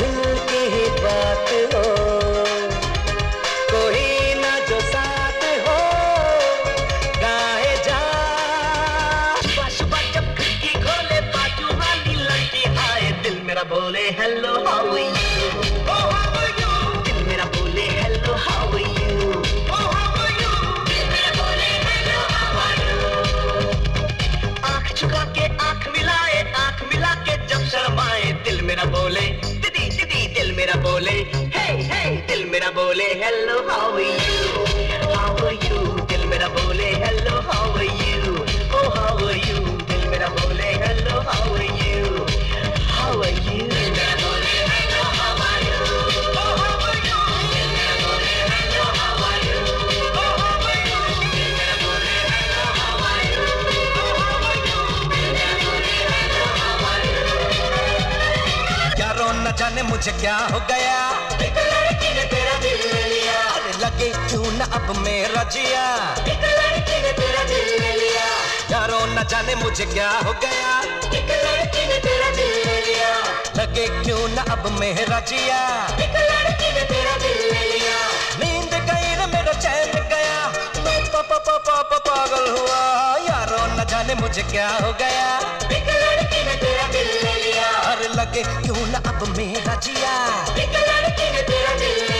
दिल की ही बात हो। कोई ना जो साथ हो, गाए जा। सुबह सुबह जब खिड़की खोले बाजू वाली लड़की, आए दिल मेरा बोले हेलो हाउ आर यू। मेरा बोले दीदी दीदी, दिल मेरा बोले हे हे। दिल मेरा बोले hello how are you, how are you. दिल मेरा बोले hello how are you, oh how are you. दिल मेरा बोले hello how are you, how are you. जाने मुझे क्या हो गया, एक लड़की ने तेरा दिल ले लिया। अरे लगे क्यों न अब मेरा जिया, एक लड़की ने तेरा दिल ले लिया। यारो न जाने मुझे क्या हो गया, एक लड़की ने तेरा दिल ले लिया। लगे क्यों न अब मेरा जिया, एक लड़की ने तेरा दिल ले लिया। नींद गई न मेरा चैन गया, मैं पापा पापा पापा पागल हुआ। यारो न जाने मुझे क्या हो गया, एक लड़की ने तेरा दिल ले लिया। लगे क्यों ना अब मेरा जिया, एक लड़की ने तेरा दिल।